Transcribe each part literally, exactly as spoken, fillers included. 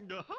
Uh-huh.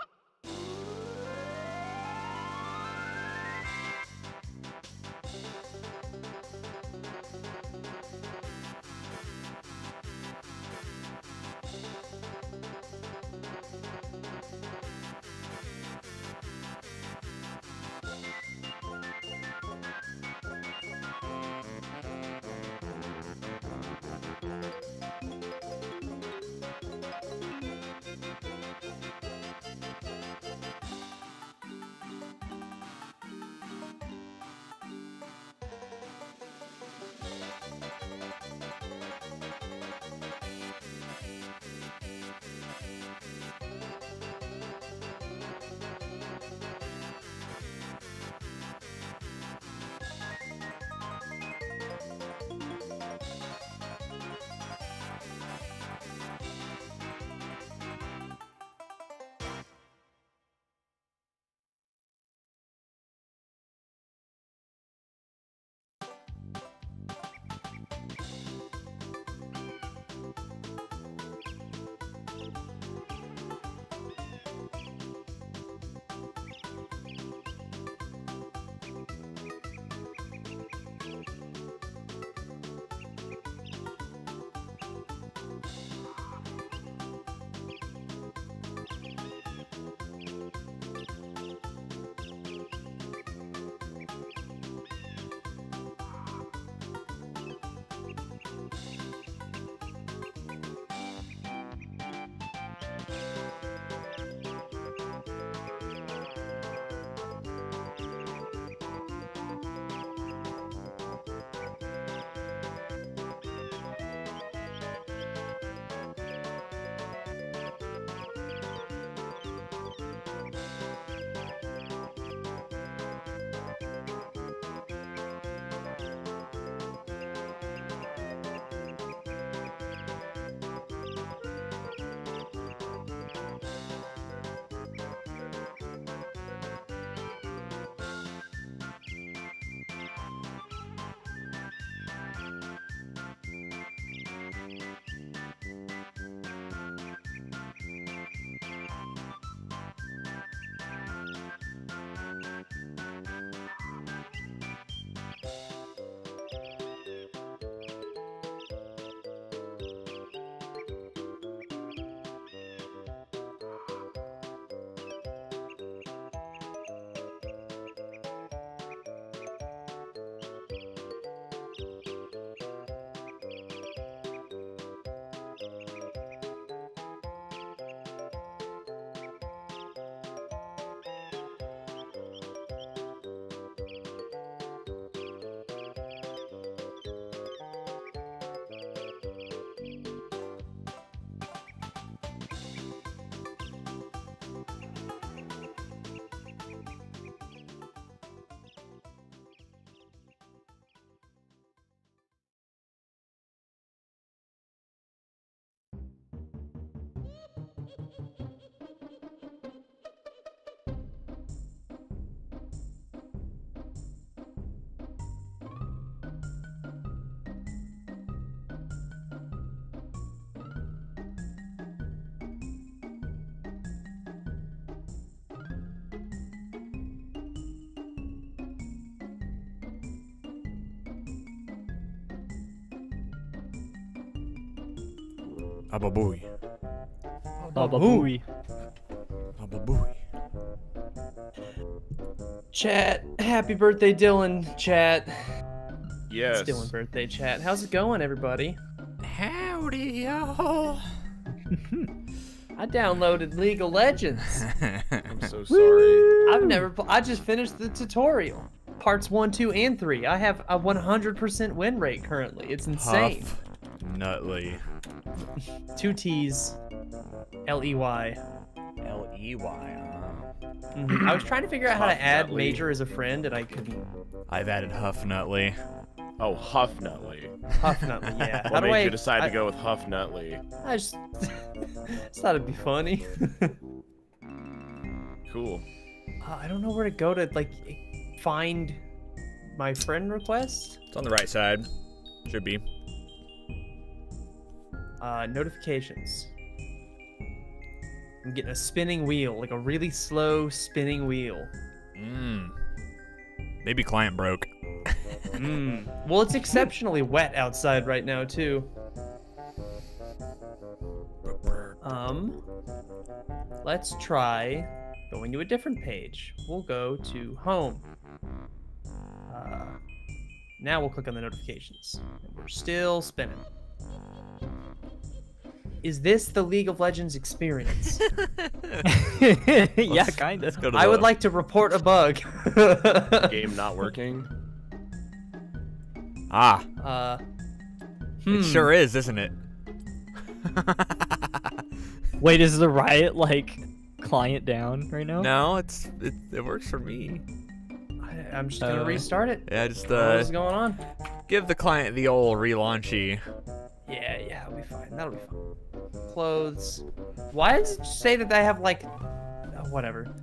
Ababooey. Ababooey. Ababooey. Chat, happy birthday, Dylan. Chat. Yes. It's Dylan's birthday, chat. How's it going, everybody? Howdy, y'all. I downloaded League of Legends. I'm so sorry. I've never. I just finished the tutorial, parts one, two, and three. I have a one hundred percent win rate currently. It's insane. Huff Nutley. Two T's, L E Y. L E Y, uh, mm-hmm. I was trying to figure out Huff how to add Nutley. Major as a friend, and I couldn't. I've added Huff Nutley. Oh, Huff Nutley. Huff Nutley, yeah. What how made do I, you decide I, to go with Huff Nutley? I just thought it'd be funny. Cool. Uh, I don't know where to go to, like, find my friend request. It's on the right side. Should be. Uh, notifications. I'm getting a spinning wheel, like a really slow spinning wheel. Mmm. Maybe client broke. Mmm. Well, it's exceptionally wet outside right now too. Um, let's try going to a different page. We'll go to home. Uh, now we'll click on the notifications. We're still spinning. Is this the League of Legends experience? Yeah, kind of. I would like to report a bug. Game not working. Ah. Uh, hmm. It sure is, isn't it? Wait, is the Riot like client down right now? No, it's it, it works for me. I, I'm just gonna uh, restart it. Yeah, just uh. What's going on? Give the client the old relaunchy. Yeah, yeah, it'll be fine. That'll be fine. Clothes. Why does it say that they have like, oh, whatever?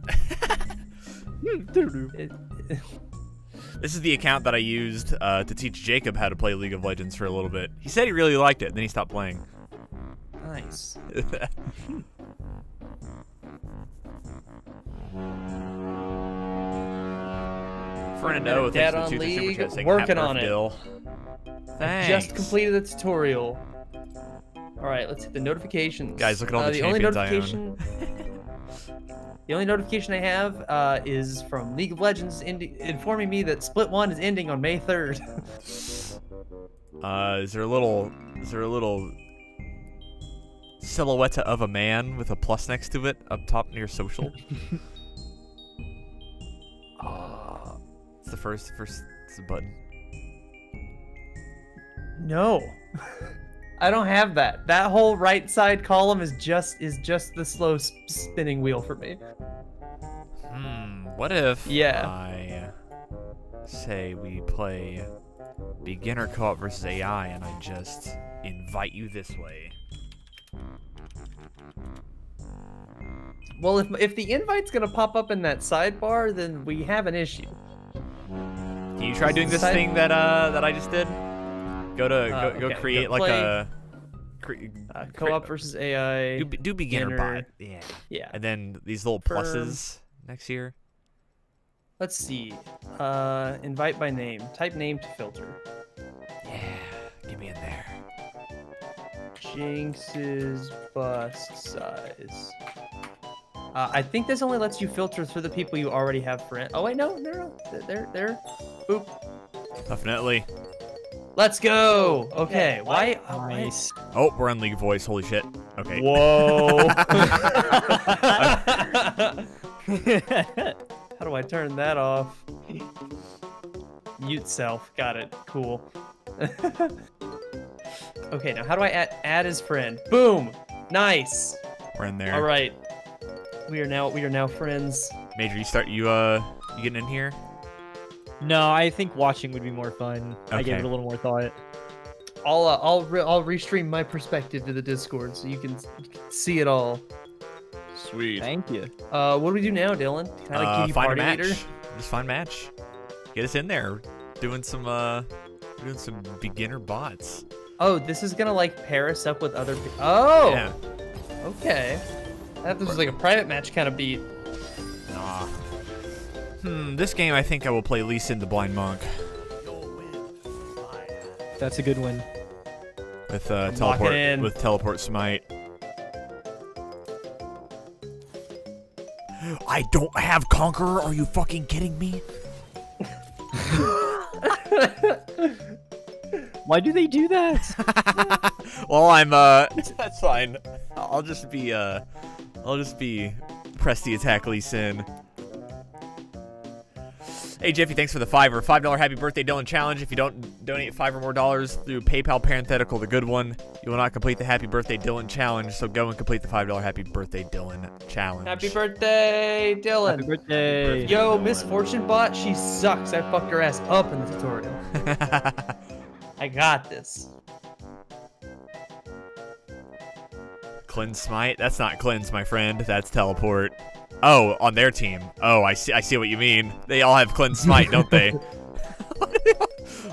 This is the account that I used uh, to teach Jacob how to play League of Legends for a little bit. He said he really liked it, then he stopped playing. Nice. Fernando, thanks for the two super chat. Working on it. Thanks. Just completed the tutorial. All right, let's hit the notifications. Guys, look at all uh, the, the only notification. The only notification I have uh, is from League of Legends informing me that Split One is ending on May third. uh, is there a little? Is there a little? Silhouette of a man with a plus next to it up top near social. uh, it's the first, first it's a button. No, I don't have that. That whole right side column is just is just the slow sp spinning wheel for me. Hmm. What if yeah. I say we play beginner co-op versus A I, and I just invite you this way? Well, if, if the invite's gonna pop up in that sidebar, then we have an issue. Can you try doing this thing that uh that I just did? Go to uh, go, okay. go create go like a cre uh, co-op versus A I. Do, do beginner, beginner bot. Yeah. Yeah. And then these little pluses per... next year. Let's see. Uh, invite by name. Type name to filter. Yeah. Get me in there. Jinx's bust size. Uh, I think this only lets you filter through the people you already have friend. Oh wait, no, no, no, they're they're. Oop. Huff Nutley. Let's go. Okay. Why? Nice. Oh, we're on League Voice. Holy shit. Okay. Whoa. How do I turn that off? Mute self. Got it. Cool. Okay, now how do I add, add his friend? Boom! Nice. We're in there. All right, we are now we are now friends. Major, you start you uh you getting in here? No, I think watching would be more fun. Okay. I gave it a little more thought. I'll uh, I'll re I'll restream my perspective to the Discord so you can see it all. Sweet. Thank you. Uh, what do we do now, Dylan? Can I like, give uh, you find party a match. Leader? Just find match. Get us in there. Doing some uh doing some beginner bots. Oh, this is gonna like pair us up with other people. Oh! Yeah. Okay. I thought this was like a private match kind of beat. Nah. Hmm, this game I think I will play Lee Sin the Blind Monk. You'll win. That's a good win. With uh, teleport in. With teleport smite. I don't have Conqueror, are you fucking kidding me? Why do they do that? Well, I'm, uh, that's fine. I'll just be, uh, I'll just be press the attack Lee Sin. Hey, Jeffy, thanks for the fiver. five dollar happy birthday Dylan challenge. If you don't donate five or more dollars through PayPal parenthetical, the good one, you will not complete the happy birthday Dylan challenge. So go and complete the five dollar happy birthday Dylan challenge. Happy birthday, Dylan. Happy birthday. Happy birthday Yo, Dylan. Miss Fortune bot, she sucks. I fucked her ass up in the tutorial. I got this. Cleanse smite? That's not cleanse, my friend. That's teleport. Oh, on their team. Oh, I see. I see what you mean. They all have cleanse smite, don't they?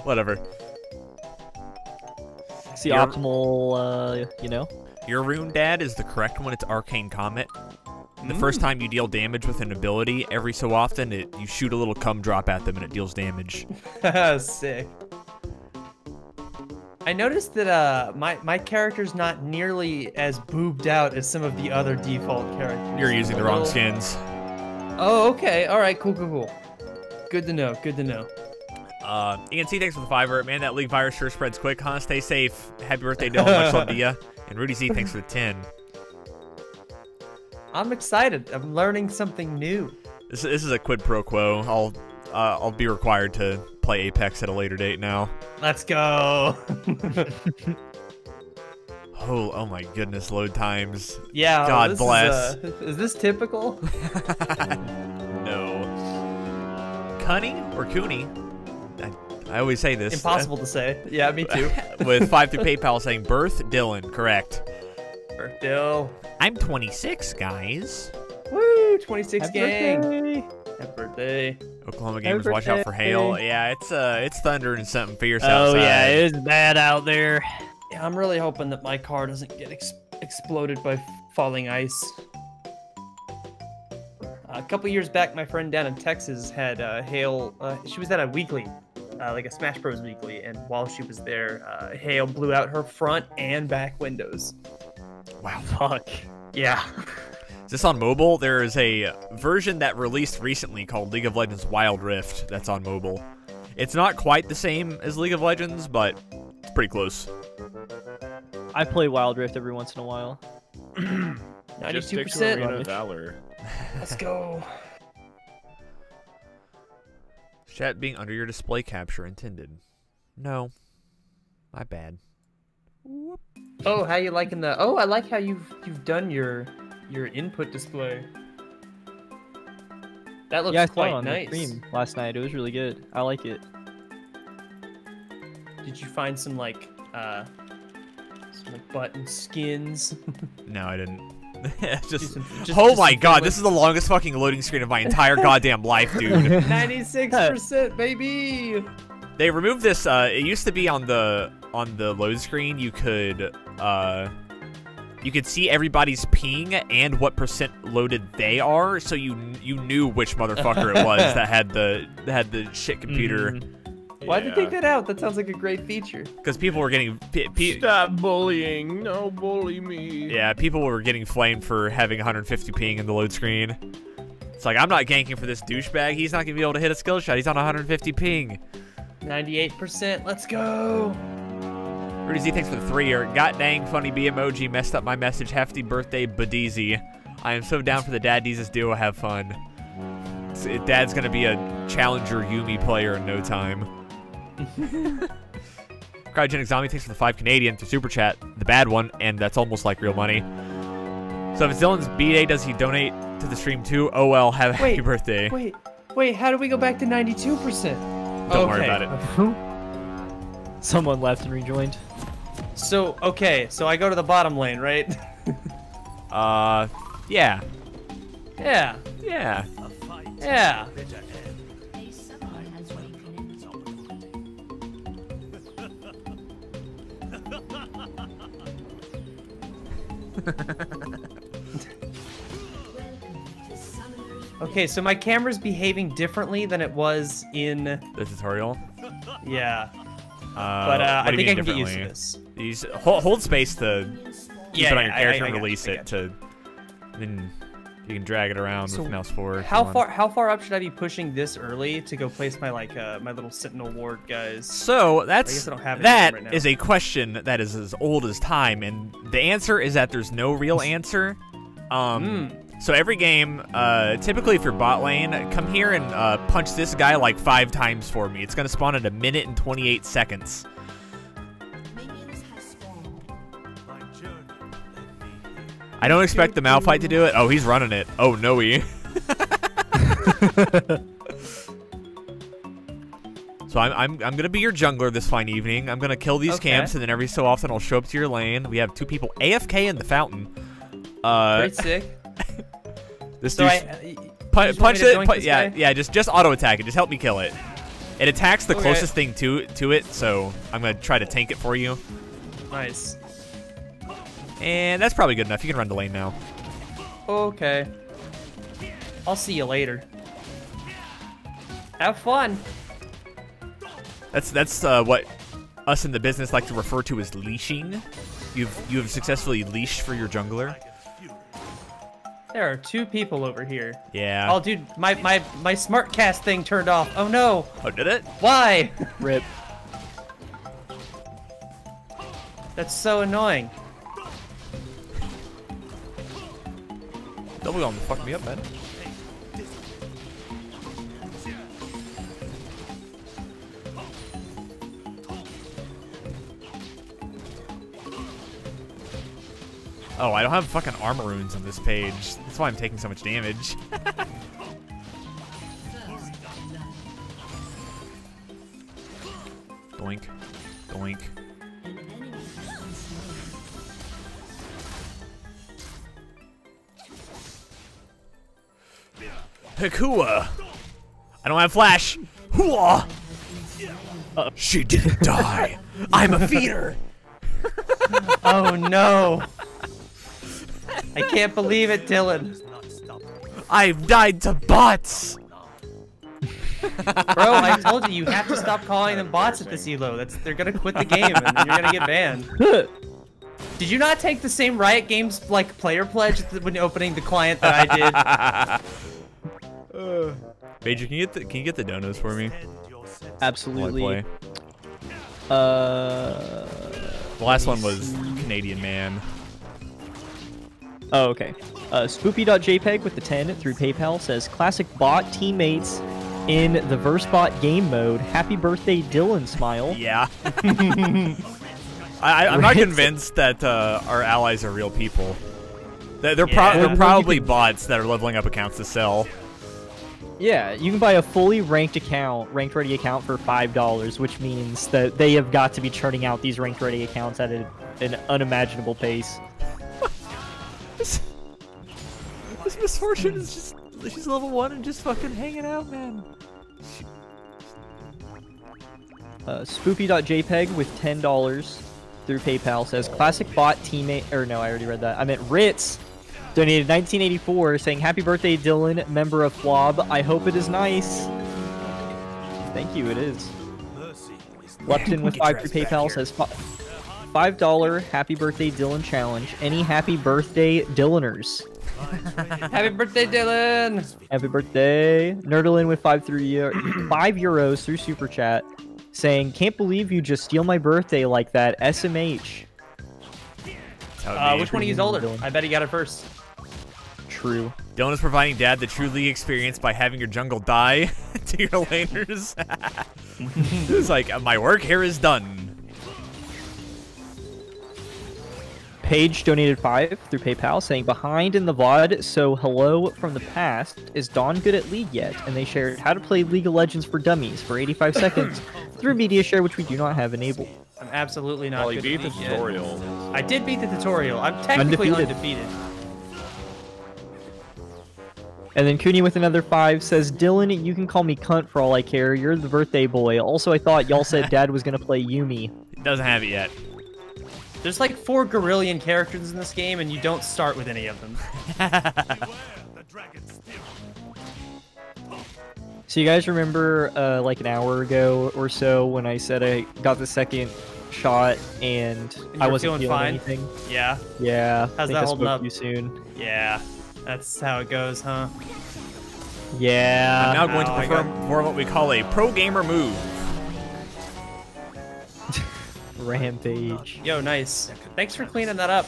Whatever. It's the your, optimal, uh, you know? Your rune, Dad, is the correct one. It's Arcane Comet. The mm. first time you deal damage with an ability, every so often, it, you shoot a little cum drop at them and it deals damage. Sick. I noticed that uh, my, my character's not nearly as boobed out as some of the other default characters. You're using the wrong little... skins. Oh, okay. All right, cool, cool, cool. Good to know, good to know. Uh, Ian C, thanks for the fiver. Man, that League virus sure spreads quick, huh? Stay safe. Happy birthday, Dylan. Much love to you. And Rudy Z, thanks for the ten. I'm excited. I'm learning something new. This, this is a quid pro quo. I'll uh, I'll be required to play Apex at a later date now. Let's go. oh, oh my goodness, load times. Yeah. God well, bless. Is, uh, is this typical? No. Cunny or Cooney? I, I always say this. Impossible uh, to say. Yeah, me too. With five through PayPal saying birth Dylan, correct. Birth Dill. I'm twenty-six, guys. Woo! twenty-six, Happy gang. Birthday. Happy birthday. Oklahoma gamers, birthday. Watch out for hail. Yeah, it's uh, it's thunder and something fierce oh, outside. Oh yeah, it is bad out there. Yeah, I'm really hoping that my car doesn't get ex exploded by falling ice. Uh, a couple years back, my friend down in Texas had uh, hail. Uh, she was at a weekly, uh, like a Smash Bros. Weekly, and while she was there, uh, hail blew out her front and back windows. Wow, fuck. Yeah. Is this on mobile? There is a version that released recently called League of Legends Wild Rift that's on mobile. It's not quite the same as League of Legends, but it's pretty close. I play Wild Rift every once in a while. ninety-two percent Arena Valor. Let's go. Chat being under your display capture intended. No. My bad. Whoop. Oh, how you liking the? Oh, I like how you've you've done your your input display. That looks yeah, I quite saw it on nice. The stream last night, it was really good. I like it. Did you find some like uh some like button skins? No, I didn't. just, some, just oh just my god, this is the longest fucking loading screen of my entire goddamn life, dude. Ninety-six percent, baby. They removed this. Uh, it used to be on the on the load screen. You could uh, you could see everybody's ping and what percent loaded they are, so you you knew which motherfucker it was that had the that had the shit computer. Mm. Yeah. Why'd they take that out? That sounds like a great feature. Because people were getting p p stop bullying. No bully me. Yeah, people were getting flamed for having one hundred fifty ping in the load screen. It's like, I'm not ganking for this douchebag. He's not gonna be able to hit a skill shot. He's on one hundred fifty ping. ninety-eight percent, let's go! Rudy Z, thanks for the three-year. God dang, funny B emoji messed up my message. Hefty birthday, Badeezy. I am so down for the Dad Deezus duo. Have fun. It's, it, Dad's gonna be a challenger Yumi player in no time. Cryogenic Zombie, thanks for the five Canadian through Super Chat. The bad one, and that's almost like real money. So if it's Dylan's B-Day, does he donate to the stream too? Oh well, have a happy birthday. Wait, wait, how do we go back to ninety-two percent? Don't okay. worry about it. Someone left and rejoined. So, okay, so I go to the bottom lane, right? uh, yeah. Yeah. Yeah. Yeah. Okay, so my camera's behaving differently than it was in the tutorial. Yeah, uh, but uh, I think I can get used to this. These hold, hold space to yeah, keep it on your character I, I, and release I it to. Then you can drag it around so with mouse forward. How far? How far up should I be pushing this early to go place my like uh, my little Sentinel Ward guys? So that's I I don't have that right now. Is a question that is as old as time, and the answer is that there's no real answer. Um. Mm. So every game, uh, typically if you're bot lane, come here and uh, punch this guy like five times for me. It's going to spawn in a minute and twenty-eight seconds. I don't expect the Malphite to do it. Oh, he's running it. Oh, no he. So I'm, I'm, I'm going to be your jungler this fine evening. I'm going to kill these okay. camps, and then every so often I'll show up to your lane. We have two people A F K in the fountain. Uh, Pretty sick. This so I, punch, punch it, pu this yeah, guy? yeah. Just, just auto attack it. Just help me kill it. It attacks the okay. closest thing to to it, so I'm gonna try to tank it for you. Nice. And that's probably good enough. You can run to lane now. Okay. I'll see you later. Have fun. That's that's uh, what us in the business like to refer to as leashing. You've you have successfully leashed for your jungler. There are two people over here. Yeah. Oh, dude, my my my smart cast thing turned off. Oh no. Oh, did it? Why? Rip. That's so annoying. Double gonna fuck me up, man. Oh, I don't have fucking armor runes on this page. That's why I'm taking so much damage. Doink. Doink. Hekua. I don't have flash. Hua. Uh-oh. She didn't die. I'm a feeder. Oh, no. I can't believe it, Dylan. I've died to bots. Bro, I told you, you have to stop calling them bots at this E L O. That's, they're going to quit the game, and you're going to get banned. Did you not take the same Riot Games like player pledge when opening the client that I did? uh, Major, can you get the, can you get the donos for me? Absolutely. Boy, boy. Uh, the last one was Canadian Man. Oh, okay. Uh, Spoopy.jpg with the ten through PayPal says, classic bot teammates in the VerseBot game mode. Happy birthday, Dylan smile. Yeah. I, I'm not convinced that uh, our allies are real people. They're, they're, yeah. pro they're probably can... bots that are leveling up accounts to sell. Yeah, you can buy a fully ranked account, ranked ready account for five dollars, which means that they have got to be churning out these ranked ready accounts at a, an unimaginable pace. This misfortune is just, she's level one and just fucking hanging out, man. Uh, Spoopy.jpg with ten dollars through PayPal says, classic bot teammate, or no, I already read that. I meant Ritz donated nineteen eighty-four saying, happy birthday, Dylan, member of Flob. I hope it is nice. Thank you, it is. Lupton with five through PayPal says, five dollar happy birthday, Dylan challenge. Any happy birthday, Dylaners? Happy birthday, Dylan! Happy birthday. Nerdlin with five through five euros through super chat, saying, "Can't believe you just steal my birthday like that." S M H. Uh, which one of you is older? Dylan. I bet he got it first. True. Dylan is providing Dad the true League experience by having your jungle die to your laners. It's like my work here is done. Paige donated five through PayPal saying, behind in the V O D, so hello from the past. Is Don good at League yet? And they shared how to play League of Legends for Dummies for eighty-five seconds through media share, which we do not have enabled. I'm absolutely not well, good beat at League the tutorial. Yet. I did beat the tutorial. I'm technically undefeated. undefeated. And then Cooney with another five says, Dylan, you can call me cunt for all I care. You're the birthday boy. Also, I thought y'all said Dad was going to play Yumi. He doesn't have it yet. There's like four gorillion characters in this game, and you don't start with any of them. So you guys remember uh, like an hour ago or so when I said I got the second shot and, and I wasn't feeling, feeling fine. Anything? Yeah. Yeah. How's I think that I holding up? Too soon. Yeah. That's how it goes, huh? Yeah. I'm now going oh, to perform more what we call a pro gamer move. Rampage. Yo, nice. Thanks for cleaning that up.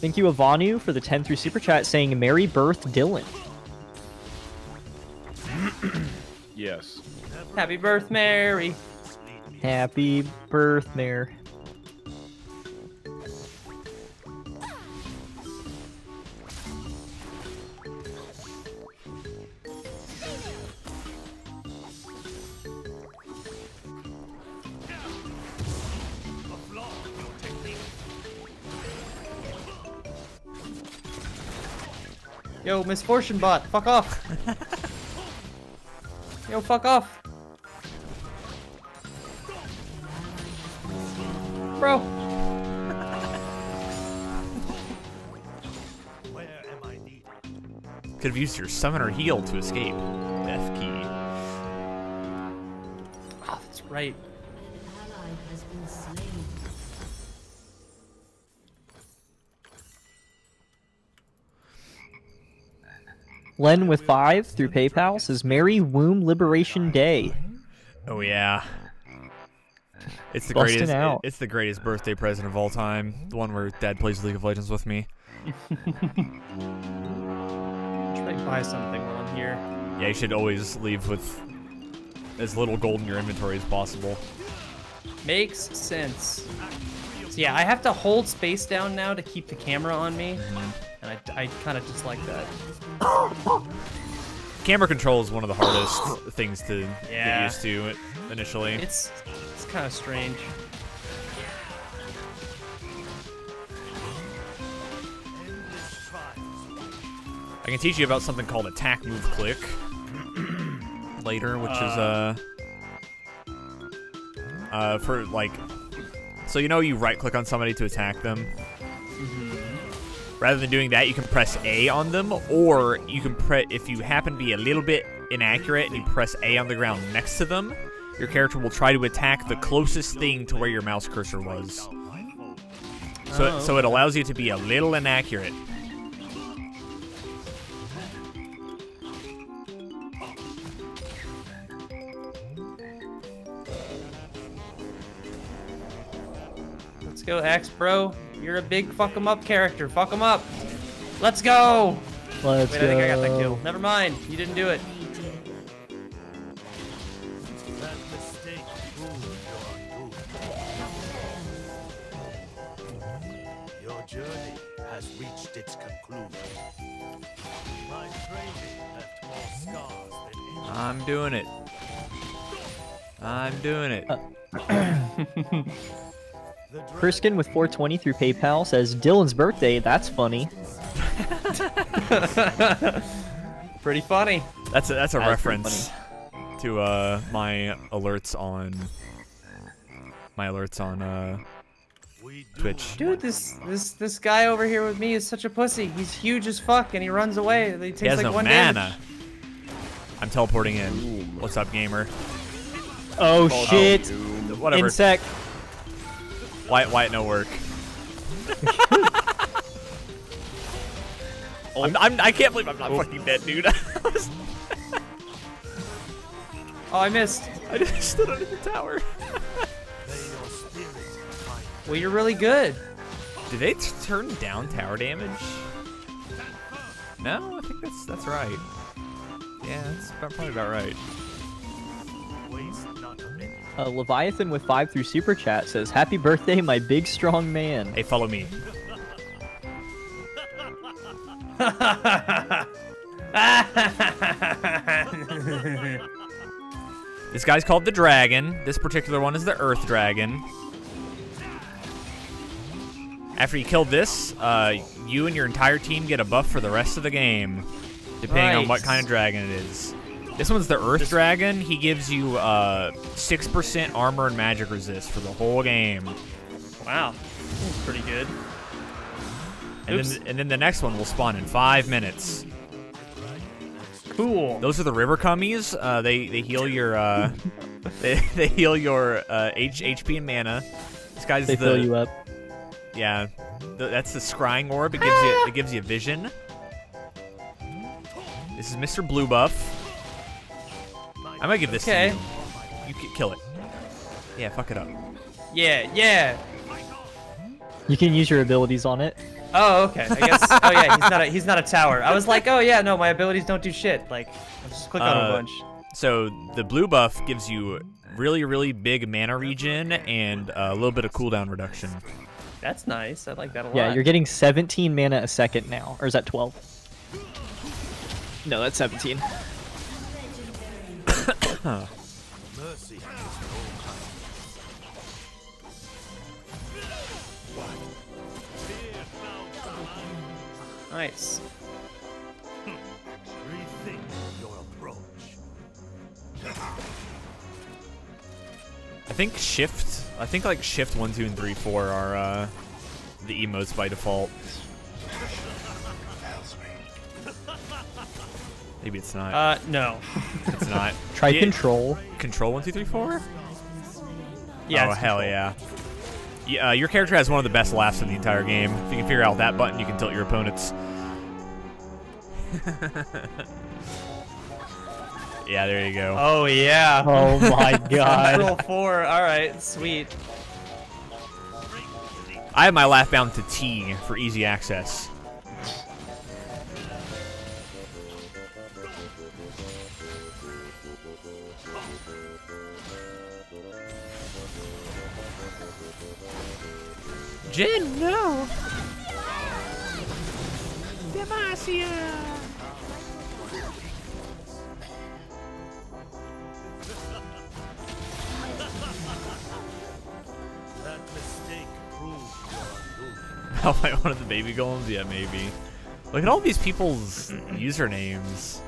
Thank you, Avanu, for the ten through super chat saying "Merry Birth, Dylan." Yes. Happy birth, Mary. Happy birth, Mary. Yo, misfortune bot, fuck off. Yo, fuck off. Bro. Where am I needed? Could have used your summoner heal to escape. F key. Oh, that's right. An ally has been slain. Len with five through PayPal says, Merry Womb Liberation Day. Oh yeah. It's the Busting greatest out. It's the greatest birthday present of all time. The one where Dad plays League of Legends with me. Try to buy something on here. Yeah, you should always leave with as little gold in your inventory as possible. Makes sense. So yeah, I have to hold space down now to keep the camera on me. And I, I kind of just like that. Camera control is one of the hardest things to yeah. get used to it, initially. It's it's kind of strange. I can teach you about something called attack, move, click later, which uh, is uh, uh for like, so you know you right click on somebody to attack them. Rather than doing that, you can press A on them, or you can press, if you happen to be a little bit inaccurate and you press A on the ground next to them, your character will try to attack the closest thing to where your mouse cursor was. So, oh. so it allows you to be a little inaccurate. Let's go, Axe Bro. You're a big fuck 'em up character. Fuck 'em up. Let's go. Let's Wait, go. I think I got that kill. Never mind. You didn't do it. Your journey has reached its conclusion. My training left more scars than any. I'm doing it. I'm doing it. Uh Kriskin with four twenty through PayPal says, Dylan's birthday, that's funny. Pretty funny. That's a, that's a that's reference to uh, my alerts on my alerts on uh, Twitch. Dude, this this this guy over here with me is such a pussy. He's huge as fuck and he runs away. He takes he has like no one mana. Damage. I'm teleporting in. What's up, gamer? Oh, oh shit! Oh, whatever. Insect. White, white, no work. I'm, I'm, I can't believe I'm not fucking dead, dude. Oh, I missed. I just stood under the tower. Well, you're really good. Did they turn down tower damage? No, I think that's that's right. Yeah, that's about, probably about right. Uh, Leviathan with five through Super Chat says, Happy birthday, my big strong man. Hey, follow me. This guy's called the Dragon. This particular one is the Earth Dragon. After you kill this, uh, you and your entire team get a buff for the rest of the game, depending nice. on what kind of dragon it is. This one's the Earth Dragon. He gives you uh, six percent armor and magic resist for the whole game. Wow. That's pretty good. And then, and then the next one will spawn in five minutes. Cool. Those are the River Cummies. Uh, they, they heal your uh, they, they heal your uh, H H P and mana. This guy's they the, fill you up. Yeah. The, that's the Scrying Orb. It gives ah. you it gives you vision. This is Mister Blue Buff. I might give this okay. to you. You kill it. Yeah, fuck it up. Yeah, yeah. You can use your abilities on it. Oh, okay. I guess. Oh yeah, he's not a he's not a tower. I was like, oh yeah, no, my abilities don't do shit. Like, I'll just click uh, on a bunch. So the blue buff gives you really, really big mana regen and a little bit of cooldown reduction. That's nice. I like that a lot. Yeah, you're getting seventeen mana a second now, or is that twelve? No, that's seventeen. Huh. Nice. Rethink your approach. I think shift I think like shift one, two, and three, four are uh, the emotes by default. Maybe it's not. Uh, no. It's not. Try yeah. control. Control one, two, three, four. Yeah. Oh hell yeah. Yeah. Uh, your character has one of the best laughs in the entire game. If you can figure out that button, you can tilt your opponents. Yeah, there you go. Oh yeah. Oh my god. Control four. All right, sweet. I have my laugh bound to T for easy access. Jin, no. Demacia. I might one of the baby golems? Yeah, maybe. Look at all these people's usernames.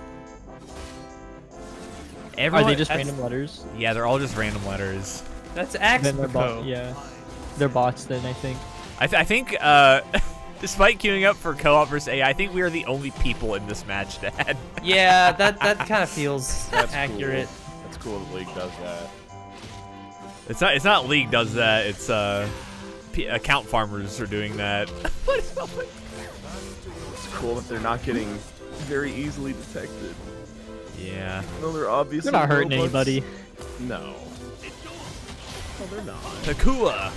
Everyone, are they just random letters? Yeah, they're all just random letters. That's Axpico. Yeah. They're bots then, I think. I, th I think, uh, despite queuing up for co-op versus A I, I think we are the only people in this match that had. Yeah, that, that kind of feels That's accurate. Cool. That's cool that League does that. It's not, it's not League does that, it's, uh... account farmers are doing that. It's cool that they're not getting very easily detected. Yeah. No, they're obviously they're not hurting robots. Anybody. No. No, they're not. Takua.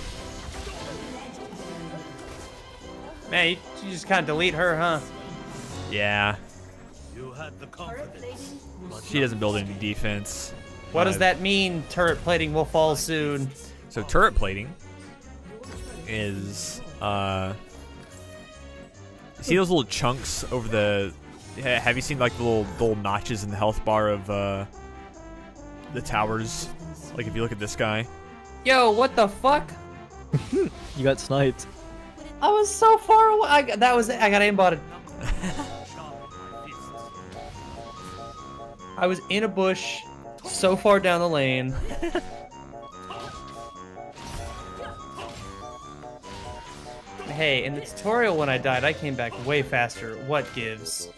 Man, you, you just kind of delete her, huh? Yeah. You had the confidence. She doesn't build any defense. What does that mean? Turret plating will fall soon. So turret plating is uh see those little chunks over the have you seen like the little, little notches in the health bar of uh the towers? Like if you look at this guy. Yo, what the fuck? You got sniped. I was so far away. I, that was it. I got aimbotted. I was in a bush so far down the lane. Hey, in the tutorial when I died, I came back way faster. What gives?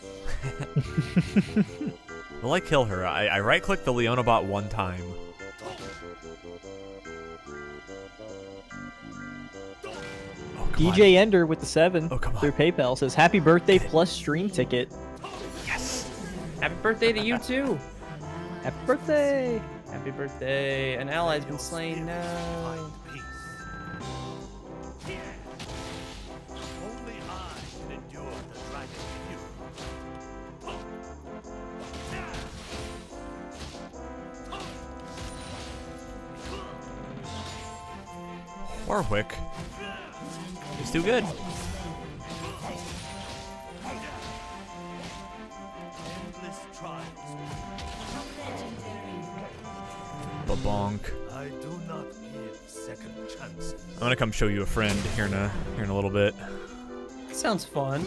Will I kill her? I, I right-clicked the Leona bot one time. Oh, D J on. Ender with the seven oh, through PayPal says, happy birthday plus stream ticket. Yes! Happy birthday to you, too! Happy birthday! Happy birthday. An ally's been slain. No. Warwick is too good. Babonk. I do not give second chances. I'm gonna come show you a friend here in a here in a little bit. Sounds fun.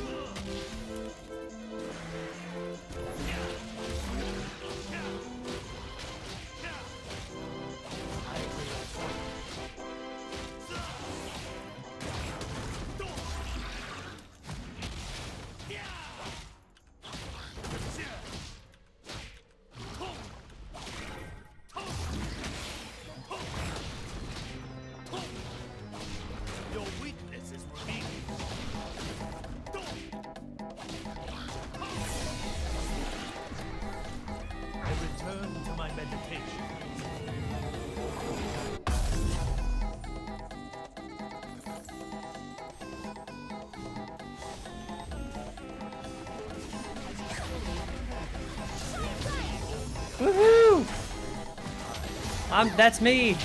I'm, that's me.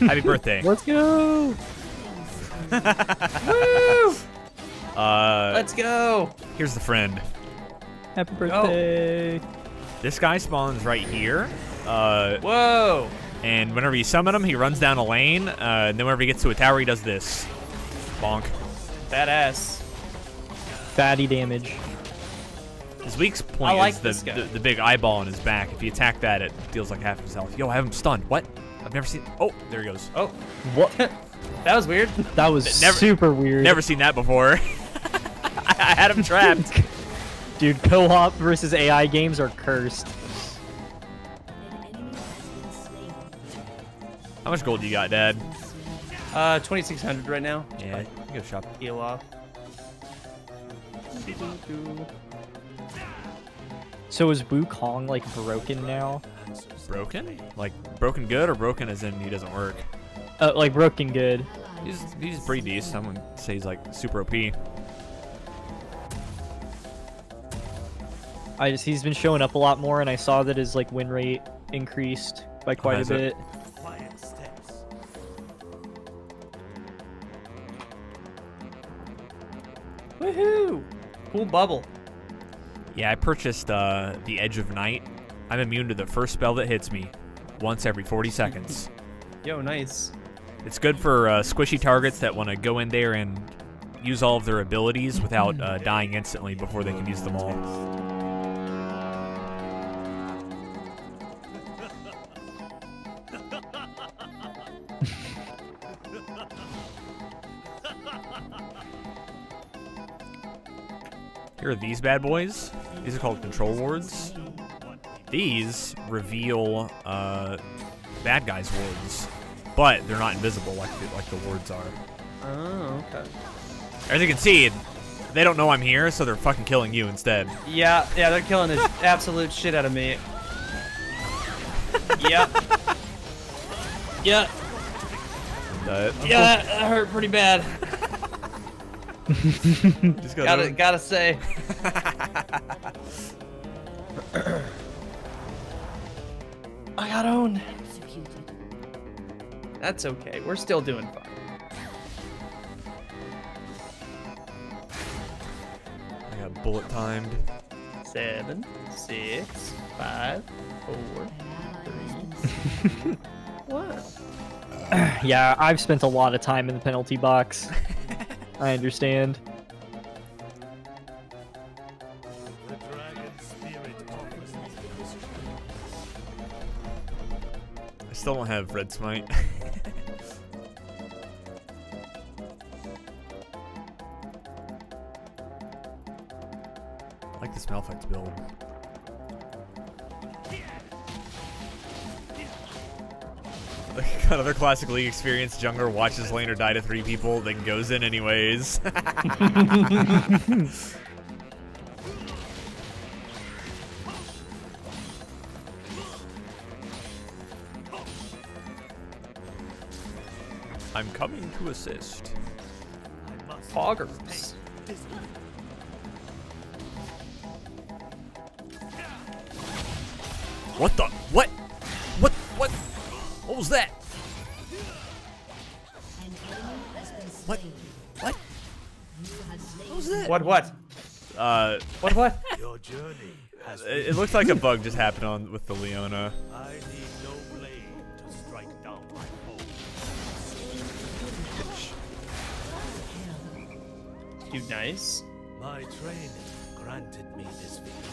Happy birthday. Let's go. Woo! Uh, Let's go. Here's the friend. Happy birthday. Oh. This guy spawns right here. Uh, Whoa. And whenever you summon him, he runs down a lane. Uh, and then whenever he gets to a tower, he does this. Bonk. Badass. Fatty damage. His weak point like is the, the, the big eyeball on his back. If you attack that, it deals like half his health. Yo, I have him stunned. What? I've never seen. Oh, there he goes. Oh, what? That was weird. That was never, super weird. Never seen that before. I, I had him trapped. Dude, co-op versus A I games are cursed. How much gold you got, Dad? Uh, twenty-six hundred right now. Yeah, you can go shop. Heal off. So is Wukong like broken now? Broken? Like broken good or broken as in he doesn't work? Uh, like broken good. He's he's pretty decent. I'm gonna say he's like super O P. I just he's been showing up a lot more, and I saw that his like win rate increased by quite a bit. It. Woohoo! Cool bubble. Yeah, I purchased uh, the Edge of Night. I'm immune to the first spell that hits me once every forty seconds. Yo, nice. It's good for uh, squishy targets that want to go in there and use all of their abilities without uh, dying instantly before they can use them all. Here are these bad boys. These are called control wards. These reveal uh, bad guys' wards, but they're not invisible like the, like the wards are. Oh, okay. As you can see, they don't know I'm here, so they're fucking killing you instead. Yeah, yeah, they're killing the absolute shit out of me. Yep. Yeah. Uh, yeah, that hurt pretty bad. Just go gotta, gotta say. I got owned. That's okay. We're still doing fine. I got bullet timed. Seven, six, five, four, three, one. Yeah, I've spent a lot of time in the penalty box. I understand. The dragon spirit. I still don't have red smite. I like this Malphite build. Another classic League experience, jungler watches laner die to three people, then goes in anyways. I'm coming to assist. Poggers. What the? What? What? What? What was that? What? What? What was that? What? What? Uh. What? What? Your journey. Has it it looks like a bug just happened on with the Leona. I need no blade to strike down my foe. You nice. My training granted me this victory.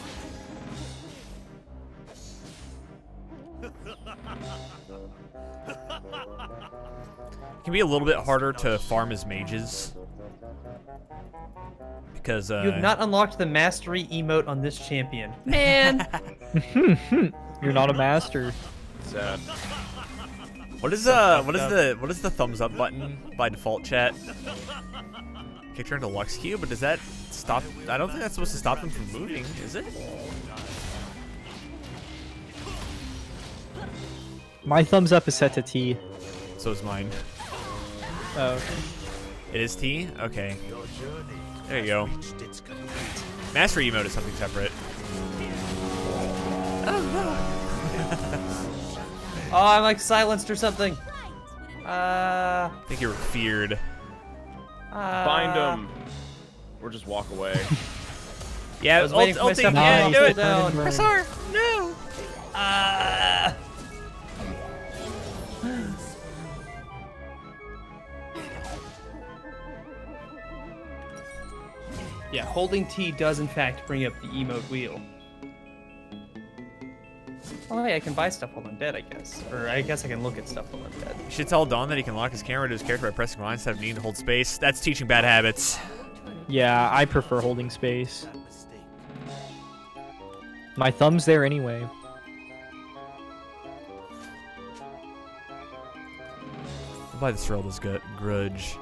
It can be a little bit harder to farm as mages because uh, you have not unlocked the mastery emote on this champion. Man, you're not a master. Sad. What is uh what is the what is the thumbs up button by default, chat? Kicked her into Lux Q, but does that stop? I don't think that's supposed to stop them from moving, is it? My thumbs up is set to T. So is mine. Oh, okay. It is T? Okay. There you go. Mastery emote is something separate. Oh, no. Oh, I'm like silenced or something. Uh, I think you were feared. Uh, Find them. Or just walk away. Yeah, I was ult, ulting. Yeah, do it. Down. Press R. No. Uh, Yeah, holding T does in fact bring up the emote wheel. Oh, hey, I can buy stuff while I'm dead, I guess. Or I guess I can look at stuff while I'm dead. You should tell Don that he can lock his camera to his character by pressing line instead of needing to hold space. That's teaching bad habits. Yeah, I prefer holding space. My thumb's there anyway. I'll buy this Herald is gut grudge.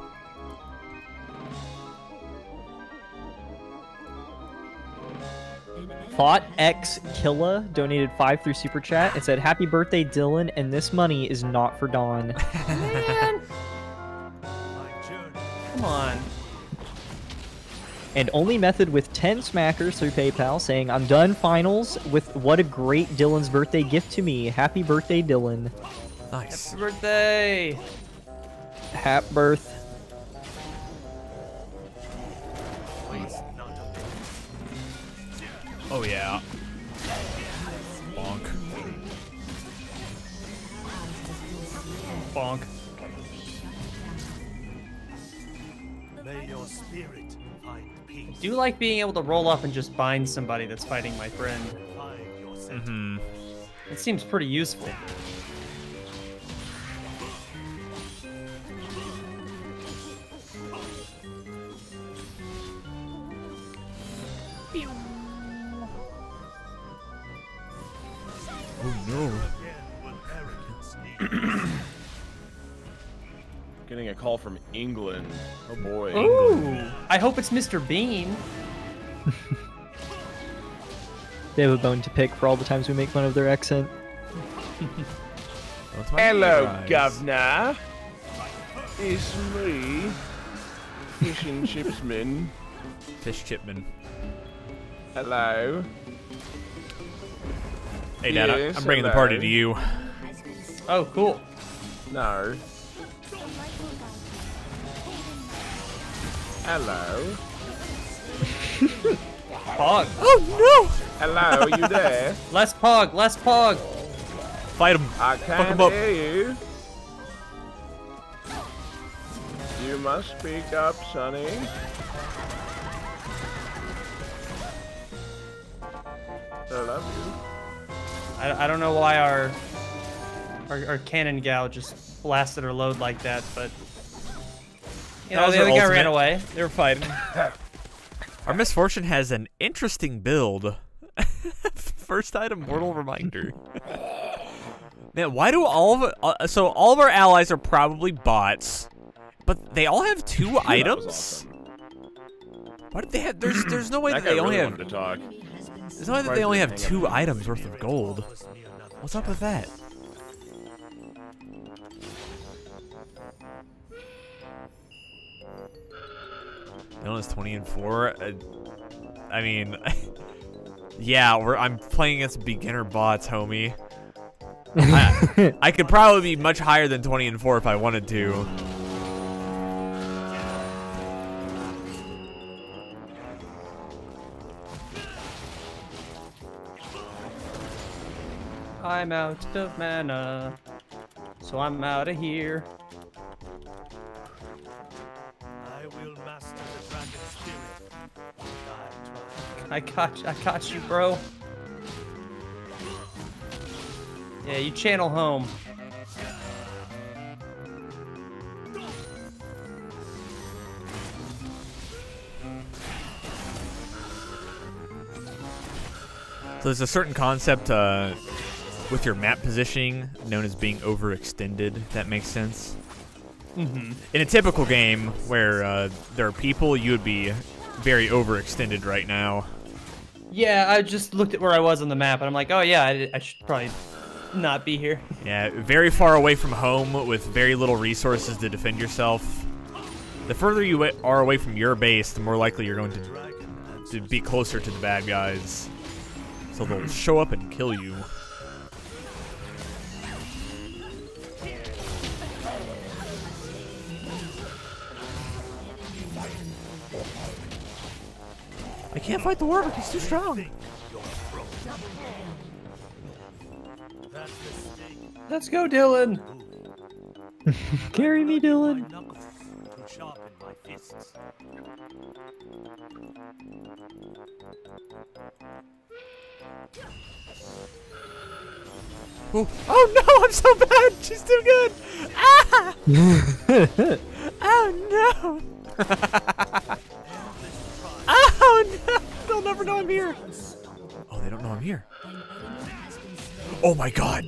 Thought X Killa donated five through Super Chat and said, happy birthday, Dylan, and this money is not for Don. Man. Come on. And Only Method with ten smackers through PayPal saying, I'm done finals with what a great Dylan's birthday gift to me. Happy birthday, Dylan. Nice. Happy birthday. Happy birth. Oh yeah. Bonk. Bonk. May your spirit find peace. I do like being able to roll up and just bind somebody that's fighting my friend. Mm-hmm. It seems pretty useful. Oh no. Getting a call from England. Oh boy. Ooh, England. I hope it's Mister Bean. They have a bone to pick for all the times we make fun of their accent. Hello, governor. It's me, Fish and Chipsman. Fish Chipman. Hello. Hey, Dad, yes, I'm bringing hello. the party to you. Oh, cool. No. Hello. Pog. Oh, no. Hello, are you there? Less Pog, less Pog. Fight him. I can't Fuck him up. hear you. You must speak up, Sonny. I love you. I don't know why our, our our cannon gal just blasted her load like that, but you know, the other guy ran away. They were fighting. Our misfortune has an interesting build. First item, mortal reminder. Man, why do all of uh, so all of our allies are probably bots, but they all have two yeah, items. That was awesome. Why did they have? There's there's no way that, that they really only have. To talk. It's not that they only have two items worth of gold. What's up with that? Dylan is twenty and four. Uh, I mean, yeah, we're, I'm playing against beginner bots, homie. I, I could probably be much higher than twenty and four if I wanted to. I'm out of mana, so I'm out of here. I will master the dragon spirit. I got you, I got you, bro. Yeah, you channel home. So there's a certain concept, uh... with your map positioning known as being overextended, if that makes sense. Mm-hmm. In a typical game where uh, there are people, you would be very overextended right now. Yeah, I just looked at where I was on the map, and I'm like, oh yeah, I, I should probably not be here. Yeah, very far away from home with very little resources to defend yourself. The further you are away from your base, the more likely you're going to, to be closer to the bad guys. So they'll show up and kill you. I can't fight the Warwick, he's too strong. Let's go, Dylan! Carry me, Dylan! Ooh. Oh no, I'm so bad! She's too good! Ah! Oh no! Oh no! They'll never know I'm here! Oh, they don't know I'm here. Oh my god!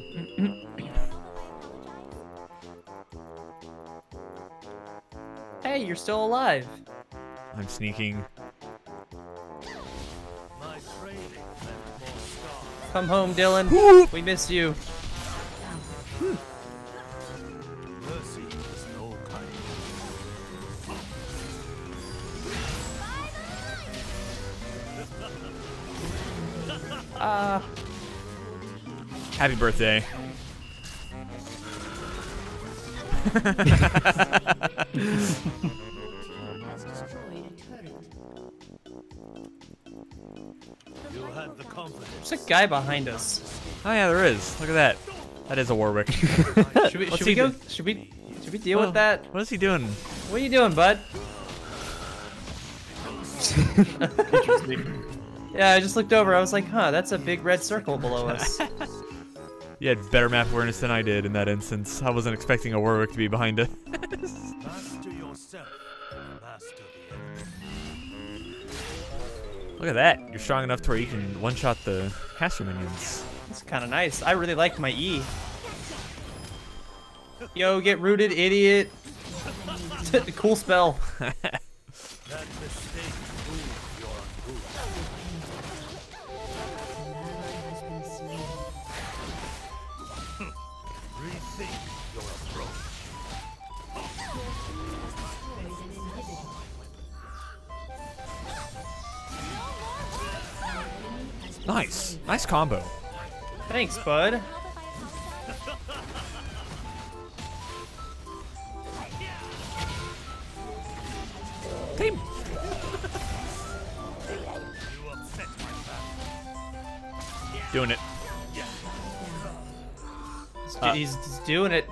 Hey, you're still alive! I'm sneaking. Come home, Dylan. Woo! We miss you. Hmm. Mercy is no kind. Ah. Happy birthday. There's a guy behind us. Oh yeah, there is. Look at that. That is a Warwick. should we, should we go? Should we? Should we deal well, with that? What is he doing? What are you doing, bud? Yeah, I just looked over. I was like, huh, that's a big red circle below us. You had better map awareness than I did in that instance. I wasn't expecting a Warwick to be behind us. Master yourself. Master the enemy. Look at that. You're strong enough to where you can one-shot the caster minions. That's kind of nice. I really like my E. Yo, get rooted, idiot. Cool spell. That mistake proved your proof. Rethink your approach. Nice. Nice combo. Thanks, bud. Team. Doing it. Uh, he's, he's doing it.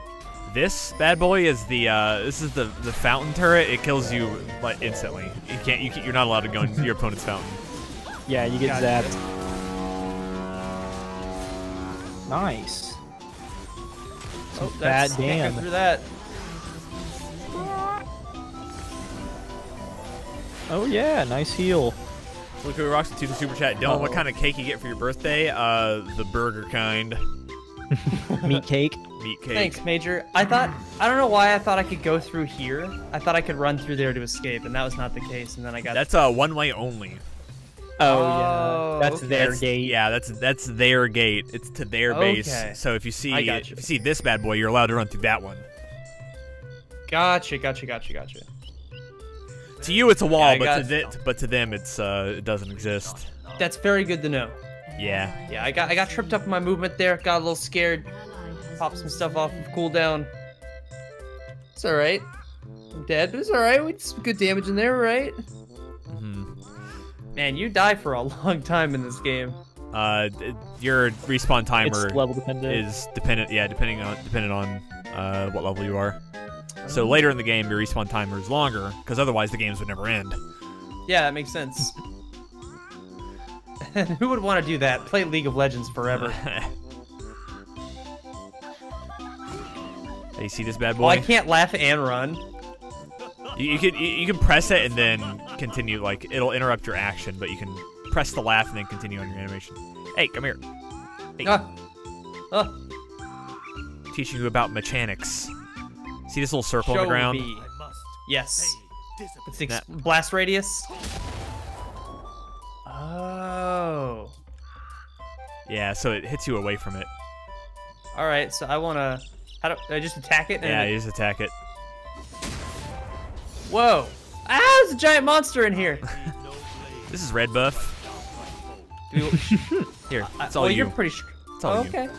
This bad boy is the uh, this is the the fountain turret. It kills you like instantly. You can't you can't, you're not allowed to go into your opponent's fountain. Yeah, you get Got zapped. You. Nice. Oh, bad damn. Through that. Oh yeah, nice heal. Look who rocks to the super chat. Dylan, oh. What kind of cake you get for your birthday? Uh, the burger kind. Meat cake. Meat cake. Thanks, Major. I thought I don't know why I thought I could go through here. I thought I could run through there to escape, and that was not the case. And then I got. That's a uh, one way only. Oh, oh yeah, that's okay. their that's, gate. Yeah, that's that's their gate. It's to their okay. base. So if you see you. if you see this bad boy, you're allowed to run through that one. Gotcha, gotcha, gotcha, gotcha. To you, it's a wall, yeah, but to th but to them, it's uh, it doesn't exist. That's very good to know. Yeah. Yeah, I got I got tripped up in my movement there. Got a little scared. Popped some stuff off of cooldown. It's all right. I'm dead, but it's all right. We did some good damage in there, right? Man, you die for a long time in this game. Uh, your respawn timer it's level dependent. is dependent, yeah, depending on dependent on uh, what level you are. So later in the game, your respawn timer is longer, because otherwise the games would never end. Yeah, that makes sense. Who would want to do that? Play League of Legends forever. Hey, see this bad boy? Well, I can't laugh and run. You, you can you can press it and then continue. Like it'll interrupt your action, but you can press the laugh and then continue on your animation. Hey, come here. Hey. Ah. Ah. Teaching you about mechanics. See this little circle Show on the ground? Me. Yes. It's ex blast radius. Oh. Yeah. So it hits you away from it. All right. So I wanna. How do I just attack it? And yeah, you just attack it. Whoa! Ah, there's a giant monster in here. This is red buff. Here, it's all well, you. You're pretty sure. It's all oh, okay. You.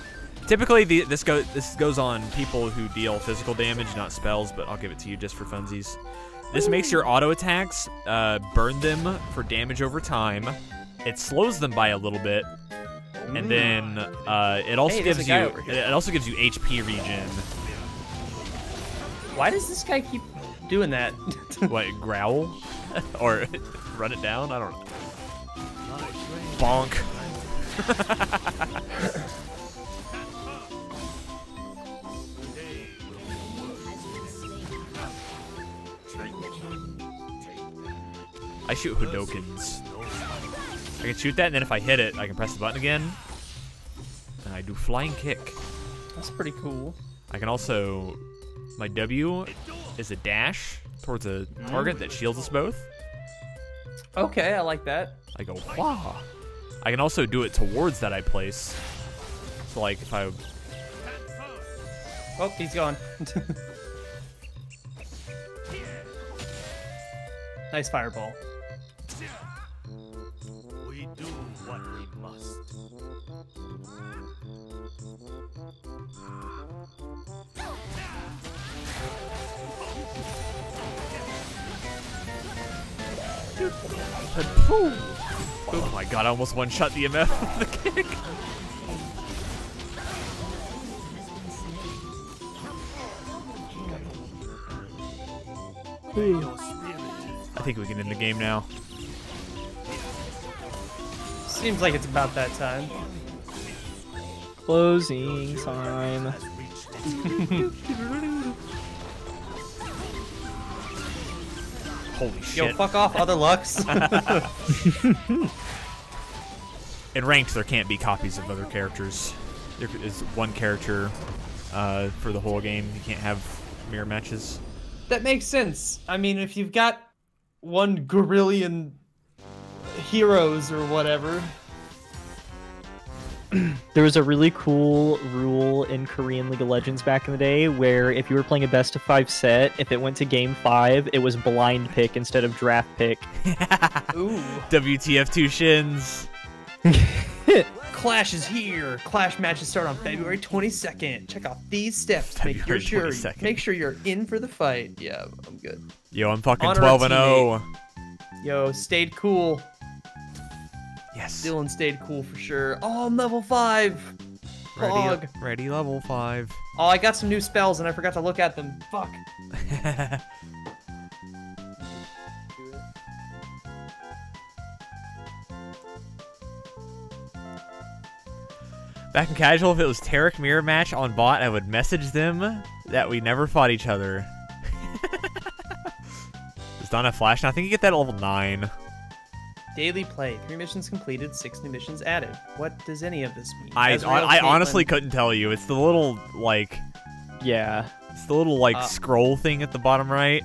Typically, the, this go this goes on people who deal physical damage, not spells. But I'll give it to you just for funsies. This Ooh. makes your auto attacks uh, burn them for damage over time. It slows them by a little bit, Ooh. and then uh, it also hey, gives you it also gives you H P regen. Why does this guy keep? Doing that. What, growl? Or run it down? I don't know. Bonk. I shoot Hadokens. I can shoot that, and then if I hit it, I can press the button again. And I do flying kick. That's pretty cool. I can also... My W is a dash towards a target that shields us both. Okay, I like that. I go, wah. I can also do it towards that I place. So, like, if I... Oh, he's gone. Nice fireball. We do what we must. Oh my god, I almost one-shot the E M F with the kick. I think we can end the game now. Seems like it's about that time. Closing time. Holy shit. Yo, fuck off, other Lux. In ranked, there can't be copies of other characters. There is one character uh, for the whole game. You can't have mirror matches. That makes sense. I mean, if you've got one gorillion heroes or whatever. There was a really cool rule in Korean League of Legends back in the day where if you were playing a best of five set, if it went to game five, it was blind pick instead of draft pick. Ooh. W T F two shins. Clash is here. Clash matches start on February twenty-second. Check out these steps to make, sure, make sure you're in for the fight. Yeah, I'm good. Yo, I'm fucking Honor twelve and oh. Yo, stayed cool. Yes. Dylan stayed cool for sure. Oh, I'm level five. Ready, ready level five. Oh, I got some new spells and I forgot to look at them. Fuck. Back in casual, if it was Taric mirror match on bot, I would message them that we never fought each other. Does Don have flash now? I think you get that at level nine. Daily play, three missions completed, six new missions added. What does any of this mean? I, I, I honestly couldn't tell you. It's the little, like... Yeah. It's the little, like, uh, scroll thing at the bottom right.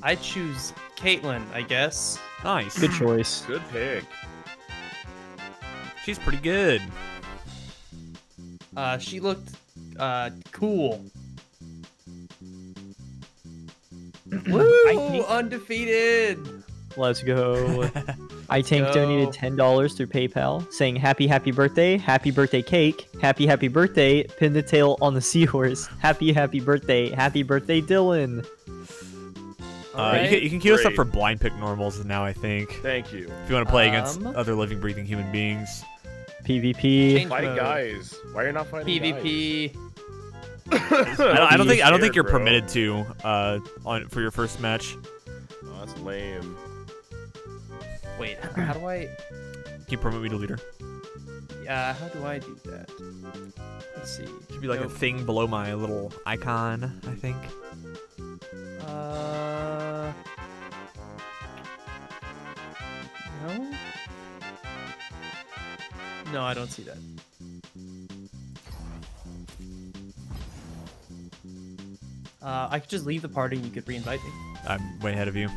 I choose Caitlyn, I guess. Nice. Good choice. Good pick. She's pretty good. Uh, she looked, uh, cool. Woo! Undefeated! Let's go. I Tank donated ten dollars through PayPal, saying happy, happy birthday, happy birthday cake, happy, happy birthday, pin the tail on the seahorse, happy, happy birthday, happy birthday, Dylan. Uh, right. You can, you can queue us up for blind pick normals now, I think. Thank you. If you want to play um, against other living, breathing human beings. PvP. Fight mode. Guys. Why are you not fighting PvP. Guys? PvP. I, don't, I don't think I don't think you're bro. permitted to uh, on for your first match. Oh, that's lame. Wait, how do I... Can you promote me to leader? Yeah, how do I do that? Let's see. It should be like nope. a thing below my little icon, I think. Uh... No? No, I don't see that. Uh, I could just leave the party and you could re-invite me. I'm way ahead of you.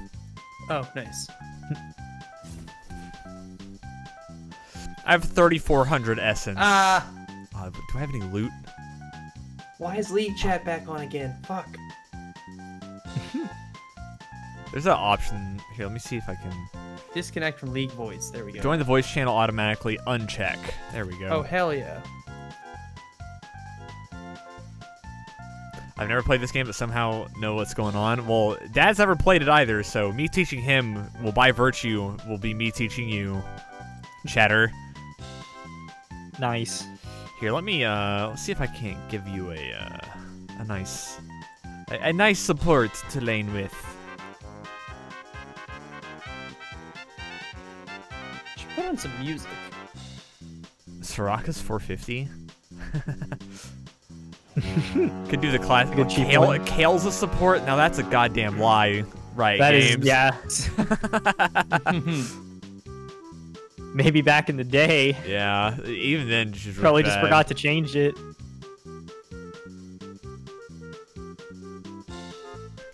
Oh, nice. I have thirty-four hundred essence. Uh, uh, do I have any loot? Why is League Chat back on again? Fuck. There's an option. Here, let me see if I can... Disconnect from League Voice. There we go. Join the voice channel automatically. Uncheck. There we go. Oh, hell yeah. I've never played this game, but somehow know what's going on. Well, Dad's never played it either, so me teaching him, well, by virtue, will be me teaching you. Chatter. Nice. Here, let me uh let's see if I can't give you a uh, a nice a, a nice support to lane with. Should put on some music. Soraka's four fifty. Could do the classic. Good cheap Kale, one. Kale's a support. Now that's a goddamn lie, right? That games. is, yeah. Maybe back in the day. Yeah, even then. Just probably just bad. forgot to change it.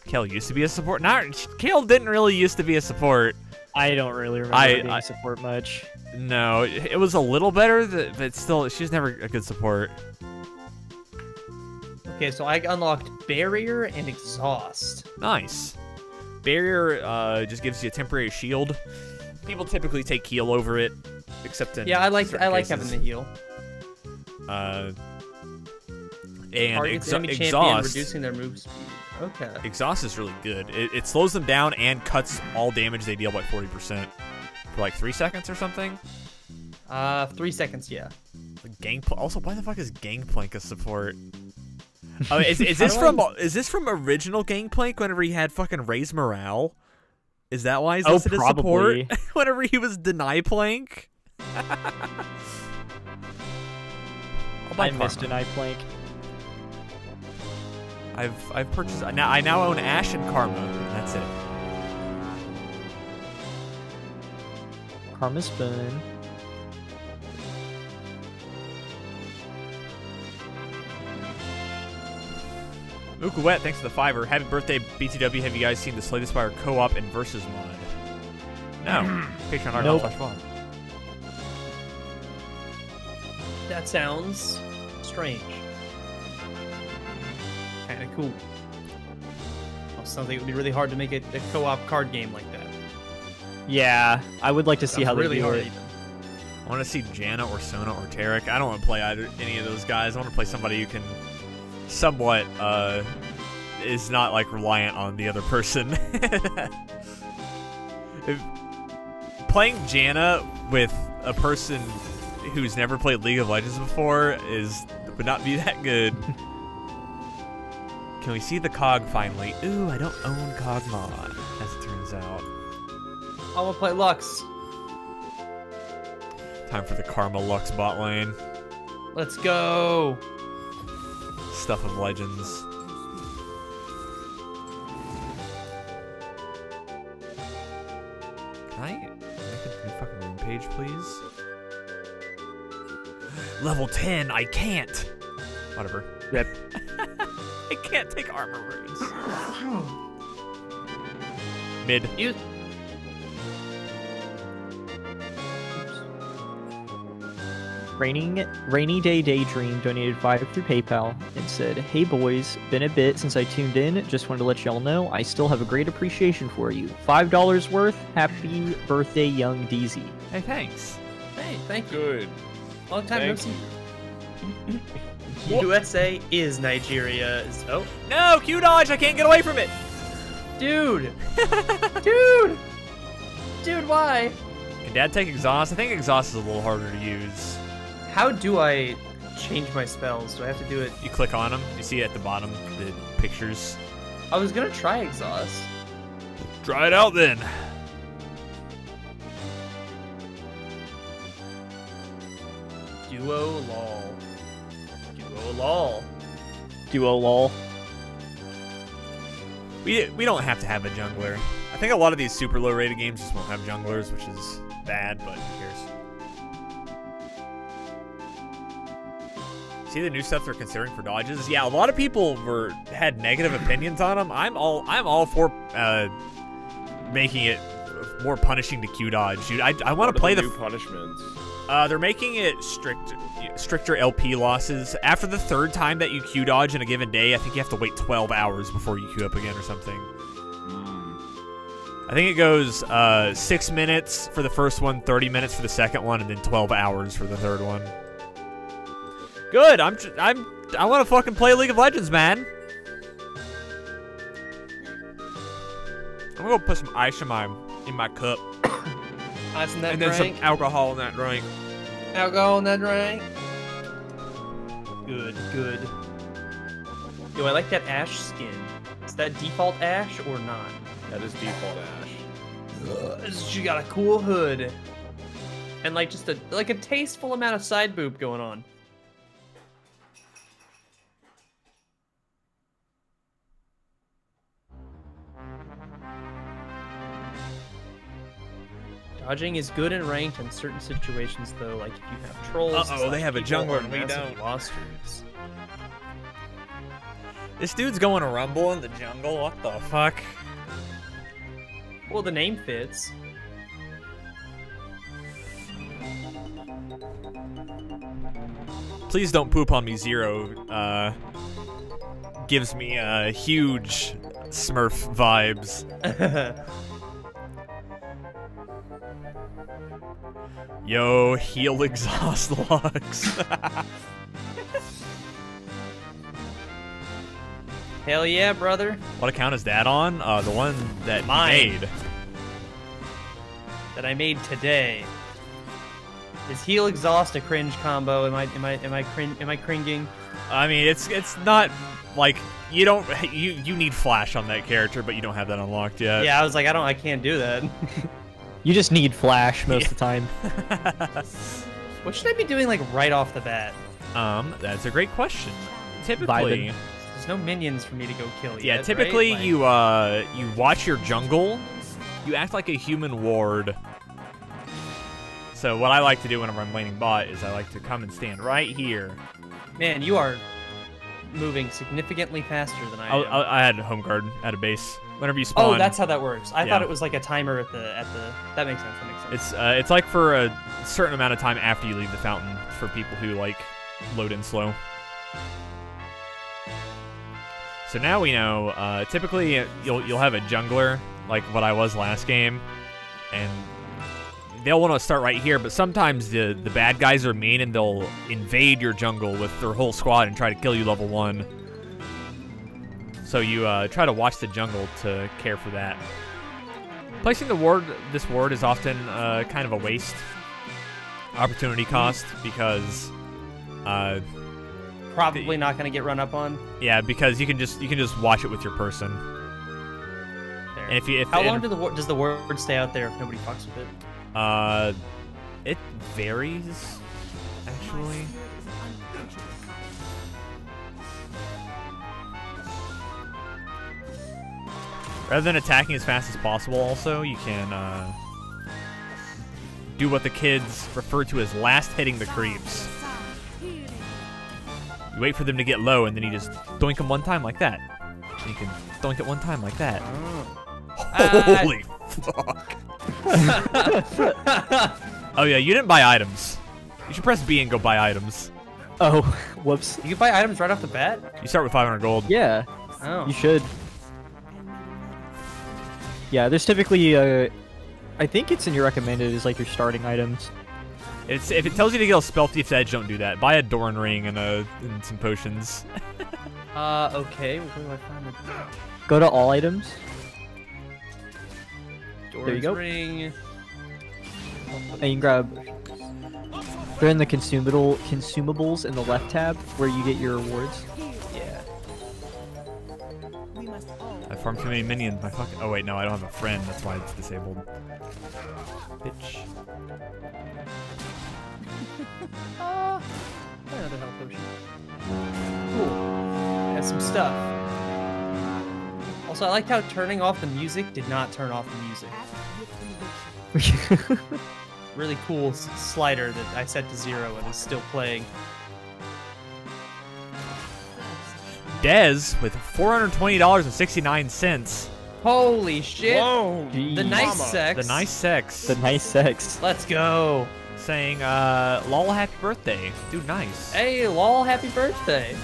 Kale used to be a support. Not Kale didn't really used to be a support. I don't really remember I, being I, support much. No, it was a little better, but still, she's never a good support. Okay, so I unlocked Barrier and Exhaust. Nice. Barrier uh, just gives you a temporary shield. People typically take heal over it, except in yeah, I like I like cases. having the heal. Uh, and exa enemy exhaust reducing their move speed. Okay. Exhaust is really good. It, it slows them down and cuts all damage they deal by forty percent for like three seconds or something. Uh, three seconds, yeah. Gangplank. Also, why the fuck is Gangplank a support? Oh, is, is this from I... is this from original Gangplank? Whenever he had fucking raise morale, is that why he's listed oh, as support? Whenever he was deny plank. I missed deny plank. I've I've purchased now. I now own Ash and Karma. That's it. Karma's fun. Ukuwet, thanks for the fiver. Happy birthday, B T W. Have you guys seen the Slay the Spire co-op and versus mod? No. Patreon dot com slash mod. That sounds strange. Kind of cool. Well, sounds like it would be really hard to make a, a co-op card game like that. Yeah, I would like to see That's how really they do hard it. Even. I want to see Janna or Sona or Taric. I don't want to play either any of those guys. I want to play somebody who can somewhat uh is not like reliant on the other person. If playing Janna with a person who's never played League of Legends before is would not be that good. Can we see the cog finally? Ooh, I don't own Cogmod, as it turns out. I will play Lux. Time for the Karma Lux bot lane. Let's go. Stuff of Legends. Can I make a new fucking room page, please? Level ten, I can't! Whatever. Rip. I can't take armor runes. Mid. You Rainy, Rainy Day Daydream donated five through PayPal and said, "Hey boys, been a bit since I tuned in. Just wanted to let y'all know I still have a great appreciation for you. Five dollars worth. Happy birthday, young D Z." Hey, thanks. Hey, thank you. Good. Long time no see. U S A is Nigeria. Oh no, Q dodge! I can't get away from it, dude. dude, dude, why? Can Dad take exhaust? I think exhaust is a little harder to use. How do I change my spells? Do I have to do it? You click on them. You see at the bottom the pictures. I was gonna try exhaust. Try it out then. Duo lol. Duo lol. Duo lol. We we don't have to have a jungler. I think a lot of these super low rated games just won't have junglers, which is bad, but who cares? See the new stuff they're considering for dodges? Yeah, a lot of people were had negative opinions on them. I'm all I'm all for uh, making it more punishing to Q dodge, dude. I I want to play the new punishments. Uh, they're making it strict stricter L P losses. After the third time that you Q dodge in a given day, I think you have to wait twelve hours before you queue up again or something. I think it goes uh, six minutes for the first one, thirty minutes for the second one, and then twelve hours for the third one. Good. I'm. I'm. I want to fucking play League of Legends, man. I'm gonna go put some ice in my in my cup. Ice in that and drink. And then some alcohol in that drink. Alcohol in that drink. Good. Good. Yo, I like that Ash skin. Is that default Ash or not? That is default Ash. Ugh, she got a cool hood. and like just a like a tasteful amount of side boob going on. Dodging is good in ranked in certain situations, though. Like if you have trolls. Uh oh, like they have a jungler and we don't. Rosters. This dude's going to Rumble in the jungle. What the fuck? Well, the name fits. Please don't poop on me, Zero. Uh, gives me uh, huge Smurf vibes. Yo, heal exhaust Lux. Hell yeah, brother. What account is that on? Uh, the one that Mine. you made. That I made today. Is heal exhaust a cringe combo? Am I am I am I cring am I cringing? I mean, it's it's not like you don't you you need flash on that character, but you don't have that unlocked yet. Yeah, I was like, I don't I can't do that. You just need flash most yeah. of the time. What should I be doing like right off the bat? Um, that's a great question. Typically, Vibin. There's no minions for me to go kill yet. Yeah, typically right? like... you uh you watch your jungle, you act like a human ward. So what I like to do when I'm laning bot is I like to come and stand right here. Man, you are moving significantly faster than I am. I, I had home guard at a base. Whenever you spawn. Oh, that's how that works. I yeah. thought it was like a timer at the at the. That makes sense. That makes sense. It's uh, it's like for a certain amount of time after you leave the fountain for people who like load in slow. So now we know. Uh, typically, you'll you'll have a jungler like what I was last game, and they'll want to start right here. But sometimes the the bad guys are mean and they'll invade your jungle with their whole squad and try to kill you level one. So you uh, try to watch the jungle to care for that. Placing the ward, this ward is often uh, kind of a waste. Opportunity cost because uh, probably not going to get run up on. Yeah, because you can just you can just watch it with your person. There. And if you if how long do the does the ward stay out there if nobody fucks with it? Uh, it varies actually. Rather than attacking as fast as possible, also, you can uh, do what the kids refer to as last hitting the creeps. You wait for them to get low, and then you just doink them one time like that. And you can doink it one time like that. Uh, Holy fuck. Oh, yeah, you didn't buy items. You should press B and go buy items. Oh, whoops. You can buy items right off the bat? You start with five hundred gold. Yeah, oh. You should. Yeah, there's typically, uh, I think it's in your recommended is like your starting items. It's if it tells you to get a spell thief's edge, don't do that. Buy a Dorn ring and a and some potions. uh, okay. Where do I find it? Go to all items. Dorn's there you go. Ring. And you can grab. They're in the consumable consumables in the left tab where you get your rewards. I farmed too many minions, my fucking- oh wait, no, I don't have a friend, that's why it's disabled. Bitch. uh, another health potion. Cool. Got some stuff. Also, I liked how turning off the music did not turn off the music. Really cool slider that I set to zero and is still playing. Dez with four hundred twenty dollars and sixty-nine cents. Holy shit. Whoa, the nice mama. sex. The nice sex. The nice sex. Let's go. Saying, uh, lol, happy birthday. Dude, nice. Hey, lol, happy birthday.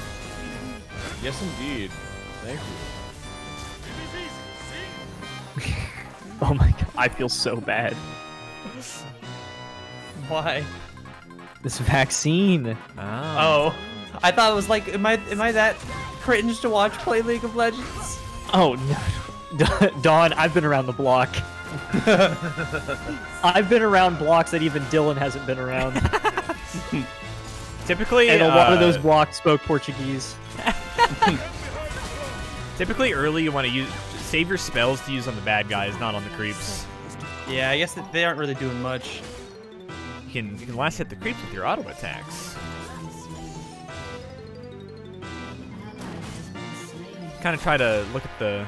Yes, indeed. Thank you. Oh my god, I feel so bad. Why? This vaccine. Oh. Oh. I thought it was like, am I, am I that... cringe to watch play League of Legends? Oh no, Don! I've been around the block. I've been around blocks that even Dylan hasn't been around. Typically, and a lot uh, of those blocks spoke Portuguese. Typically, early you want to use save your spells to use on the bad guys, not on the creeps. Yeah, I guess that they aren't really doing much. You can, you can last hit the creeps with your auto attacks. Kind of try to look at the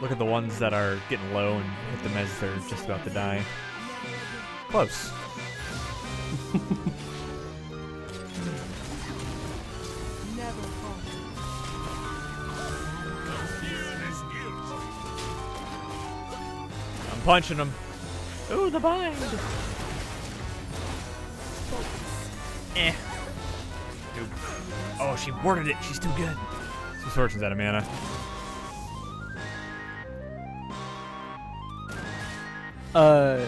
look at the ones that are getting low and hit them as they're just about to die. Close. I'm punching them. Ooh, the bind. Eh. Dude. Oh, she worded it. She's too good. Two torches out of mana. Uh,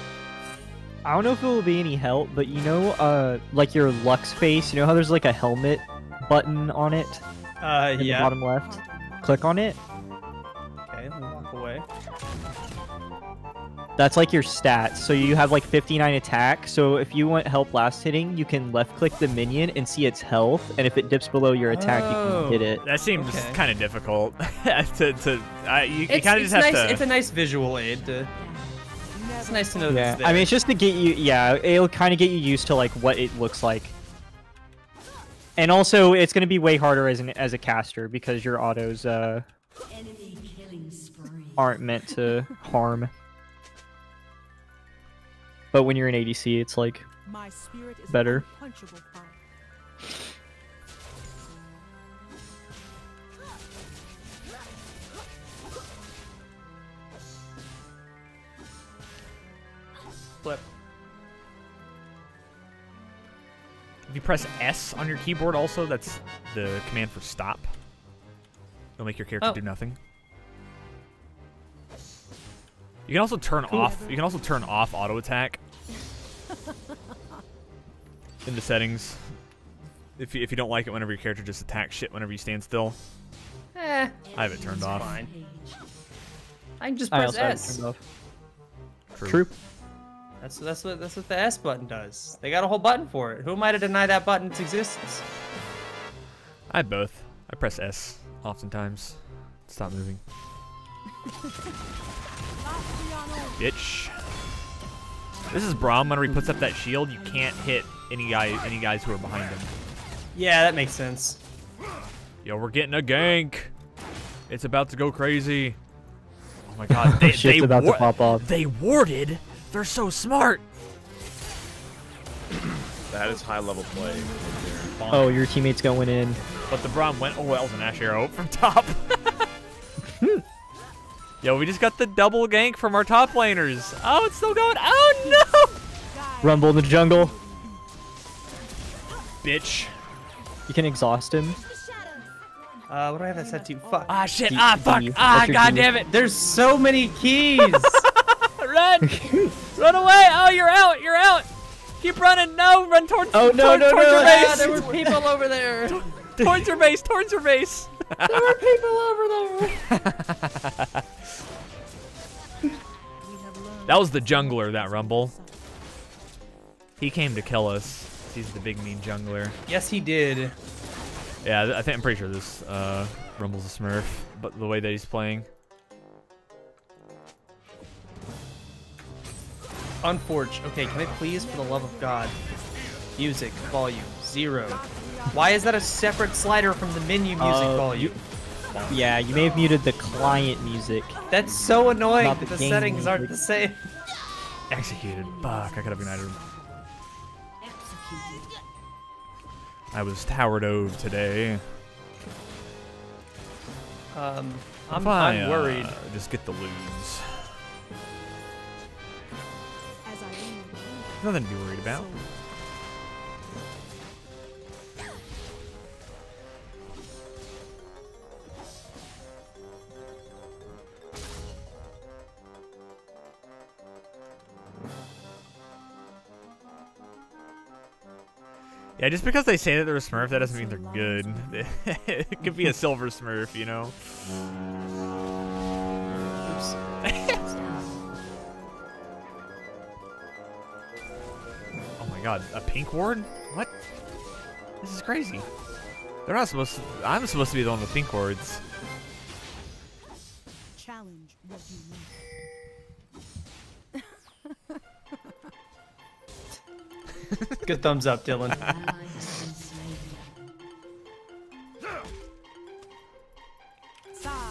I don't know if it will be any help, but you know, uh, like your Lux face, you know how there's like a helmet button on it? Uh, in yeah. the bottom left. Click on it. Okay, walk away. That's like your stats. So you have like fifty-nine attack. So if you want help last hitting, you can left click the minion and see its health. And if it dips below your attack, oh, you can hit it. That seems okay. kind of difficult. to, to, uh, you, it's, you kind of just nice, have to... It's a nice visual aid. To... It's nice to know yeah. that. I mean, it's just to get you... Yeah, it'll kind of get you used to like what it looks like. And also, it's going to be way harder as, an, as a caster because your autos uh, aren't meant to harm. But when you're in A D C, it's like better. Flip. If you press S on your keyboard, also that's the command for stop. It'll make your character oh. do nothing. You can also turn cool. off. You can also turn off auto attack in the settings. If you, if you don't like it, whenever your character just attacks shit whenever you stand still. Eh, I have it turned off. Fine. I can just press I S. Off. True. True. That's that's what that's what the S button does. They got a whole button for it. Who am I to deny that button its existence? I have both. I press S oftentimes. Stop moving. Bitch. This is Braum. Whenever he puts up that shield, you can't hit any guy, any guys who are behind him. Yeah, that makes sense. Yo, we're getting a gank. It's about to go crazy. Oh my god, they, they, about to pop off. They warded. They're so smart. That is high level play. Right there. Oh, your teammate's going in. But the Braum went. Oh, that was an Ash arrow from top. Yo, we just got the double gank from our top laners. Oh, it's still going. Oh, no! Rumble in the jungle. Bitch. You can exhaust him. Uh, what do I have that set to? Fuck. Ah, shit. Ah, fuck. Ah, god damn it. There's so many keys. Run. Run away. Oh, you're out. You're out. Keep running. No, run towards your base. Oh, no, no, no. Yeah, there were people over there. Towards your base. Towards your base. There were people over there. That was the jungler, that Rumble. He came to kill us. He's the big mean jungler. Yes, he did. Yeah, I think I'm pretty sure this uh, Rumble's a smurf, but the way that he's playing. Unforged. Okay, can I please, for the love of God, music volume zero. Why is that a separate slider from the menu music uh, volume? You, yeah, you may have muted the client music. That's so annoying that the, the settings music. aren't the same. Executed. Fuck, I could have ignited him. Executed. I was towered over today. Um, I'm, I, I'm worried. Uh, just get the lose. Nothing to be worried about. Yeah, just because they say that they're a smurf, that doesn't mean they're good. It could be a silver smurf, you know? Oh my god, a pink ward? What? This is crazy. They're not supposed to... I'm supposed to be the one with pink wards. Challenge what you Good thumbs up, Dylan.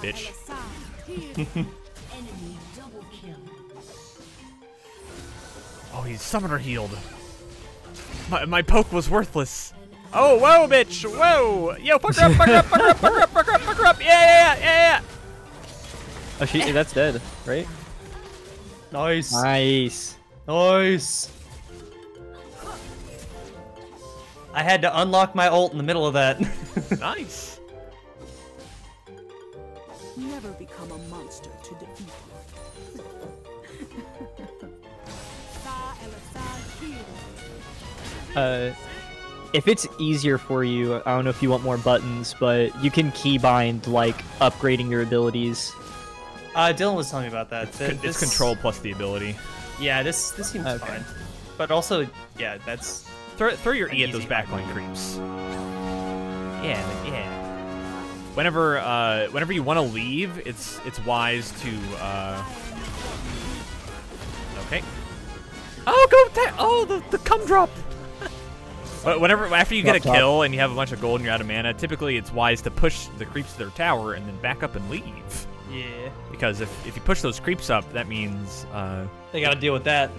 Bitch. Oh, he's summoner healed. My, my poke was worthless. Oh, whoa, bitch! Whoa! Yo, fuck her up, fuck her up, fuck her up, fuck her up, fuck her up, fuck her up! Yeah, yeah, yeah, yeah! Oh, she, that's dead, right? Nice. Nice. Nice. I had to unlock my ult in the middle of that. Nice. Never become a monster to defeat you. Uh, if it's easier for you, I don't know if you want more buttons, but you can keybind like upgrading your abilities. Uh, Dylan was telling me about that. It's, this, it's control plus the ability. Yeah, this this seems okay. Fine. But also, yeah, that's throw throw your E at those backline creeps. Yeah, yeah. Whenever uh, whenever you want to leave, it's it's wise to. Uh... Okay. Oh, go! Oh, the the cum drop. Whenever after you get a kill and you have a bunch of gold and you're out of mana, typically it's wise to push the creeps to their tower and then back up and leave. Yeah. Because if, if you push those creeps up, that means uh, they got to deal with that.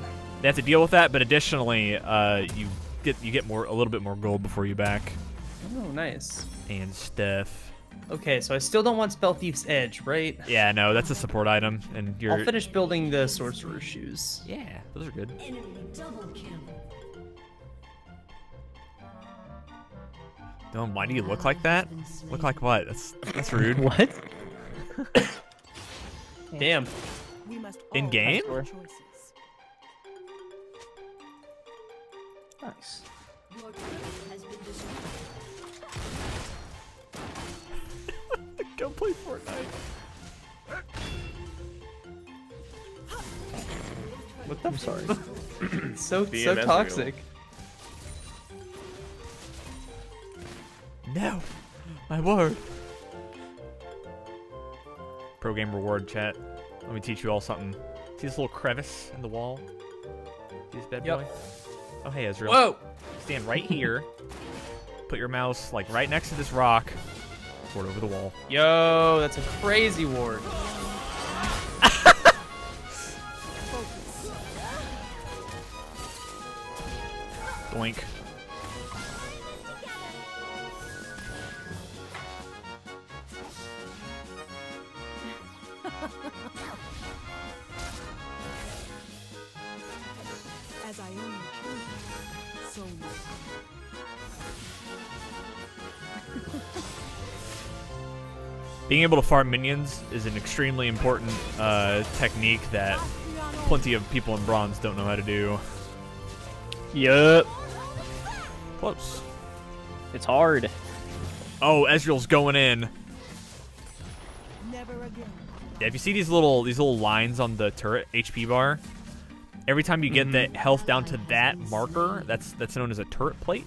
They have to deal with that, but additionally, uh, you get you get more a little bit more gold before you back. Oh, nice. And stuff. Okay, so I still don't want Spell Thief's Edge, right? Yeah, no, that's a support item, and you're. I'll finish building the Sorcerer's Shoes. Yeah, those are good. Enemy double kill. Dylan, why do you look like that? Look like what? That's that's rude. What? Damn. In game? Nice. Go play Fortnite. What the? I'm sorry. so so toxic. No, my word. Pro game reward chat. Let me teach you all something. See this little crevice in the wall? See this bad yep. boy? Oh, hey, Ezreal. Whoa! Stand right here. Put your mouse like right next to this rock. Ward over the wall. Yo, that's a crazy ward. Boink. As I am, so being able to farm minions is an extremely important uh, technique that plenty of people in bronze don't know how to do. Yup. Close. It's hard. Oh, Ezreal's going in. Never again. Yeah, if you see these little these little lines on the turret H P bar, every time you get mm-hmm. the health down to that marker, that's that's known as a turret plate.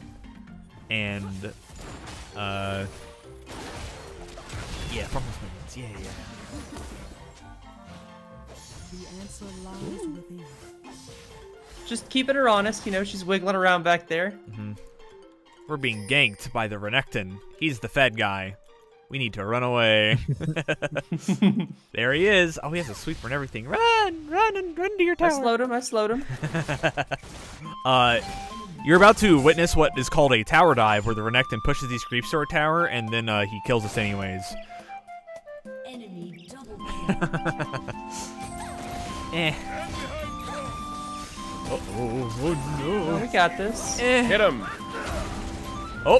And uh yeah, from those minions. Yeah, yeah. The answer lies within. Just keeping her honest, you know, she's wiggling around back there. Mm-hmm. We're being ganked by the Renekton. He's the fed guy. We need to run away. There he is. Oh, he has a sweeper and everything. Run, run, and run to your tower. I slowed him. I slowed him. uh, you're about to witness what is called a tower dive, where the Renekton pushes these creeps to our tower, and then uh, he kills us anyways. Enemy double eh. Uh oh, oh no. Oh, we got this. Eh. Hit him. Oh.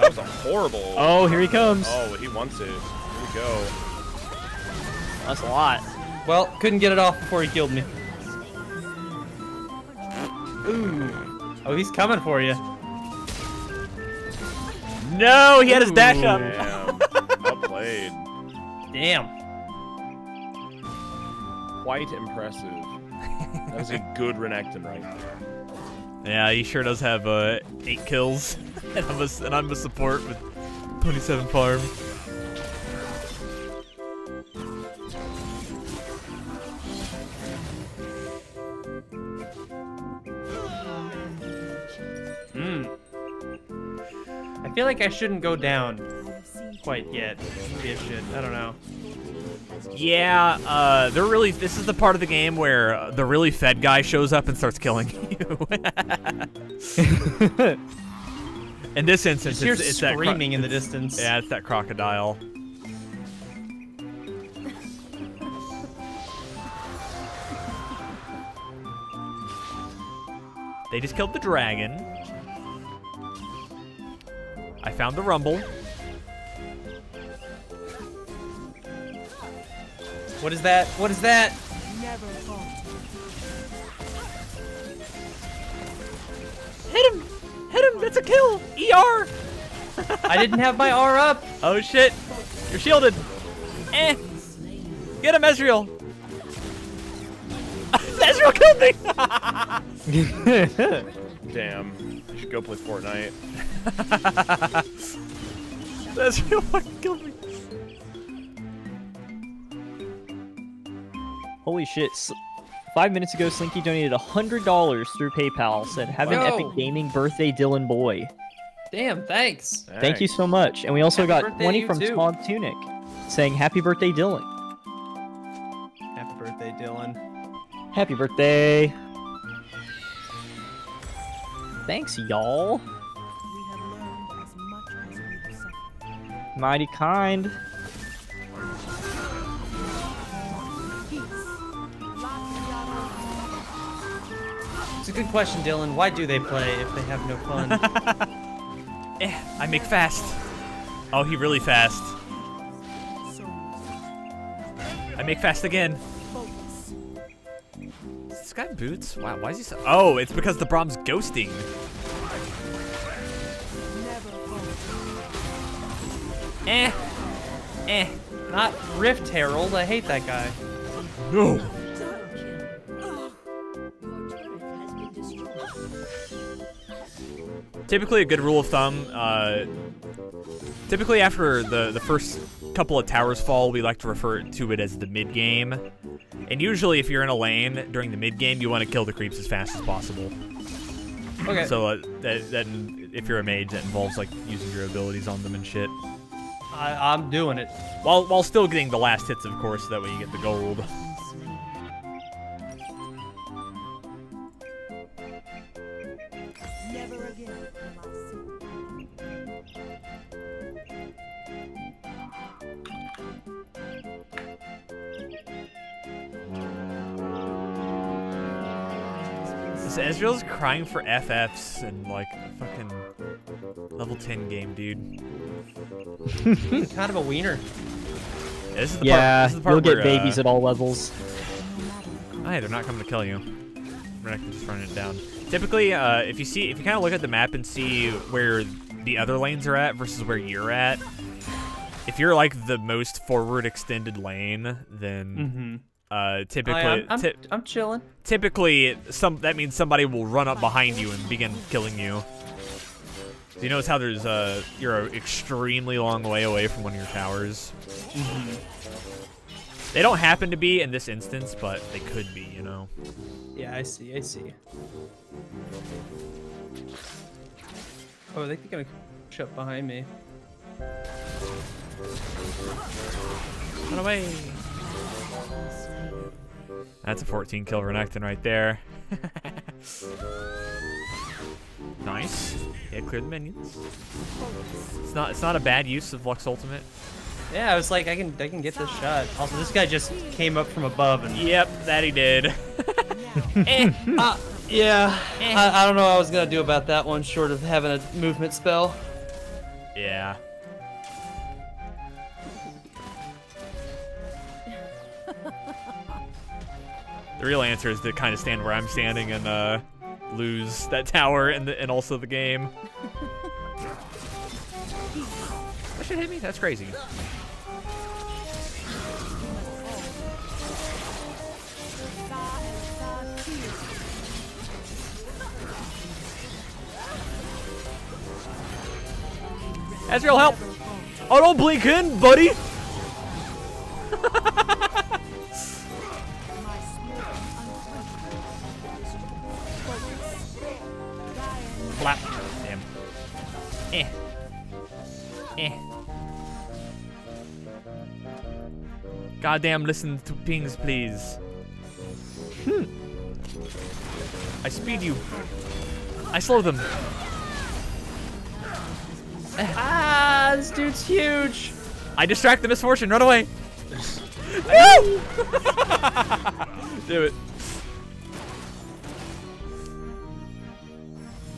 Oh, that was a horrible. Oh, here he comes. Oh, he wants it. Here we go. That's a lot. Well, couldn't get it off before he killed me. Ooh. Oh, he's coming for you. No, he had his dash up. Damn. Well played. Damn. Quite impressive. That was a good Renekton right there. Yeah, he sure does have uh, eight kills, and I'm a, and I'm a support with twenty-seven farm. feel like I shouldn't go down quite yet. Maybe I should. I don't know. Yeah, uh, they're really. This is the part of the game where the really fed guy shows up and starts killing you. In this instance, it's, it's screaming that in the distance. Yeah, it's that crocodile. They just killed the dragon. I found the rumble. What is that? What is that? Never fall. Hit him! Hit him! That's a kill! E R! I didn't have my R up! Oh shit! You're shielded! Eh! Get him, Ezreal! Ezreal killed me! Damn. I should go play Fortnite. Ezreal fucking killed me. Holy shit, five minutes ago, Slinky donated one hundred dollars through PayPal, said, have an epic gaming birthday, Dylan boy. Damn, thanks. Thank thanks. you so much. And we also happy got twenty from Smog Tunic, saying, happy birthday, Dylan. Happy birthday, Dylan. Happy birthday. Thanks, y'all. Mighty kind. It's a good question, Dylan. Why do they play if they have no fun? eh, I make fast. Oh, he really fast. I make fast again. Is this guy boots? Wow, why is he so... Oh, it's because the Brahm's ghosting. Eh. Eh. Not Rift Herald. I hate that guy. No. Typically a good rule of thumb, uh, typically after the, the first couple of towers fall, we like to refer to it as the mid-game. And usually if you're in a lane during the mid-game, you want to kill the creeps as fast as possible. Okay. So uh, that, that, if you're a mage, that involves like using your abilities on them and shit. I, I'm doing it. While, while still getting the last hits, of course, so that way you get the gold. Ezreal's crying for F Fs and like a fucking level ten game, dude. He's kind of a wiener. Yeah, this is the yeah, part, this is the part you'll where, get babies uh, at all levels. Hey, they're not coming to kill you. Renekton just running it down. Typically, uh, if you see, if you kind of look at the map and see where the other lanes are at versus where you're at, if you're like the most forward extended lane, then. Mm-hmm. Uh, typically, I, I'm, I'm, ti I'm chilling. Typically, some that means somebody will run up behind you and begin killing you. So you notice how there's uh, you're an extremely long way away from one of your towers. Mm-hmm. They don't happen to be in this instance, but they could be, you know. Yeah, I see. I see. Oh, they think I'm gonna push up behind me. Run away. That's a fourteen kill Renekton right there. Nice. Yeah, clear the minions. It's not it's not a bad use of Lux ultimate. Yeah, I was like I can I can get this shot. Also this guy just came up from above and yep, that he did. eh, uh, yeah. Eh. I, I don't know what I was gonna do about that one short of having a movement spell. Yeah. The real answer is to kind of stand where I'm standing and uh, lose that tower and, the, and also the game. That shit hit me? That's crazy. Ezreal, help! Oh, don't blink in, buddy! Blap. Damn. Eh. Eh. Goddamn, listen to pings, please. Hmm. I speed you. I slow them. Ah, this dude's huge. I distract the misfortune. Run away. No! Do it.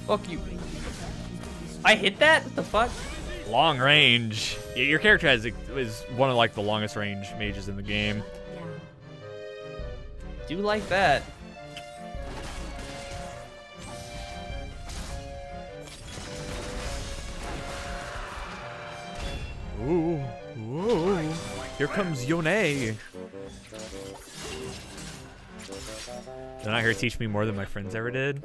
Fuck you. I hit that? What the fuck? Long range. Yeah, your character has is one of like the longest range mages in the game. Do like that. Ooh, ooh. Here comes Yone. They're not here to teach me more than my friends ever did.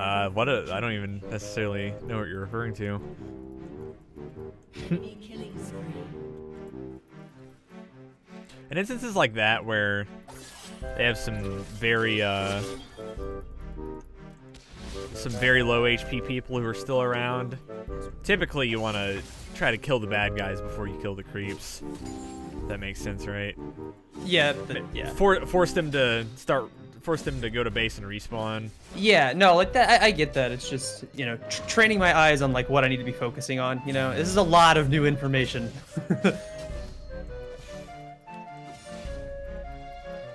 Uh, what a, I don't even necessarily know what you're referring to. And instances like that where they have some very, uh, some very low H P people who are still around. Typically, you want to try to kill the bad guys before you kill the creeps. That makes sense, right? Yeah. The, yeah. For, force them to start. Force them to go to base and respawn. Yeah, no, like that. I, I get that. It's just, you know, tr training my eyes on like what I need to be focusing on. You know, this is a lot of new information.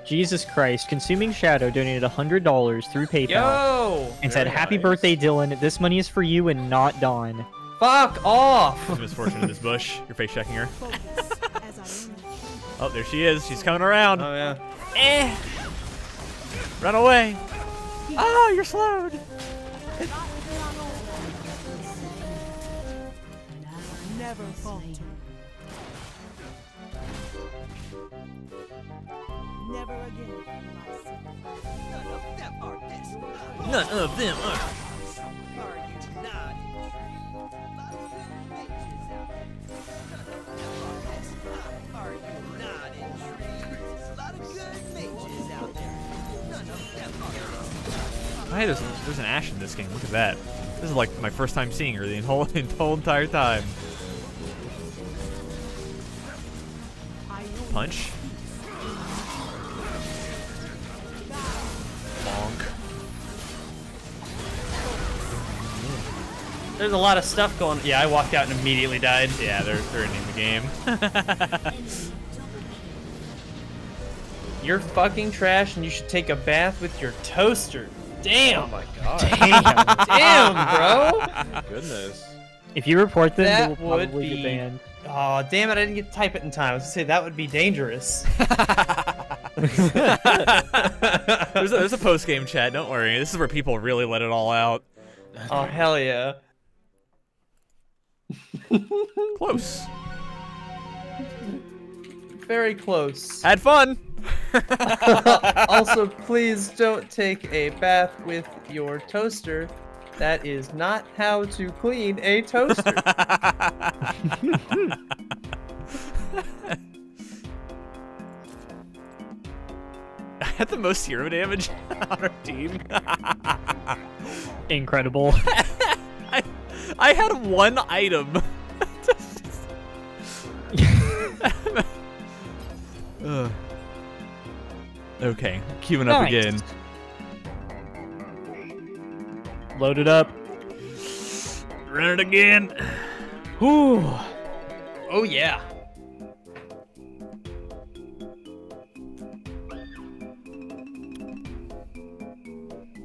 Jesus Christ! Consuming Shadow donated a hundred dollars through PayPal Yo! and said, "Happy nice. birthday, Dylan. This money is for you and not Don." Fuck off! It's a misfortune in this bush. You're face checking her. Oh, there she is. She's coming around. Oh yeah. Eh. Run away! Oh, you're slowed! Never fall. Never again. None of them are this. None of them are. Are you not intrigued? A lot of good mages out there. Hey, there's, there's an Ash in this game. Look at that. This is like my first time seeing her the whole, the whole entire time. Punch. Bonk. There's a lot of stuff going on. Yeah, I walked out and immediately died. Yeah, they're, they're ending the game. You're fucking trash, and you should take a bath with your toaster. Damn! Oh my god! Damn! Damn, bro! Goodness! If you report them, that they will would probably be... get banned. Oh damn it! I didn't get to type it in time. I was gonna say that would be dangerous. There's a, there's a post-game chat. Don't worry. This is where people really let it all out. Oh hell yeah! Close. Very close. Had fun. Also, please don't take a bath with your toaster. That is not how to clean a toaster. I had the most hero damage on our team. Incredible. I, I had one item. Ugh. Okay, queuing up right. again. Load it up. Run it again. Whew. Oh, yeah.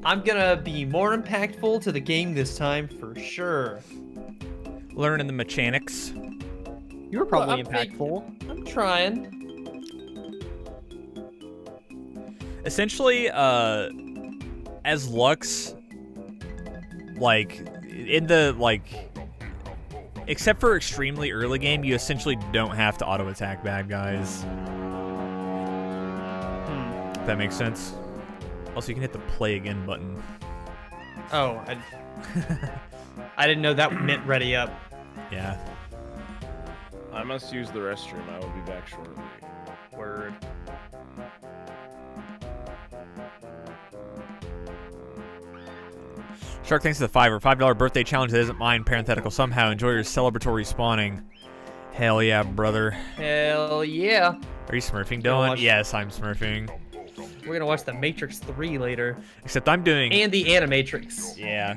I'm gonna be more impactful to the game this time for sure. Learning the mechanics. You were probably well, I'm impactful. Big. I'm trying. Essentially, uh, as Lux, like, in the, like, except for extremely early game, you essentially don't have to auto-attack bad guys. Hmm. If that makes sense. Also, you can hit the play again button. Oh, I, I didn't know that meant ready up. Yeah. I must use the restroom. I will be back shortly. Word. Shark, thanks to the fiver. five dollar birthday challenge that isn't mine, parenthetical somehow. Enjoy your celebratory spawning. Hell yeah, brother. Hell yeah. Are you smurfing, Dylan? Yes, I'm smurfing. We're going to watch The Matrix three later. Except I'm doing... And The Animatrix. Yeah.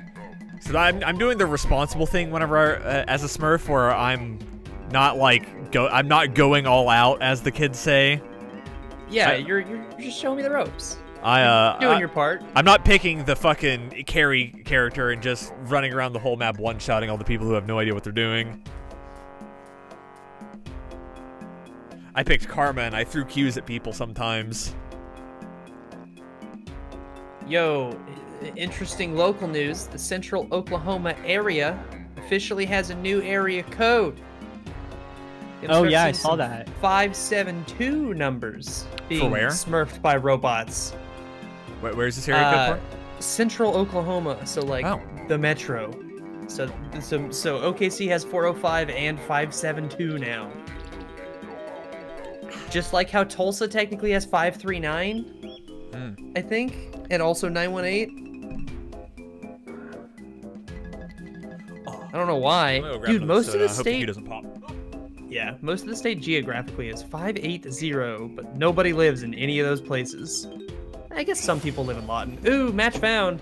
So I'm, I'm doing the responsible thing whenever, I, uh, as a smurf, where I'm not, like, go. I'm not going all out, as the kids say. Yeah, I, you're, you're just showing me the ropes. I, uh, doing I, your part. I'm not picking the fucking carry character and just running around the whole map one-shotting all the people who have no idea what they're doing. I picked Karma and I threw Qs at people sometimes. Yo, interesting local news. The Central Oklahoma area officially has a new area code. It'll oh yeah, I saw that. five seven two numbers being smurfed by robots. Wait, where's this area uh, code for? Central Oklahoma, so like oh. the metro. So, so, so O K C has four oh five and five seven two now. Just like how Tulsa technically has five three nine, mm. I think, and also nine one eight. Oh, I don't know why. Dude, most soda. of the state... doesn't pop. Yeah, most of the state geographically is five eight zero, but nobody lives in any of those places. I guess some people live in Lawton. Ooh, match found.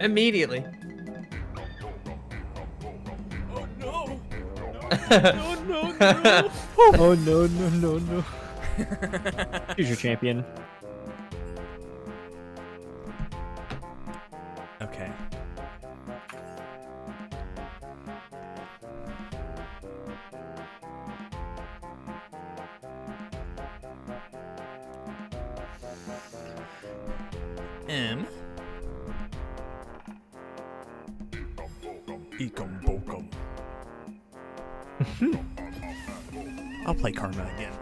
Immediately. no, no, no. Oh, no, no, no, no. Here's your champion. Okay. M. Ecom Bocom. I'll play Karma again.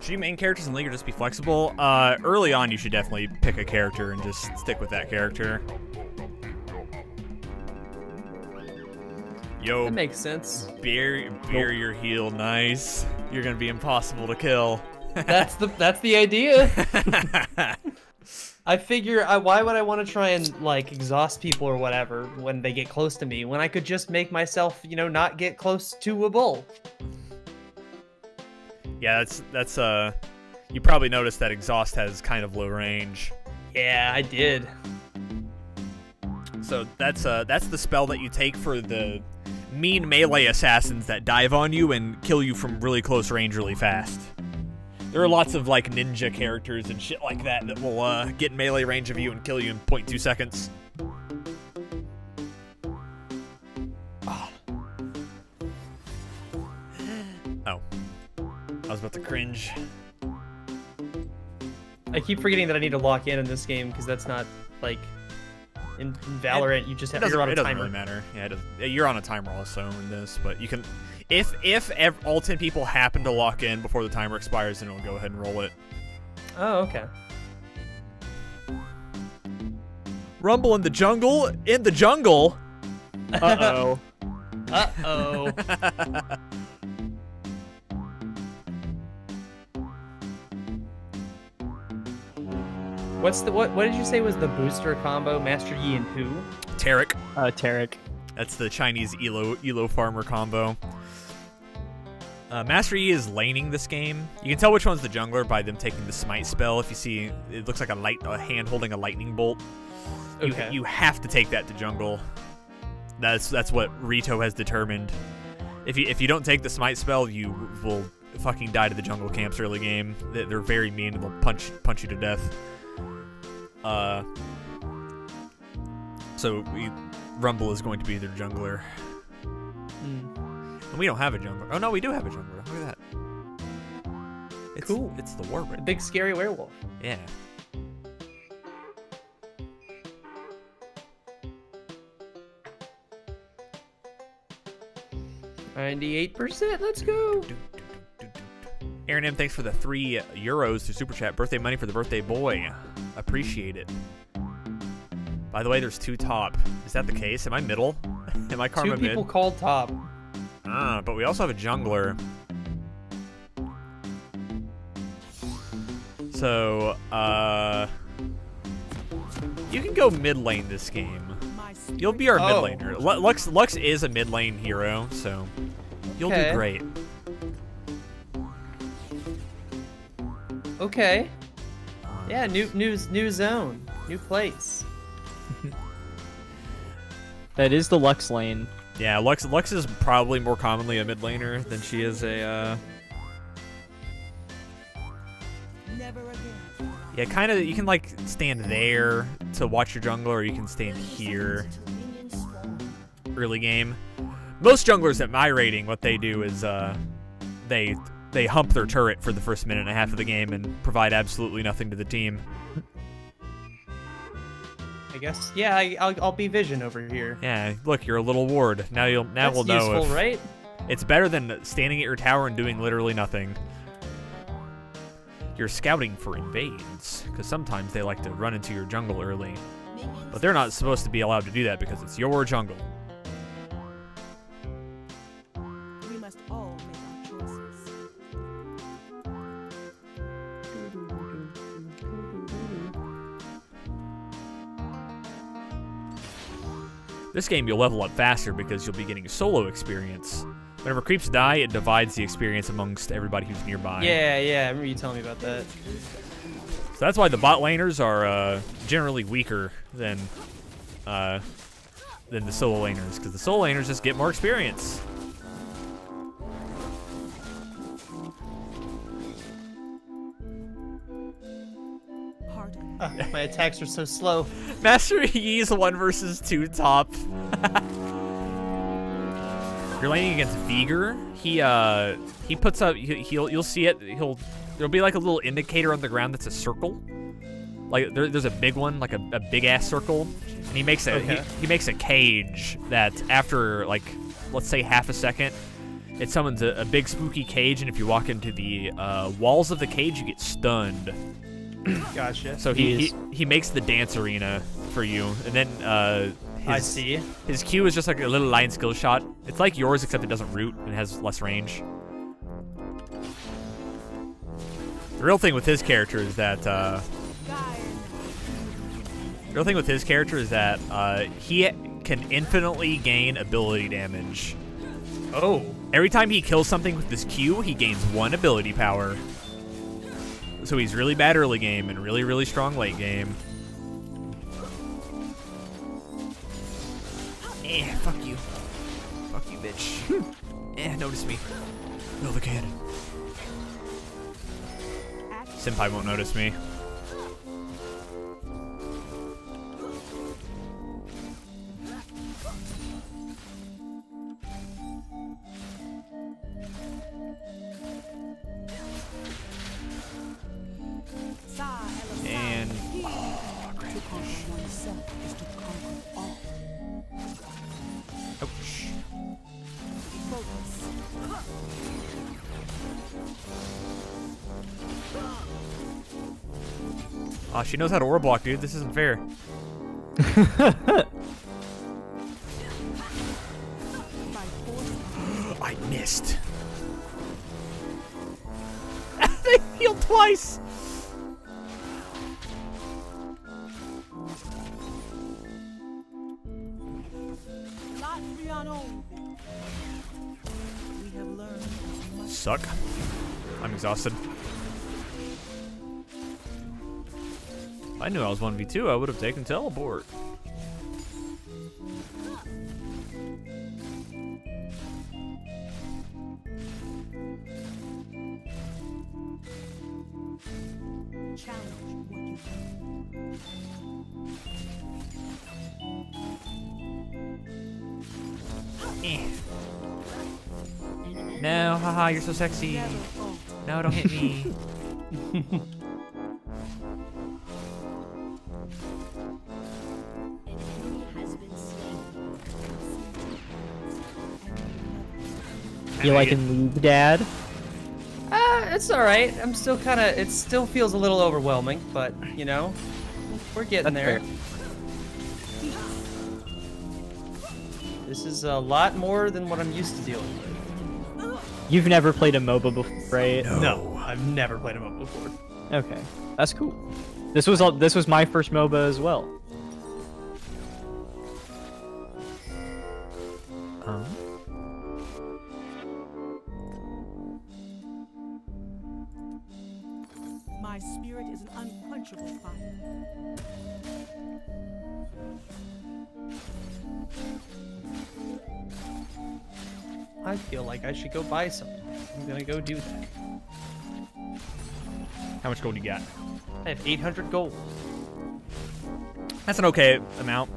Should you main characters in League or just be flexible? Uh, early on, you should definitely pick a character and just stick with that character. Yo, that makes sense. Barrier, barrier heal, nice. You're gonna be impossible to kill. That's the that's the idea. I figure, I, why would I want to try and, like, exhaust people or whatever when they get close to me, when I could just make myself, you know, not get close to a bull? Yeah, that's, that's, uh, you probably noticed that exhaust has kind of low range. Yeah, I did. So that's, uh, that's the spell that you take for the mean melee assassins that dive on you and kill you from really close range really fast. There are lots of, like, ninja characters and shit like that that will uh, get in melee range of you and kill you in zero point two seconds. Oh. Oh. I was about to cringe. I keep forgetting that I need to lock in in this game, because that's not, like, in, in Valorant, it, you just have to on a it timer. It doesn't really matter. Yeah, it doesn't, you're on a timer also in this, but you can... If if ev all ten people happen to lock in before the timer expires, then it'll go ahead and roll it. Oh, okay. Rumble in the jungle? In the jungle? Uh-oh. Uh-oh. What's the what what did you say was the booster combo? Master Yi and who? Taric. Uh Taric. That's the Chinese Elo Elo farmer combo. Uh, Master Yi is laning this game. You can tell which one's the jungler by them taking the smite spell. If you see, it looks like a light a hand holding a lightning bolt. Okay. You, you have to take that to jungle. That's that's what Rito has determined. If you if you don't take the smite spell, you will fucking die to the jungle camps early game. They're very mean and they'll punch punch you to death. Uh. So we. Rumble is going to be their jungler. Mm. And we don't have a jungler. Oh, no, we do have a jungler. Look at that. It's, cool. It's the Warwick. The big, scary werewolf. Yeah. ninety-eight percent. Let's go. Aaron M, thanks for the three euros to Super Chat. Birthday money for the birthday boy. Appreciate it. By the way, there's two top. Is that the case? Am I middle? Am I Karma mid? Two people called top. Ah, but we also have a jungler. So, uh... you can go mid lane this game. You'll be our oh. mid laner. L Lux, Lux is a mid lane hero, so you'll okay. do great. Okay. Yeah, new new new zone, new place. That is the Lux lane. Yeah, Lux Lux is probably more commonly a mid laner than she is a. Uh... Never again. Yeah, kind of. You can like stand there to watch your jungler, or you can stand here. Early game, most junglers at my rating, what they do is uh, they. They hump their turret for the first minute and a half of the game and provide absolutely nothing to the team. I guess. Yeah, I, I'll, I'll be Vision over here. Yeah, look, you're a little ward. Now you'll now That's we'll know. Useful, if, right? It's better than standing at your tower and doing literally nothing. You're scouting for invades because sometimes they like to run into your jungle early, but they're not supposed to be allowed to do that because it's your jungle. We must all. This game, you'll level up faster because you'll be getting solo experience. Whenever creeps die, it divides the experience amongst everybody who's nearby. Yeah, yeah, I remember you telling me about that. So that's why the bot laners are uh, generally weaker than uh, than the solo laners, because the solo laners just get more experience. Oh, my attacks are so slow. Master Yi's one versus two top. You're laning against Veigar. He uh he puts up. He, he'll you'll see it. He'll there'll be like a little indicator on the ground that's a circle. Like there, there's a big one, like a, a big ass circle, and he makes a okay. he, he makes a cage that after like let's say half a second, it summons a, a big spooky cage, and if you walk into the uh, walls of the cage, you get stunned. Gotcha. So he, he, he makes the dance arena for you, and then uh, his, I see. His Q is just like a little line skill shot. It's like yours, except it doesn't root and has less range. The real thing with his character is that uh, the real thing with his character is that uh, he can infinitely gain ability damage. Oh! Every time he kills something with this Q, he gains one ability power. So he's really bad early game and really, really strong late game. Eh, fuck you. Fuck you, bitch. Eh, notice me. No, the cannon. Senpai won't notice me. And oh, great. Ouch. Oh, she knows how to aura block, dude. This isn't fair. I missed. They healed twice. Suck. I'm exhausted. If I knew I was one v two, I would have taken teleport. No, haha, you're so sexy. No, don't hit me. You like in League, Dad? Ah, uh, it's all right. I'm still kind of. It still feels a little overwhelming, but you know, we're getting That's there. Fair. This is a lot more than what I'm used to dealing with. You've never played a MOBA before, right? No, no, I've never played a MOBA before. Okay, that's cool. This was all. This was my first MOBA as well. Um. My spirit is an unquenchable fire. I feel like I should go buy something. I'm gonna go do that. How much gold you got? I have eight hundred gold. That's an okay amount.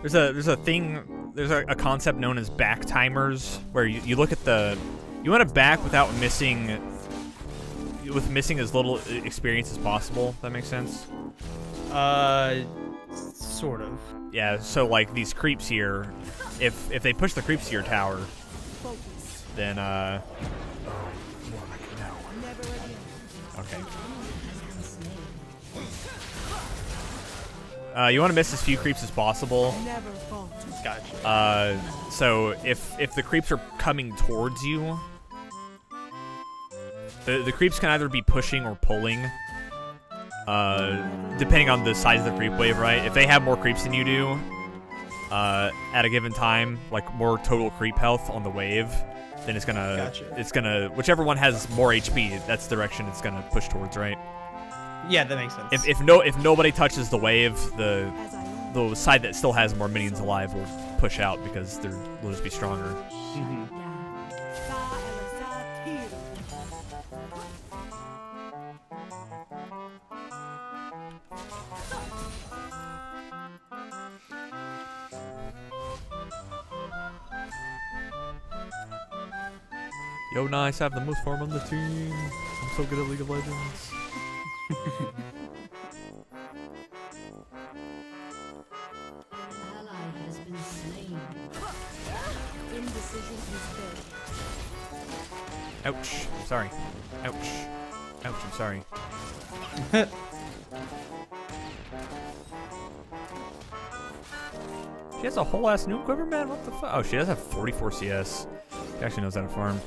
There's a there's a thing, there's a, a concept known as back timers, where you, you look at the, you want to back without missing, with missing as little experience as possible. If that makes sense. Uh, sort of. Yeah. So like these creeps here, if if they push the creeps to your tower, then uh. Okay. Uh, you want to miss as few creeps as possible. Gotcha. Uh, so if if the creeps are coming towards you, the the creeps can either be pushing or pulling, uh, depending on the size of the creep wave, right? If they have more creeps than you do, uh, at a given time, like more total creep health on the wave, then it's gonna, gotcha. it's gonna, whichever one has more H P, that's the direction it's gonna push towards, right? Yeah, that makes sense. If, if no, if nobody touches the wave, the the side that still has more minions alive will push out because they're, they'll just be stronger. Mm-hmm. Yo, nice. I have the most farm on the team. I'm so good at League of Legends. Ally has been slain. Indecision is dead. Ouch. Sorry. Ouch. Ouch. I'm sorry. She has a whole ass new quiver, man. What the fuck? Oh, she does have forty-four C S. She actually knows how to farm.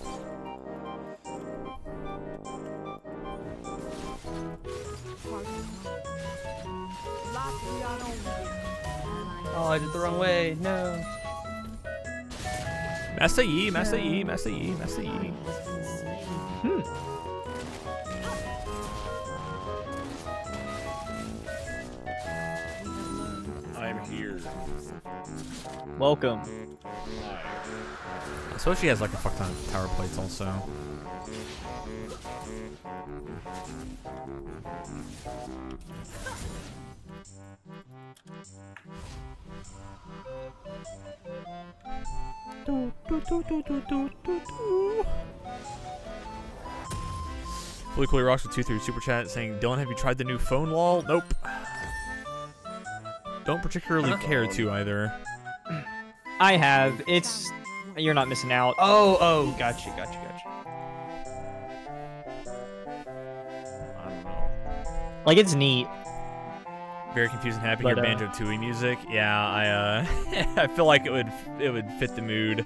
Oh, I did the wrong way. No. Master Yi, Master Yi, Master Yi, Master Yi. Hmm. I'm here. Welcome. I suppose she has like a fuck ton of tower plates also. Do, do, do, do, do, do, do. Blue Cooley Rocks with two through super chat saying, Dylan, have you tried the new phone lol? Nope. Don't particularly uh-huh. care to either. I have. It's, you're not missing out. Oh, oh, gotcha, gotcha, gotcha. I don't know. Like, it's neat. Very confusing having but, your uh, Banjo-Tooie music. Yeah, I uh, I feel like it would it would fit the mood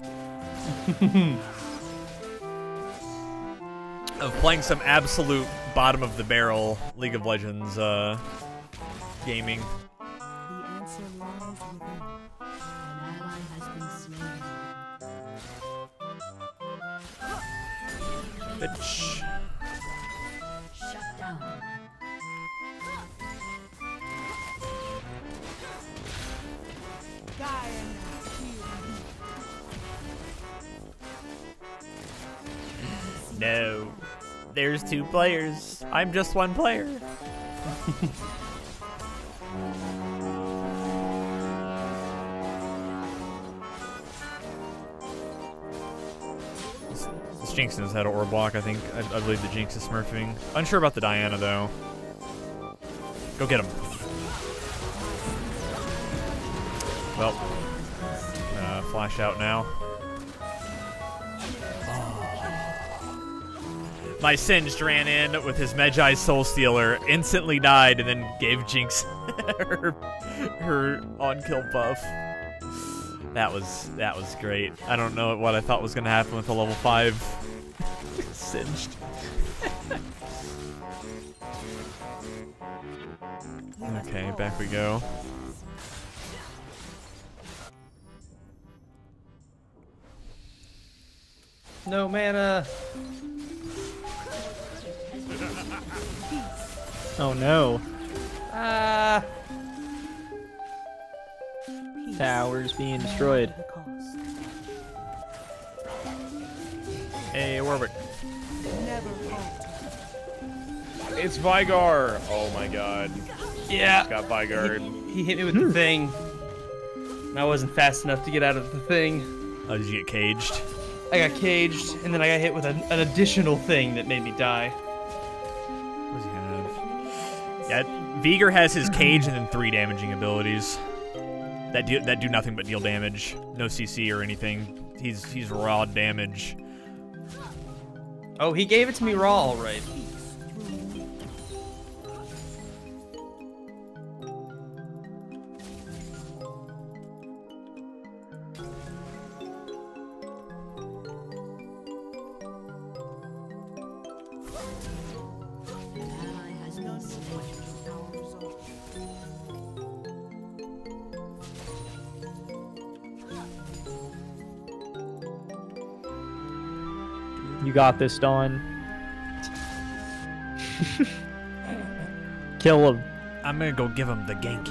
of playing some absolute bottom of the barrel League of Legends uh, gaming. The answer lies within. An ally has been slain. Bitch. Shut down. No, there's two players. I'm just one player. this, this Jinx knows how to orb block. I think I, I believe the Jinx is smurfing. Unsure about the Diana though. Go get him. Well, uh, flash out now. Oh. My Singed ran in with his Medjai Soul Stealer, instantly died, and then gave Jinx her, her on-kill buff. That was that was great. I don't know what I thought was gonna happen with a level five Singed. Okay, back we go. No mana! Oh no. Ah! Uh, tower's being destroyed. Hey, Warwick. It's Veigar! Oh my god. Yeah! Got Veigar. He, he hit me with hmm. the thing. And I wasn't fast enough to get out of the thing. Oh, did you get caged? I got caged, and then I got hit with an, an additional thing that made me die. What does he have? Yeah, Veigar has his cage and then three damaging abilities that do, that do nothing but deal damage. No C C or anything. He's he's raw damage. Oh, he gave it to me raw, all right. You got this, Don. Kill him. I'm gonna go give him the Genki.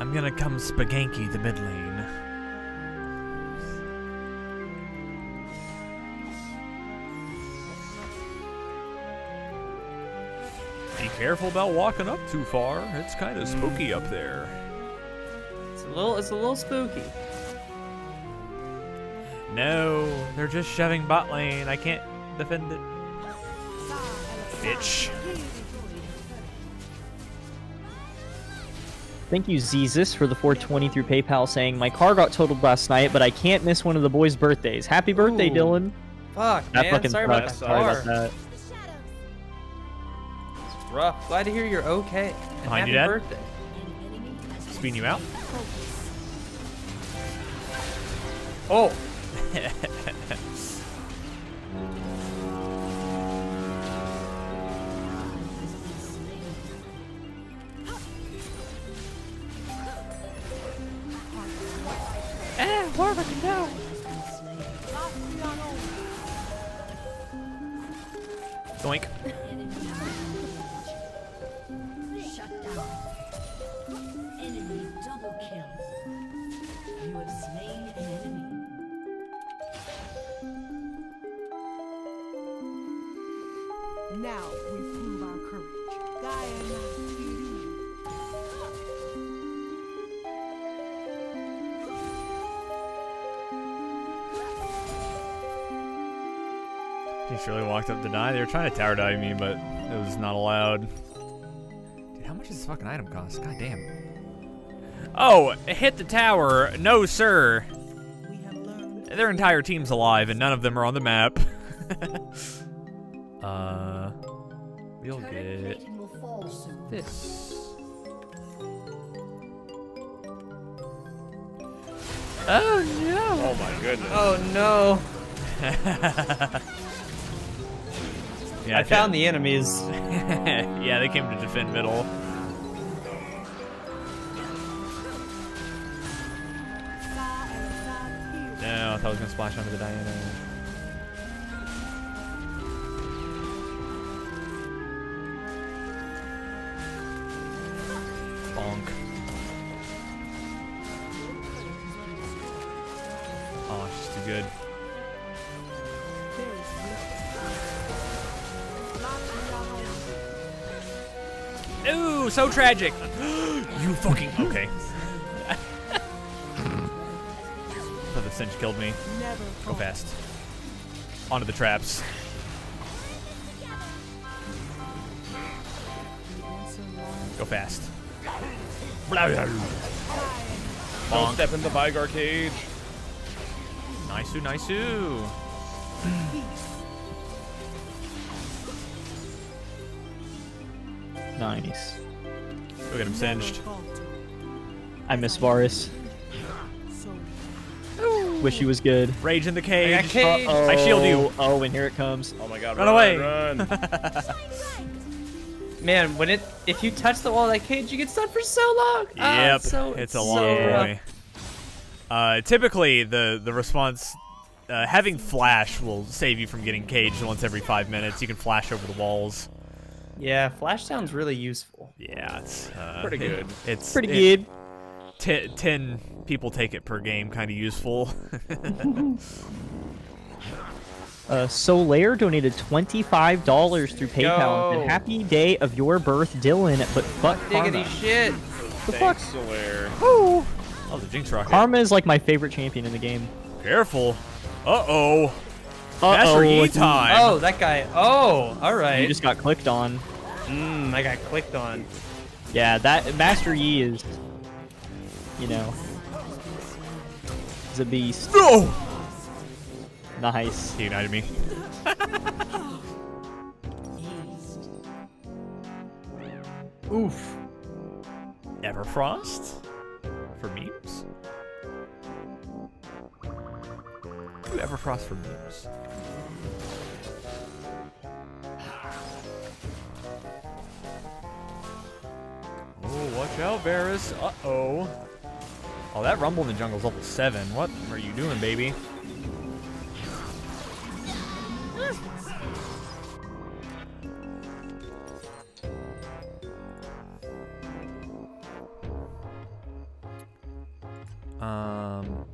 I'm gonna come Spaganky the mid lane. Be careful about walking up too far. It's kind of spooky mm. up there. It's a little. It's a little spooky. No, they're just shoving bot lane. I can't defend it. Bitch. Thank you, Zeezus, for the four twenty through PayPal saying, my car got totaled last night, but I can't miss one of the boys' birthdays. Happy birthday, Ooh. Dylan. Fuck, that man. Fucking Sorry about, that. Sorry about that. It's rough. Glad to hear you're okay. And Behind happy you, birthday. Speeding you out. Oh. Eh, Warwick, no. Doink. Shut down. Enemy double kill. You have slain an enemy. Now we prove our courage. Diana, he surely walked up to die. They were trying to tower dive me, but it was not allowed. Dude, how much does this fucking item cost? God damn. Oh, hit the tower. No, sir. We have learned. Their entire team's alive, and none of them are on the map. uh... We'll get this. Oh no! Oh my goodness! Oh no! Yeah, I, I found the enemies. Yeah, they came to defend middle. No, I thought I was gonna splash onto the Diana. Bonk. Oh, she's too good. Ooh, so tragic. You fucking okay. So the Singed killed me. Go fast. Onto the traps. Go fast. Don't step in the Veigar cage. Nice-oo, nice-oo. Nice. Go get him Singed. I miss Varus. Ooh. Wish he was good. Rage in the cage. I, cage. Uh-oh. I shield you. Oh, and here it comes. Oh my god. Run, run away. Run. Man, when it if you touch the wall of that cage, you get stunned for so long. Yep, oh, so, it's a long so way. Uh, typically, the the response, uh, having flash will save you from getting caged once every five minutes. You can flash over the walls. Yeah, flash sounds really useful. Yeah, it's uh, pretty good. It, it's pretty it, good. T ten people take it per game, kind of useful. Uh, Solaire donated twenty-five dollars through PayPal. And happy day of your birth, Dylan. But fuck Karma. Shit. The fuck, Solaire. Oh, the Jinx rocket. Karma is like my favorite champion in the game. Careful. Uh oh. Uh oh. Master Yi time. Oh, that guy. Oh, all right. You just got clicked on. Mmm, I got clicked on. Yeah, that Master Yi is, you know, he's a beast. No. Nice. He united me. Oof. Everfrost? For memes? Ooh, Everfrost for memes. Oh, watch out, Varus. Uh-oh. Oh, that Rumble in the Jungle's level seven. What are you doing, baby? Um,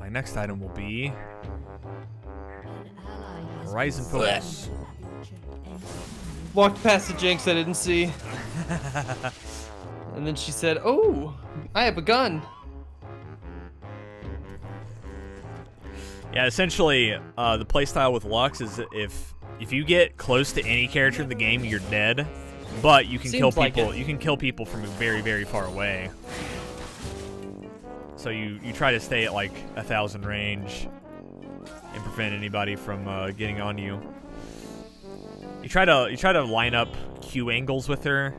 my next item will be Horizon Poets. Walked past the Jinx I didn't see. And then she said, "Oh, I have a gun." Yeah, essentially, uh, the playstyle with Lux is if if you get close to any character in the game, you're dead. But you can Seems kill people. Like you can kill people from very, very far away. So you, you try to stay at, like, a thousand range and prevent anybody from uh, getting on you. You try to you try to line up Q angles with her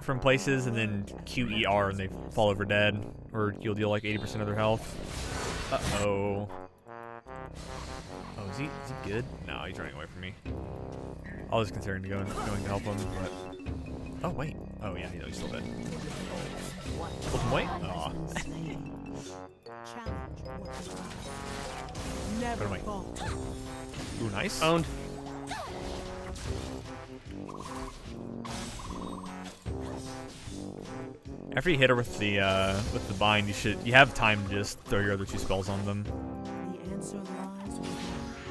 from places, and then Q E R, and they fall over dead, or you'll deal, like, eighty percent of their health. Uh-oh. Oh, is he, is he good? No, he's running away from me. I was considering going, going to help him, but... Oh, wait. Oh, yeah, he's still dead. Oh, wait. Aw. Ooh, nice. Owned. After you hit her with the uh, with the bind, you should you have time to just throw your other two spells on them. The answer lies with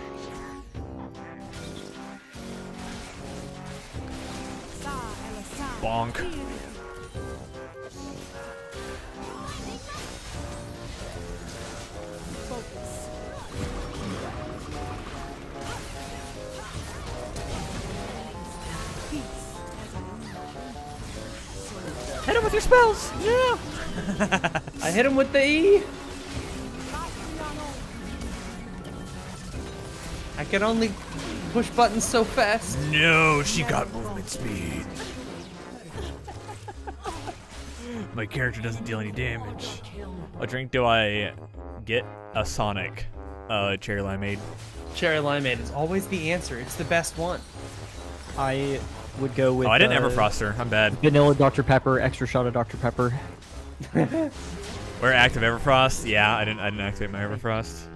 you. Bonk. Hit him with your spells! Yeah! I hit him with the E! I can only push buttons so fast. No, she got movement speed. My character doesn't deal any damage. What drink do I get? A Sonic. Uh, cherry limeade. Cherry limeade is always the answer. It's the best one. I... would go with. Oh, I didn't uh, Everfrost her. I'm bad. Vanilla Doctor Pepper, extra shot of Doctor Pepper. We're active Everfrost. Yeah, I didn't. I didn't activate my Everfrost.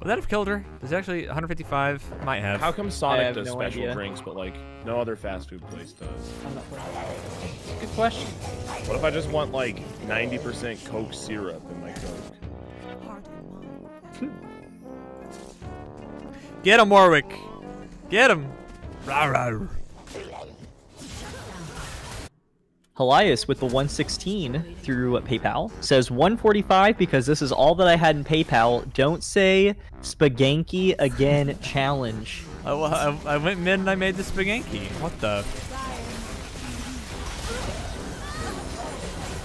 Would that have killed her? There's actually one fifty-five. Might have. How come Sonic does no special idea. drinks, but like no other fast food place does? I'm not Good question. What if I just want like ninety percent Coke syrup in my Coke? Get him, Warwick. Get him. Rah, rah. Helias with the one sixteen through PayPal says one forty-five because this is all that I had in PayPal. Don't say spaganky again challenge. I, I, I went mid and I made the spaganky. What the?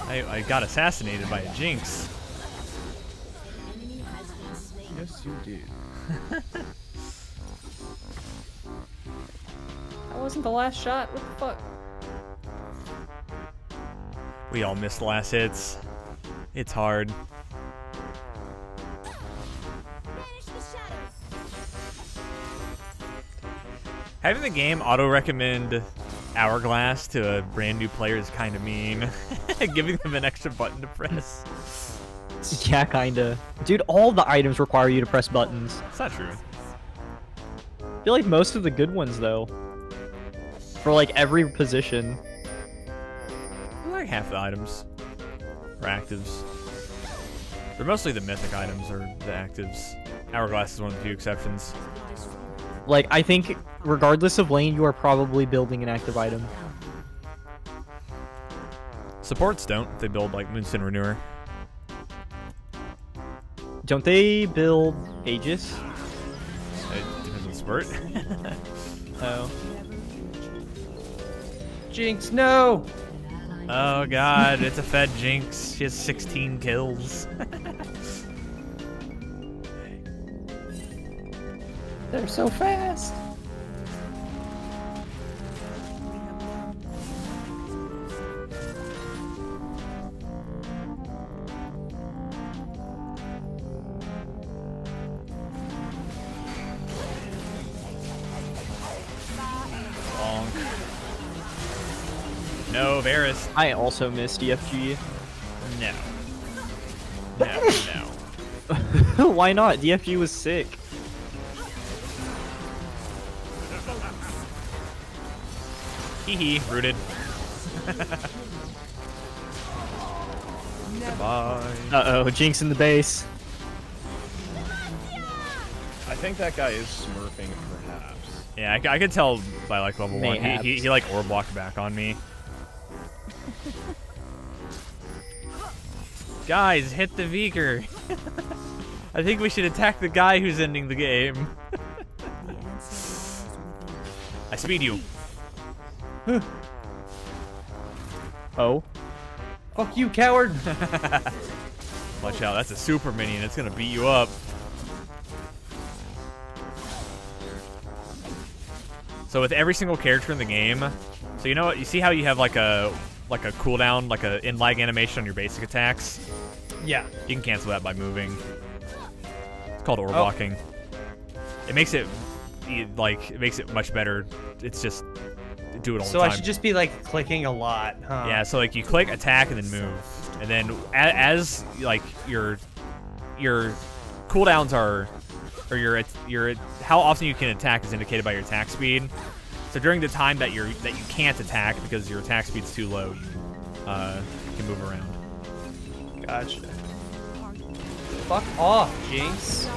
I, I got assassinated by a Jinx. Yes, you did. That wasn't the last shot. What the fuck? We all missed last hits. It's hard. Having the game auto recommend Hourglass to a brand new player is kind of mean. Giving them an extra button to press. Yeah, kinda. Dude, all the items require you to press buttons. It's not true. I feel like most of the good ones, though. For, like, every position. Like half the items are actives. They're mostly the mythic items or the actives. Hourglass is one of the few exceptions. Like, I think, regardless of lane, you are probably building an active item. Supports don't. They build, like, Moonstone Renewer. Don't they build Aegis? It depends on Spurt. Oh. Jinx, no! Oh god, it's a fed Jinx. She has sixteen kills. They're so fast. No, Varus. I also missed D F G. No. No, no. Why not? D F G was sick. Hee hee, rooted. Goodbye. Uh-oh, Jinx in the base. I think that guy is smurfing, perhaps. Yeah, I, I could tell by, like, level Mayhaps. one. He, he, he, like, orb blocked back on me. Guys, hit the Veigar. I think we should attack the guy who's ending the game. I speed you. Oh. Fuck you, coward! Watch out, that's a super minion. It's gonna beat you up. So with every single character in the game, so you know what? You see how you have like a like a cooldown, like a in-lag animation on your basic attacks? Yeah. You can cancel that by moving. It's called orb blocking. Oh. It makes it like it makes it much better. It's just do it all so the time. I should just be like clicking a lot, huh? Yeah, so like you click attack and then move, and then as, as like your your cooldowns are, or your your how often you can attack is indicated by your attack speed. So during the time that you're that you can't attack because your attack speed's too low, you uh, can move around. Gotcha. Fuck off, Jinx.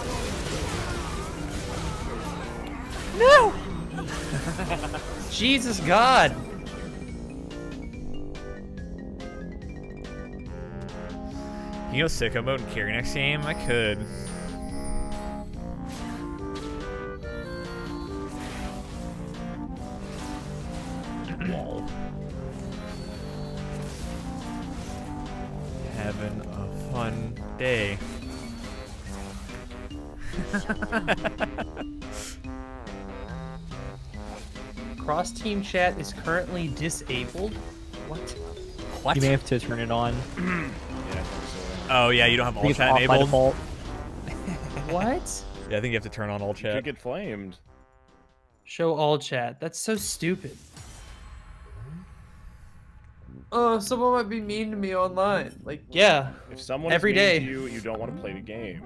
No. Jesus God! You go sicko mode and carry next game? I could. Whoa. Having a fun day. Cross team chat is currently disabled. What? What? You may have to turn it on. Yeah, so. Oh yeah, you don't have all chat enabled. What? Yeah, I think you have to turn on all chat. You get flamed. Show all chat. That's so stupid. Oh, someone might be mean to me online. Like yeah. If someone every day to you, you don't want to play the game.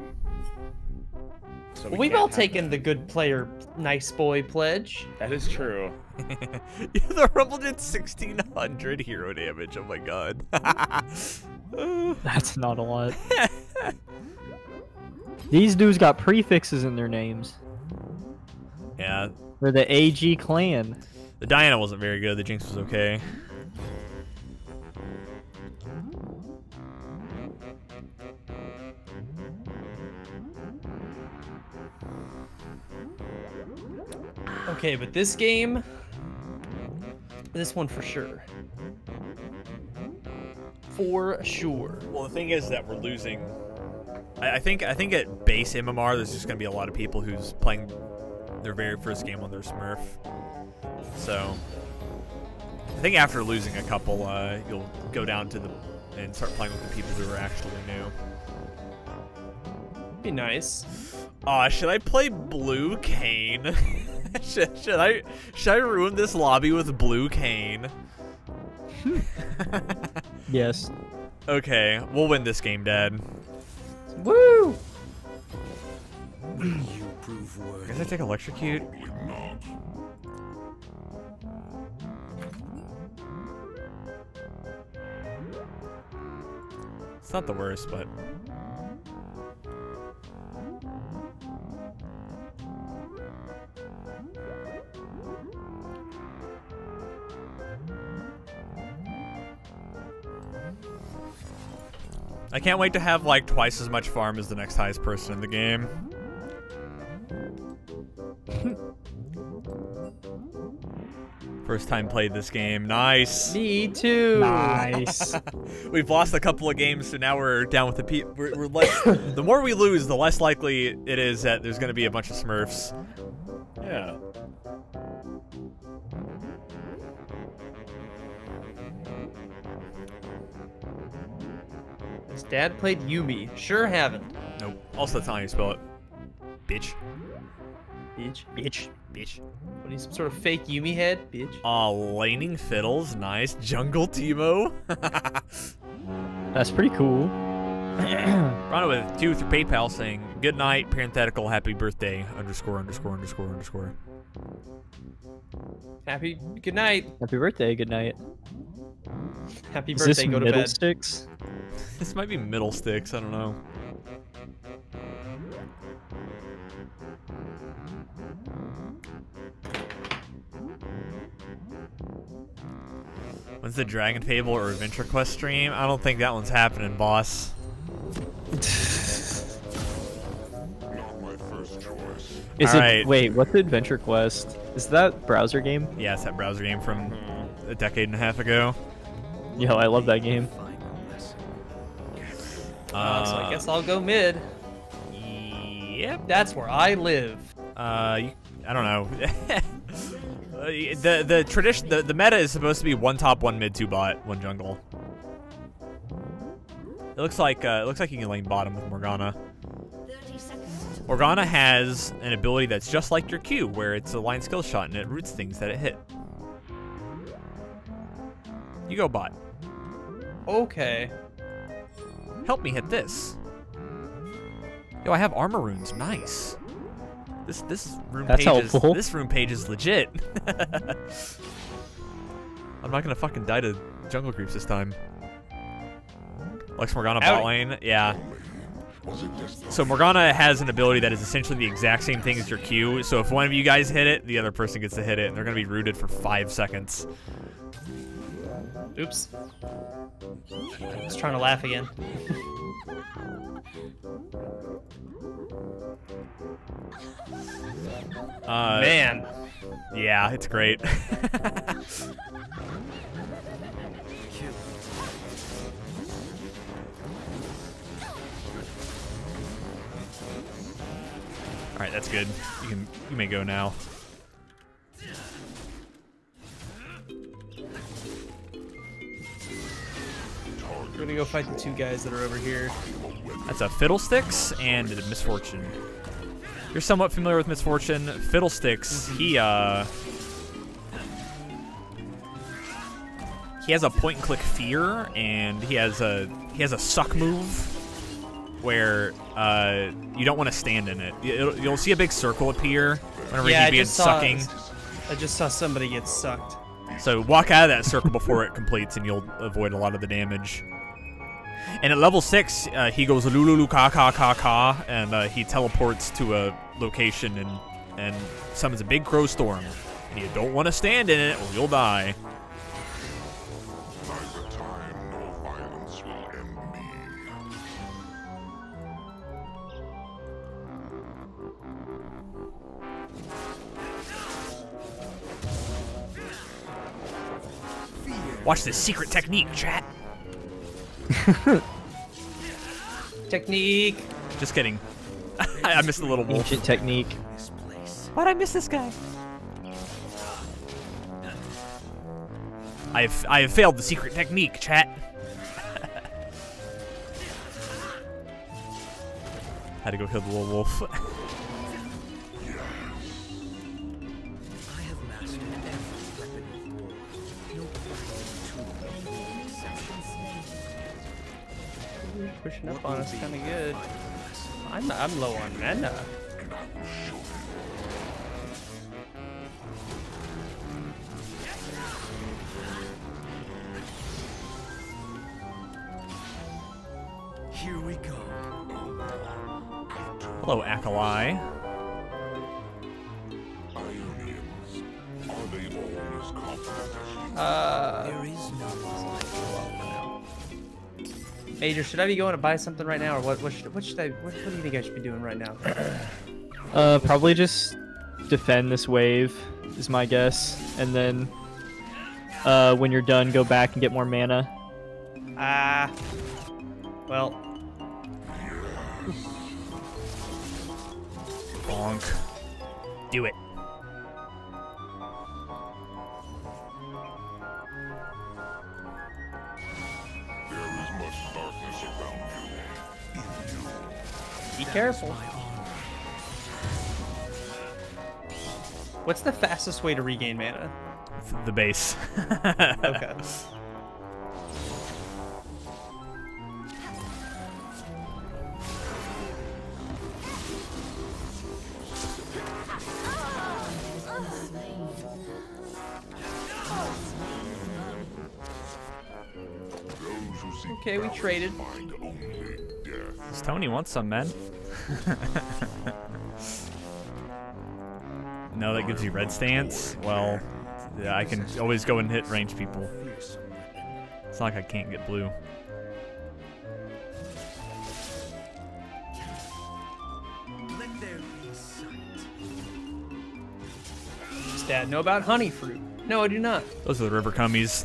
So we We've all taken the good player, nice boy pledge. That is true. The Rumble did sixteen hundred hero damage. Oh my god. That's not a lot. These dudes got prefixes in their names. Yeah. They're the A G clan. The Diana wasn't very good. The Jinx was okay. Okay, but this game, this one for sure. For sure. Well, the thing is that we're losing. I, I think I think at base M M R, there's just going to be a lot of people who's playing their very first game on their Smurf. So, I think after losing a couple, uh, you'll go down to the and start playing with the people who are actually new. Be nice. Aw, uh, should I play Blue Kayn? should, should I should I ruin this lobby with blue Kayn? Yes. Okay, we'll win this game, Dad. Woo! You prove worthy. Guess I take electrocute? It's not the worst, but. I can't wait to have like twice as much farm as the next highest person in the game. First time played this game. Nice. Me too. Nice. We've lost a couple of games, so now we're down with the pe we're, we're less the more we lose, the less likely it is that there's going to be a bunch of smurfs. Yeah. His dad played Yumi. Sure haven't. Nope. Also, that's not how you spell it. Bitch. Bitch. Bitch. Bitch. What, you some sort of fake Yumi head? Bitch. Aw, laning fiddles. Nice. Jungle Teemo. That's pretty cool. Rhonda with two through PayPal saying, good night, parenthetical, happy birthday, underscore, underscore, underscore, underscore. Happy, good night. Happy birthday, good night. Happy Is birthday, go to bed. Fiddlesticks? This might be Fiddlesticks, I don't know. When's the Dragon Fable or Adventure Quest stream? I don't think that one's happening, boss. Not my first choice. Is All it? Right. Wait, what's the Adventure Quest? Is that browser game? Yeah, it's that browser game from a decade and a half ago. Yo, I love that game. Uh, so I guess I'll go mid. Yep, that's where I live. Uh, you, I don't know. the the tradition, the, the meta is supposed to be one top, one mid, two bot, one jungle. It looks like uh, it looks like you can lane bottom with Morgana. Morgana has an ability that's just like your Q, where it's a line skill shot and it roots things that it hit. You go bot. Okay. Help me hit this. Yo, I have armor runes. Nice. This this room That's page helpful. Is this room page is legit. I'm not gonna fucking die to jungle creeps this time. Lex Morgana Ow. Bot lane, yeah. So Morgana has an ability that is essentially the exact same thing as your Q. So if one of you guys hit it, the other person gets to hit it, and they're gonna be rooted for five seconds. Oops. I was trying to laugh again. uh, Man. Yeah, it's great. All right, that's good. You can, you may go now. We're gonna go fight the two guys that are over here. That's a Fiddlesticks and a Misfortune. You're somewhat familiar with Misfortune. Fiddlesticks, he uh he has a point and click fear, and he has a he has a suck move where uh you don't want to stand in it. It'll, you'll see a big circle appear whenever yeah, you be sucking. I just saw somebody get sucked. So walk out of that circle before it completes, and you'll avoid a lot of the damage. And at level six, uh, he goes lululu ka ka ka ka, and uh, he teleports to a location and and summons a big crow storm. And you don't want to stand in it, or you'll die. Neither time nor violence will end me. Watch this secret technique, chat. Technique. Just kidding. I missed a little wolf. Ancient technique. Why'd I miss this guy? I've I have failed the secret technique, chat. Had to go kill the little wolf. pushing up on us kind of good. I'm, I'm low on mana. Here we go. Hello, Akali. Uh, there is no Major, should I be going to buy something right now, or what? What should, what should I? What, what do you think I should be doing right now? Uh, probably just defend this wave is my guess, and then uh, when you're done, go back and get more mana. Ah, uh, well. Bonk. Do it. Be careful. What's the fastest way to regain mana? The base. Okay. Okay, we traded. Tony wants some, man. No, that gives you red stance. Well, yeah, I can always go and hit range people. It's not like I can't get blue. Does Dad know about honey fruit? No, I do not. Those are the river cummies.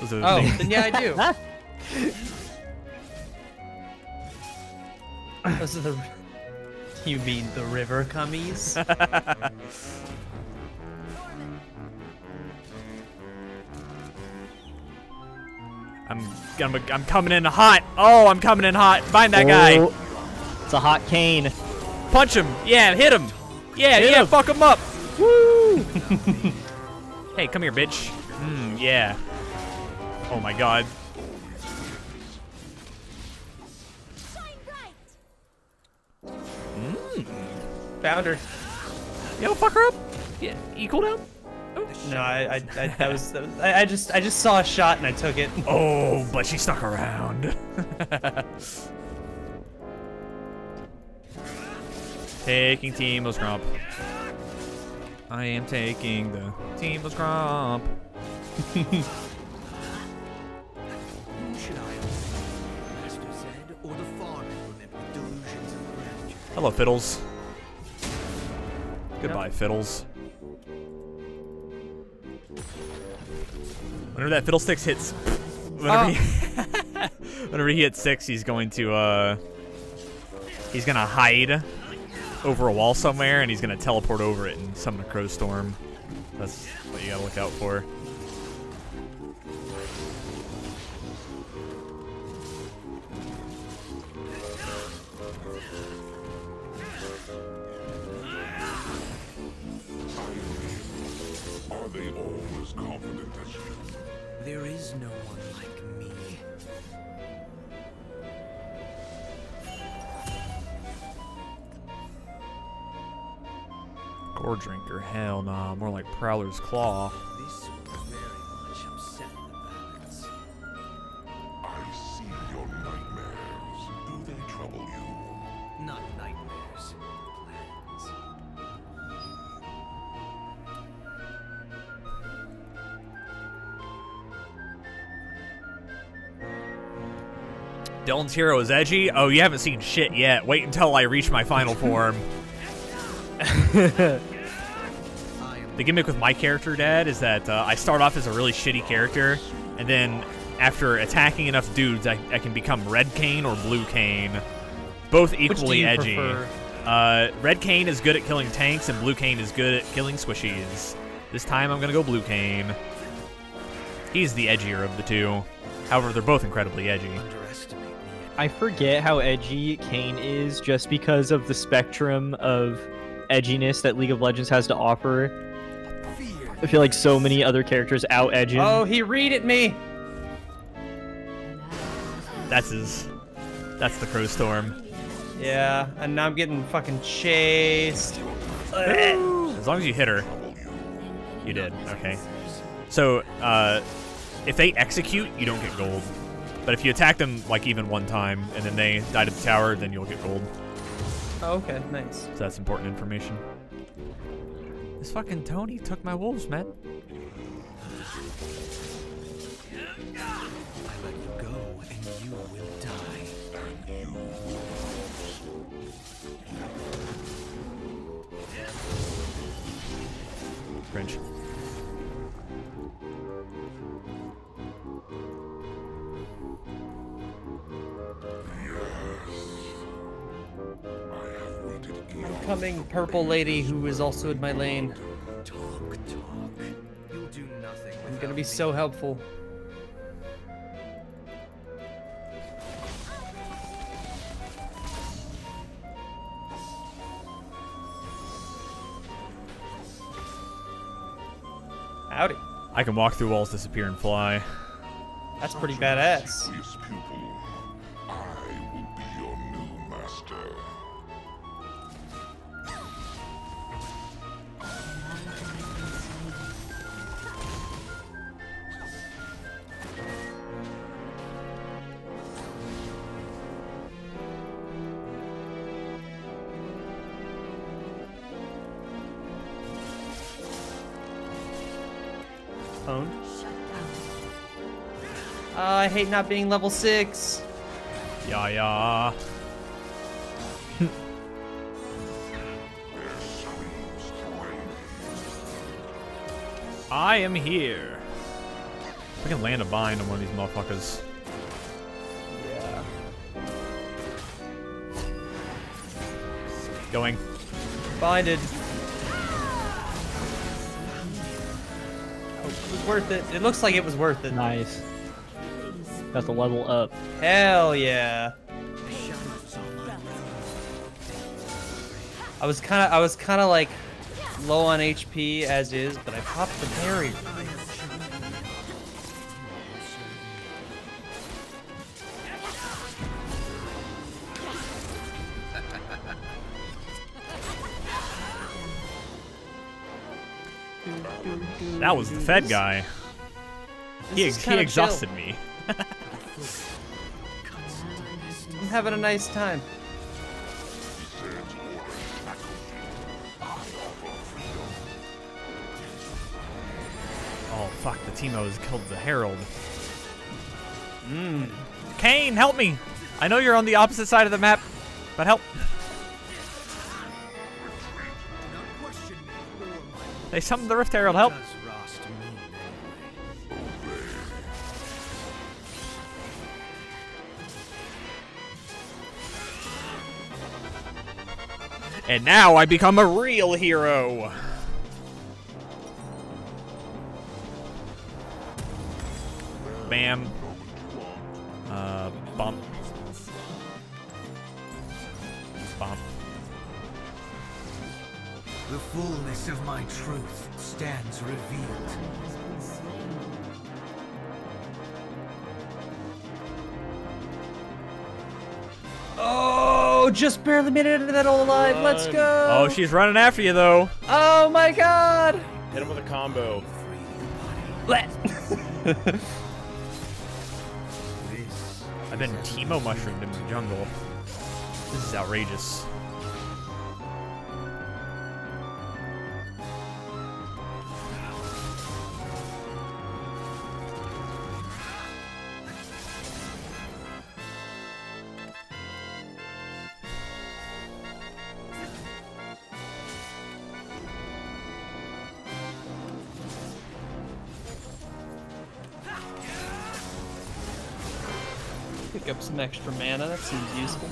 Those are the oh, things. Then yeah, I do. Those are the... You mean the river cummies? I'm, I'm I'm coming in hot. Oh, I'm coming in hot. Find that oh, guy. It's a hot Kayn. Punch him. Yeah, hit him. Yeah, hit yeah, him. Fuck him up. Woo! Hey, come here, bitch. Mm, yeah. Oh my God. Found her. Yo, fuck her up. Yeah, you cool down? Oh. No, I, I, I that was, that was I, I just, I just saw a shot and I took it. Oh, but she stuck around. Taking Teemo's Gromp. I am taking the Teemo's Gromp. Hello, Fiddles. Goodbye, Fiddles. Whenever that Fiddlesticks hits, whenever, oh. he, whenever he hits six, he's going to uh, he's gonna hide over a wall somewhere, and he's gonna teleport over it and summon a crow storm. That's what you gotta look out for. There is no one like me. Gore drinker, hell nah, more like Prowler's Claw. This will very much upset the balance. I see your nightmares. Do they trouble you? Not nightmares, plans. Dylan's hero is edgy? Oh, you haven't seen shit yet. Wait until I reach my final form. The gimmick with my character, Dad, is that uh, I start off as a really shitty character, and then after attacking enough dudes, I, I can become Red Kayn or Blue Kayn. Both equally edgy. Uh, Red Kayn is good at killing tanks, and Blue Kayn is good at killing squishies. This time I'm gonna go Blue Kayn. He's the edgier of the two. However, they're both incredibly edgy. I forget how edgy Kayn is just because of the spectrum of edginess that League of Legends has to offer. I feel like so many other characters out-edge him. Oh, he read at me! That's his... That's the Crow Storm. Yeah, and now I'm getting fucking chased. As long as you hit her. You did, okay. So, uh, if they execute, you don't get gold. But if you attack them, like, even one time, and then they die to the tower, then you'll get gold. Oh, okay, nice. So that's important information. This fucking Tony took my wolves, man. I let you go, and you will die. Cringe. Coming purple lady who is also in my lane. Talk, talk. You'll do nothing. I'm gonna be so helpful. Howdy. I can walk through walls, disappear, and fly. That's pretty badass. I hate not being level six. Yeah, yeah. I am here. If I can land a bind on one of these motherfuckers. Yeah. Going. Binded. Oh, it was worth it. It looks like it was worth it. Nice. Got the level up. Hell yeah! I was kind of, I was kind of like low on H P as is, but I popped the parry. That was the Fed guy. He, he exhausted chill. me. I'm having a nice time. Oh fuck, the Teemo has killed the Herald. Mm. Kayn, help me! I know you're on the opposite side of the map, but help. They summoned the Rift Herald, help! And now I become a real hero. Bam. Uh, bump. Bump. The fullness of my truth stands revealed. Oh, just barely made it into that all alive. Let's go. Oh, she's running after you, though. Oh, my God. Hit him with a combo. Let. I've been Teemo mushroomed in the jungle. This is outrageous. Up some extra mana, that seems useful.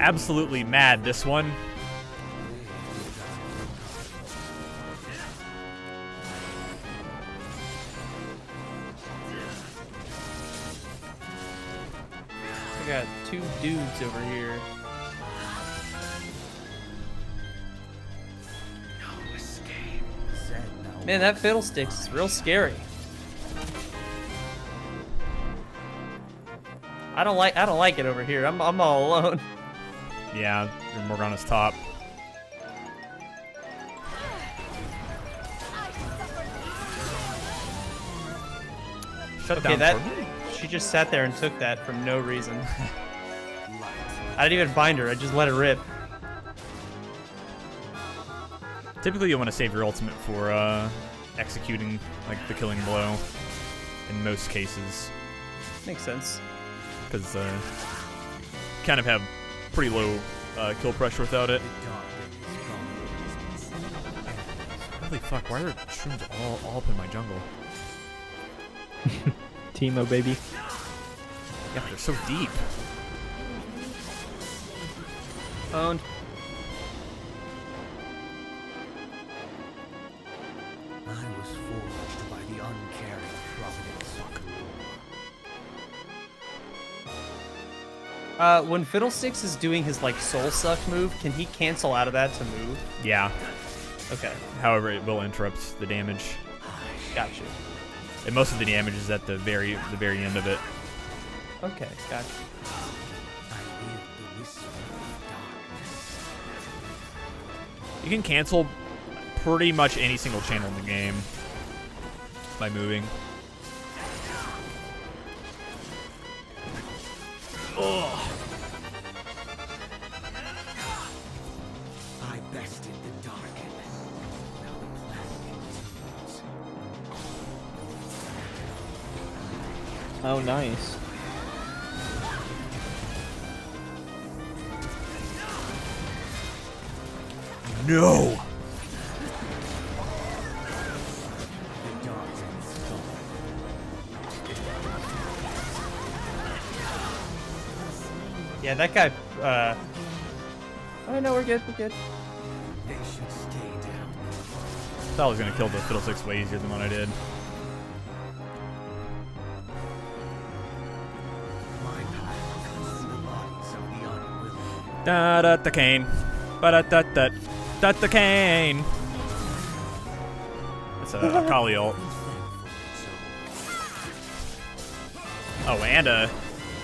Absolutely mad, this one. I got two dudes over here. No escape. Man, that Fiddlesticks is real scary. I don't like I don't like it over here. I'm I'm all alone. Yeah, you're Morgana's top. Shut okay, down that she just sat there and took that for no reason. I didn't even find her. I just let her rip. Typically, you want to save your ultimate for uh, executing like the killing blow. In most cases. Makes sense. Because uh, you kind of have pretty low uh, kill pressure without it. Holy fuck! Why are shrooms all, all up in my jungle? Teemo, baby. Yeah, they're so deep. Owned. I was forged by the uncaring providence. Uh, when Fiddlesticks is doing his like soul suck move, can he cancel out of that to move? Yeah. Okay. However, it will interrupt the damage. Gotcha. And most of the damage is at the very the very end of it. Okay, gotcha. You can cancel pretty much any single channel in the game by moving. Ugh. I bested the dark. Oh, nice. No. Yeah, that guy. Uh... Oh no, we're good. We're good. They should stay down. Thought I was gonna kill the Fiddlesticks way easier than what I did. Da da da Kayn, ba da da da da da Kayn. It's a Akali ult. Oh, and a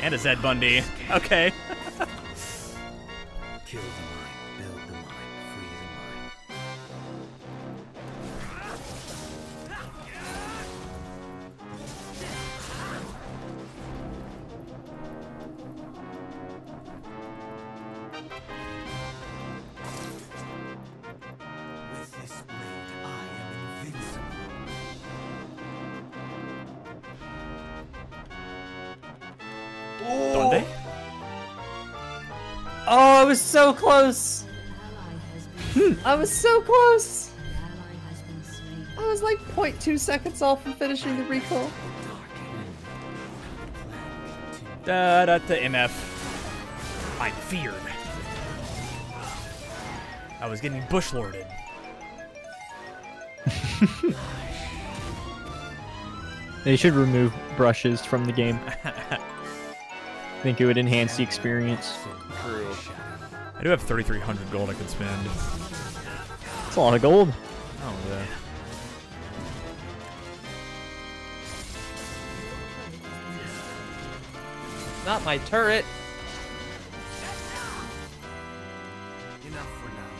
and a Zed Bundy. Okay. Kill the mind, build the mind, free the mind. With this blade, I am invincible. Oh. Don't they? Oh, I was so close! Hmm. I was so close! I was like zero point two seconds off from finishing the recall. Da da da M F. I'm feared. I was getting bushlorded. They should remove brushes from the game. I think it would enhance the experience. True. I do have thirty-three hundred gold I could spend. That's a lot of gold. Oh, yeah. Not my turret. Enough for now.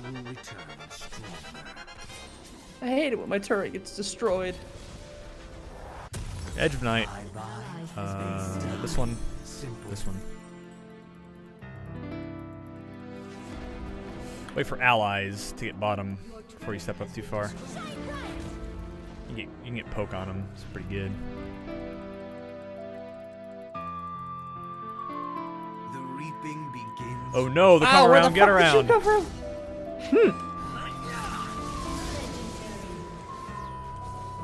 I will return stronger. I hate it when my turret gets destroyed. Edge of Night. Uh, this one. This one. Wait for allies to get bottom before you step up too far. You can get, you can get poke on them. It's pretty good. The reaping begins. Oh no! The come Ow, around, the get around. Hmm.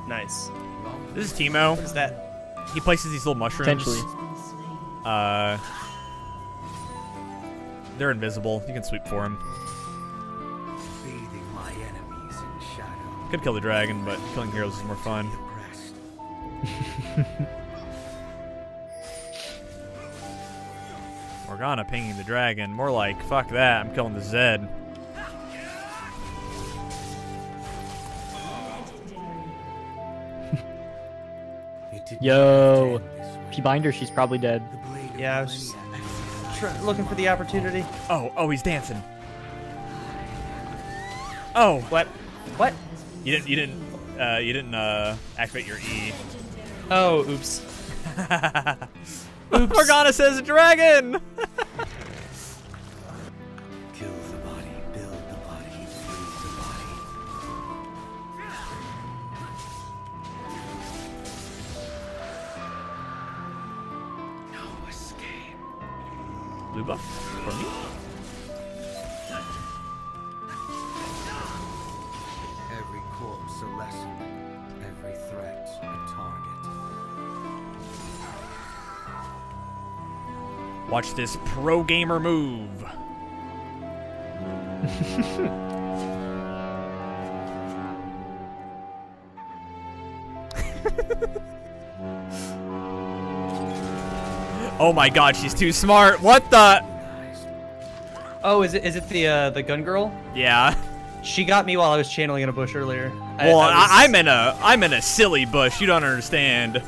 Nice. This is Teemo. What is that? He places these little mushrooms. Uh, they're invisible. You can sweep for him. My enemies in shadow. Could kill the dragon, but killing heroes is more fun. Morgana pinging the dragon. More like, fuck that, I'm killing the Zed. Yo. If you bind her, she's probably dead. Yeah, I was just looking for the opportunity. Oh, oh, he's dancing. Oh, what? What? You didn't, you didn't, uh, you didn't uh, activate your E. Oh, oops. Oops. Morgana says dragon. Kill the body, build the body, build the body. No escape. Blue buff for me. Every corpse a lesson, every threat a target. Watch this pro gamer move. Oh my god, she's too smart. What the? Oh, is it is it the uh, the gun girl? Yeah. She got me while I was channeling in a bush earlier. Well, I, I was... I'm in a I'm in a silly bush. You don't understand.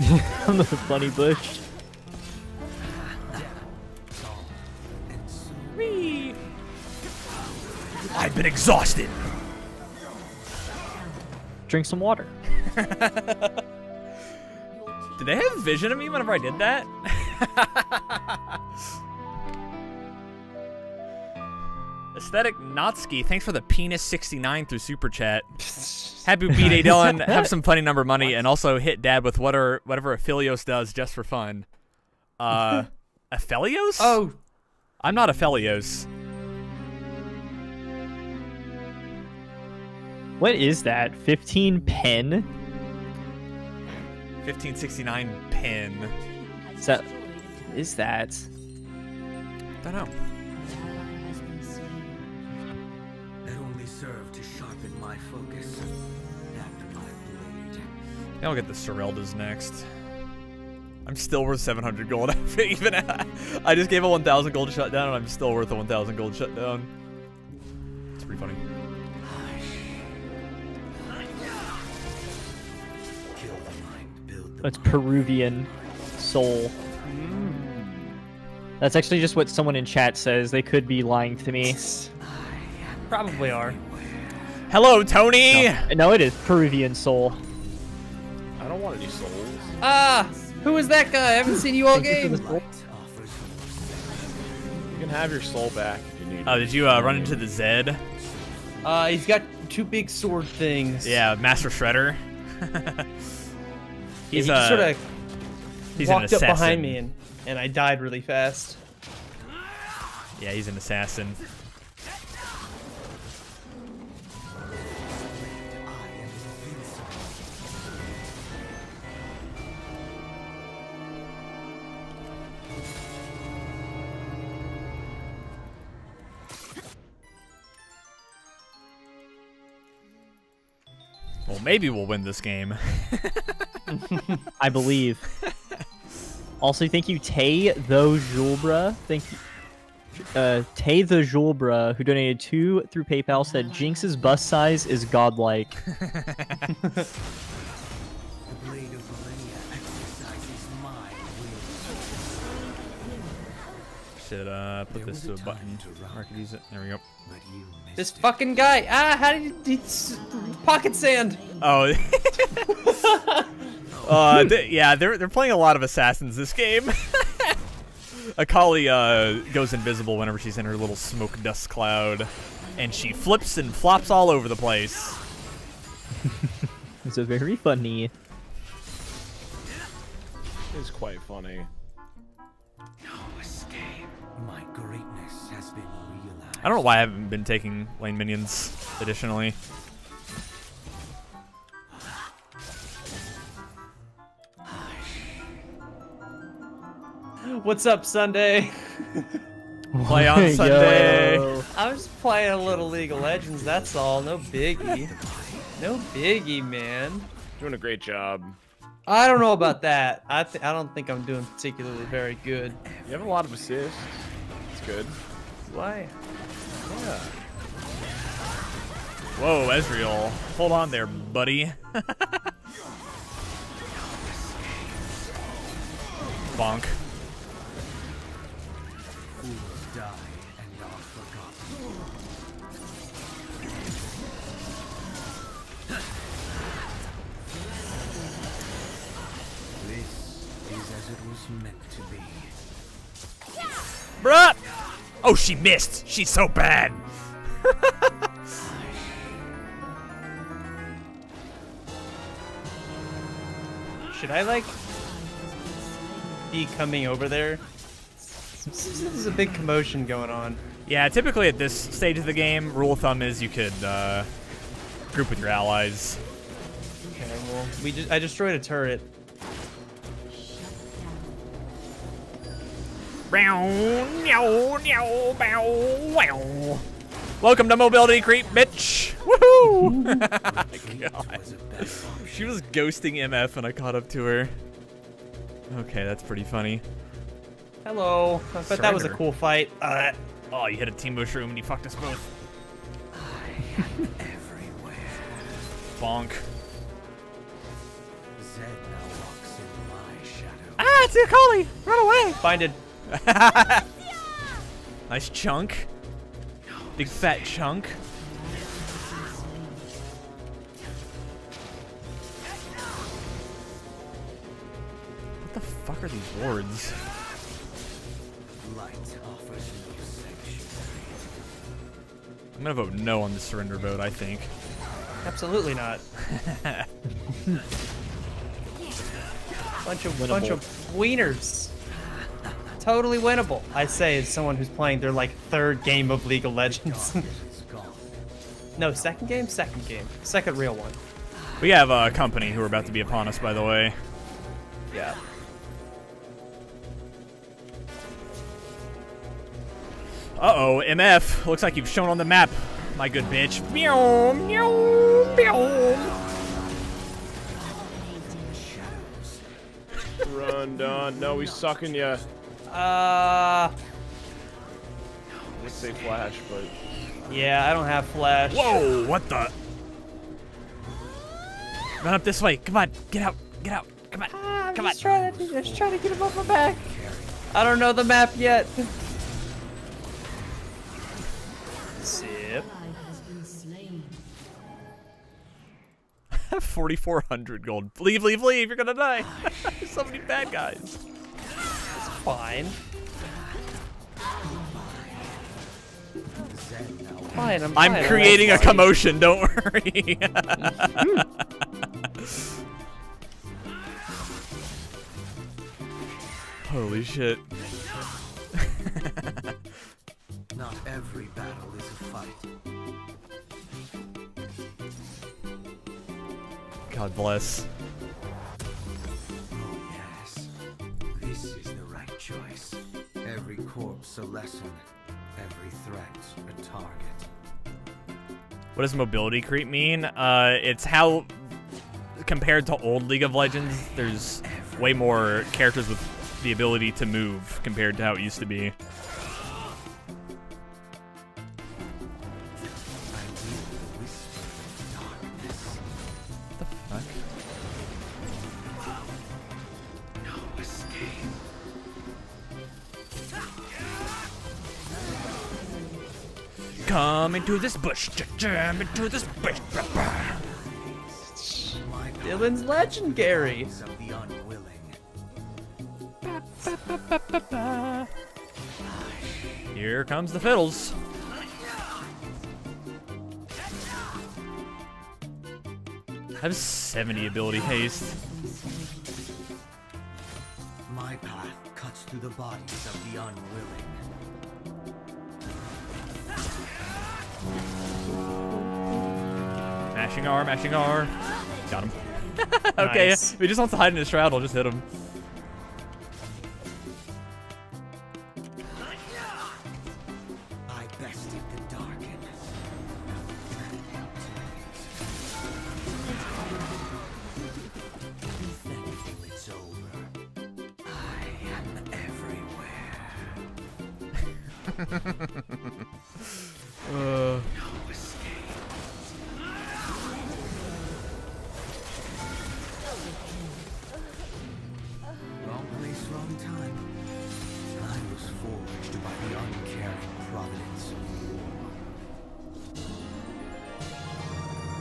I'm in a funny bush. I've been exhausted. Drink some water. Did they have vision of me whenever I did that? Aesthetic Notsky, thanks for the penis sixty-nine through super chat. Happy B-Day, Dylan. Have some funny number money, and also hit dad with whatever whatever Aphelios does just for fun. Uh, Aphelios? Oh, I'm not Aphelios. What is that? fifteen pen? fifteen sixty-nine pen. Is that, is that? I don't know. That only served to sharpen my focus. That my blade. I'll get the Sereldas next. I'm still worth seven hundred gold. Even I just gave a one thousand gold shutdown, and I'm still worth a one thousand gold shutdown. It's pretty funny. It's Peruvian soul. That's actually just what someone in chat says. They could be lying to me. Probably are. Hello, Tony! No, no it is Peruvian soul. I don't want any souls. Ah! Who is that guy? I haven't seen you all game. You can have your soul back if you need it. Oh, did you uh, run into the Zed? Uh, he's got two big sword things. Yeah, Master Shredder. He's yeah, he sort of walked up behind me and, and I died really fast. Yeah, he's an assassin. Well, maybe we'll win this game. I believe. Also, thank you, Tay the Julbra. Thank you. Uh, Tay the Julbra, who donated two through PayPal, said Jinx's bust size is godlike. Should uh, put this to a button. Or I could use it. There we go. This fucking guy. Ah, how did you. It's pocket sand. Oh. Uh, they, yeah, they're they're playing a lot of assassins this game. Akali uh, goes invisible whenever she's in her little smoke dust cloud, and she flips and flops all over the place. It's very funny. It's quite funny. No escape. My greatness has been realized. I don't know why I haven't been taking lane minions additionally. What's up, Sunday? Play on Sunday. Yo. I'm just playing a little League of Legends, that's all. No biggie. No biggie, man. Doing a great job. I don't know about that. I th I don't think I'm doing particularly very good. You have a lot of assists. It's good. Why? Yeah. Whoa, Ezreal. Hold on there, buddy. bonk. Bruh! Oh, she missed. She's so bad. Should I like be coming over there? There's a big commotion going on. Yeah, typically at this stage of the game, rule of thumb is you could uh, group with your allies. Okay, well, we just I destroyed a turret. Welcome to mobility creep, bitch. Woohoo! God. She was ghosting M F when I caught up to her. Okay, that's pretty funny. Hello. I bet that was a cool fight. Uh, oh, you hit a team bush room and you fucked us both. I am everywhere. Bonk. Zed now walks in my shadow. Ah, it's Akali! Run away! Find it. Nice chunk. Big fat chunk. What the fuck are these wards? I'm gonna vote no on the surrender vote, I think. Absolutely not. Bunch of winnable. Bunch of wieners. Totally winnable, I say, as someone who's playing their like third game of League of Legends. No, second game, second game, second real one. We have a uh, company who are about to be upon us, by the way. Yeah. Uh oh, M F. Looks like you've shown on the map, my good bitch. Meow, meow, meow. Run, Don. No, he's sucking ya. Uh, let's say flash, but yeah, I don't have flash. Whoa! What the? Run up this way! Come on, get out! Get out! Come on! Ah, come I'm on! Just trying to, just trying to get him off my back. I don't know the map yet. Zip. forty-four hundred gold. Leave! Leave! Leave! You're gonna die! There's so many bad guys. Fine. Fine, I'm, I'm creating a commotion, don't worry. Holy shit. Not every battle is a fight. God bless. Choice. Every corpse a lesson, every threat a target. What does mobility creep mean? Uh, it's how, compared to old League of Legends, there's way more characters with the ability to move compared to how it used to be. Come into this bush, jam into this bush. Dylan's legendary. Here comes the fiddles. I have seventy ability haste. My path cuts through the bodies of the unwilling. Mashing R, mashing R. Got him. Okay, nice. If he just wants to hide in his shroud, I'll just hit him. I bested the darken. Thankful it's over. I am everywhere. Uh. Wrong place, wrong time.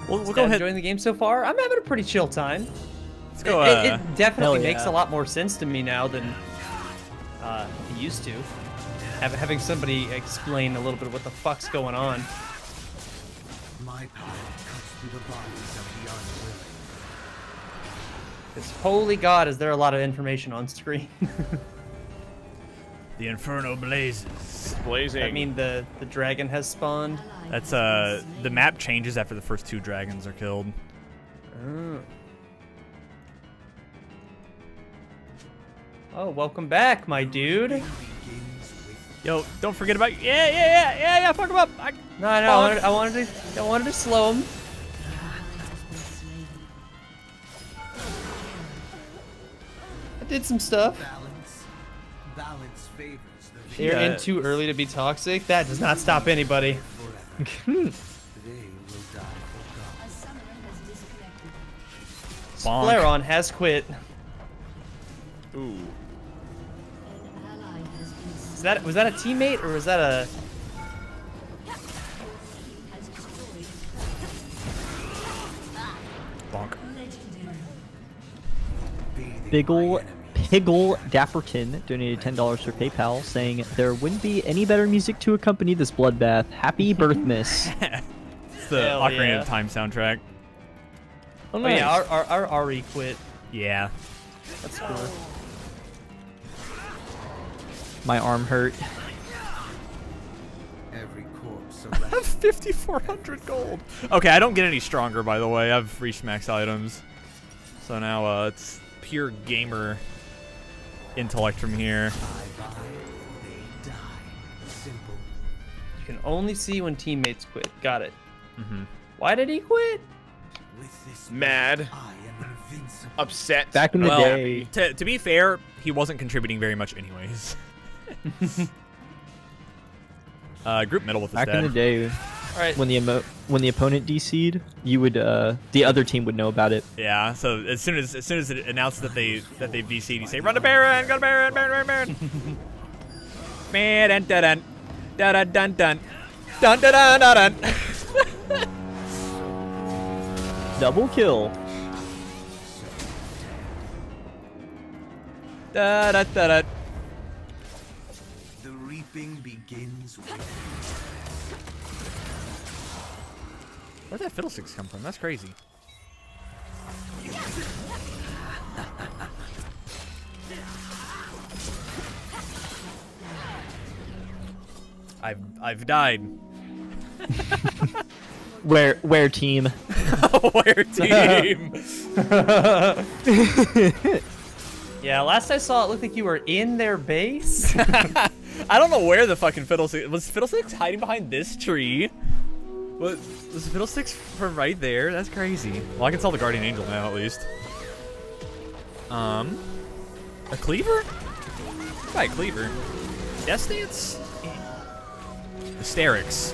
We'll, we'll go ahead. Enjoying the game so far. I'm having a pretty chill time. Let's go. It, uh, it, it definitely yeah. makes a lot more sense to me now than uh, it used to. Have, having somebody explain a little bit of what the fuck's going on. My power cuts through the bodies of the unwilling. Because holy God, is there a lot of information on screen? The inferno blazes. Blazing. I mean, the the dragon has spawned. That's uh, the map changes after the first two dragons are killed. Oh, oh welcome back, my dude. Yo, don't forget about you. Yeah, yeah, yeah, yeah, yeah. Fuck him up. I, no, I know. I wanted, I wanted to. I wanted to slow him. I did some stuff. They're yeah. in too early to be toxic. That does not stop anybody. Flareon has quit. Ooh. Is that, was that a teammate or was that a? Bonk. Big ol' Higgle Dapperton donated ten dollars for PayPal, saying, there wouldn't be any better music to accompany this bloodbath. Happy Birthmas. It's the Hell Ocarina yeah. of Time soundtrack. Oh, nice. Yeah, our, our, our Ahri quit. Yeah. That's cool. My arm hurt. Every corpse I have fifty-four hundred gold. Okay, I don't get any stronger, by the way. I've reached max items. So now uh, it's pure gamer intellect from here. You can only see when teammates quit. Got it. Mm-hmm. Why did he quit? Mad. Upset. Back in the well, day. To, to be fair, he wasn't contributing very much anyways. uh, group middle with his Back dad. in the day, All right. when the emo when the opponent D C'd, you would uh, the other team would know about it. Yeah. So as soon as as soon as it announced that they that they D C'd, you say run to Baron, go to Baron, Baron, Baron, Baron, Baron, Baron, dun dun dun dun dun dun dun. Double kill. Da da da da. Begins with... Where'd that Fiddlesticks come from? That's crazy. I've I've died. Where where team? Where team? Yeah, last I saw it looked like you were in their base. I don't know where the fucking Fiddlesticks... Was Fiddlesticks hiding behind this tree? Was, was Fiddlesticks from right there? That's crazy. Well, I can tell the Guardian Angel now, at least. Um... A Cleaver? By a Cleaver. Death Stance? Hysterics.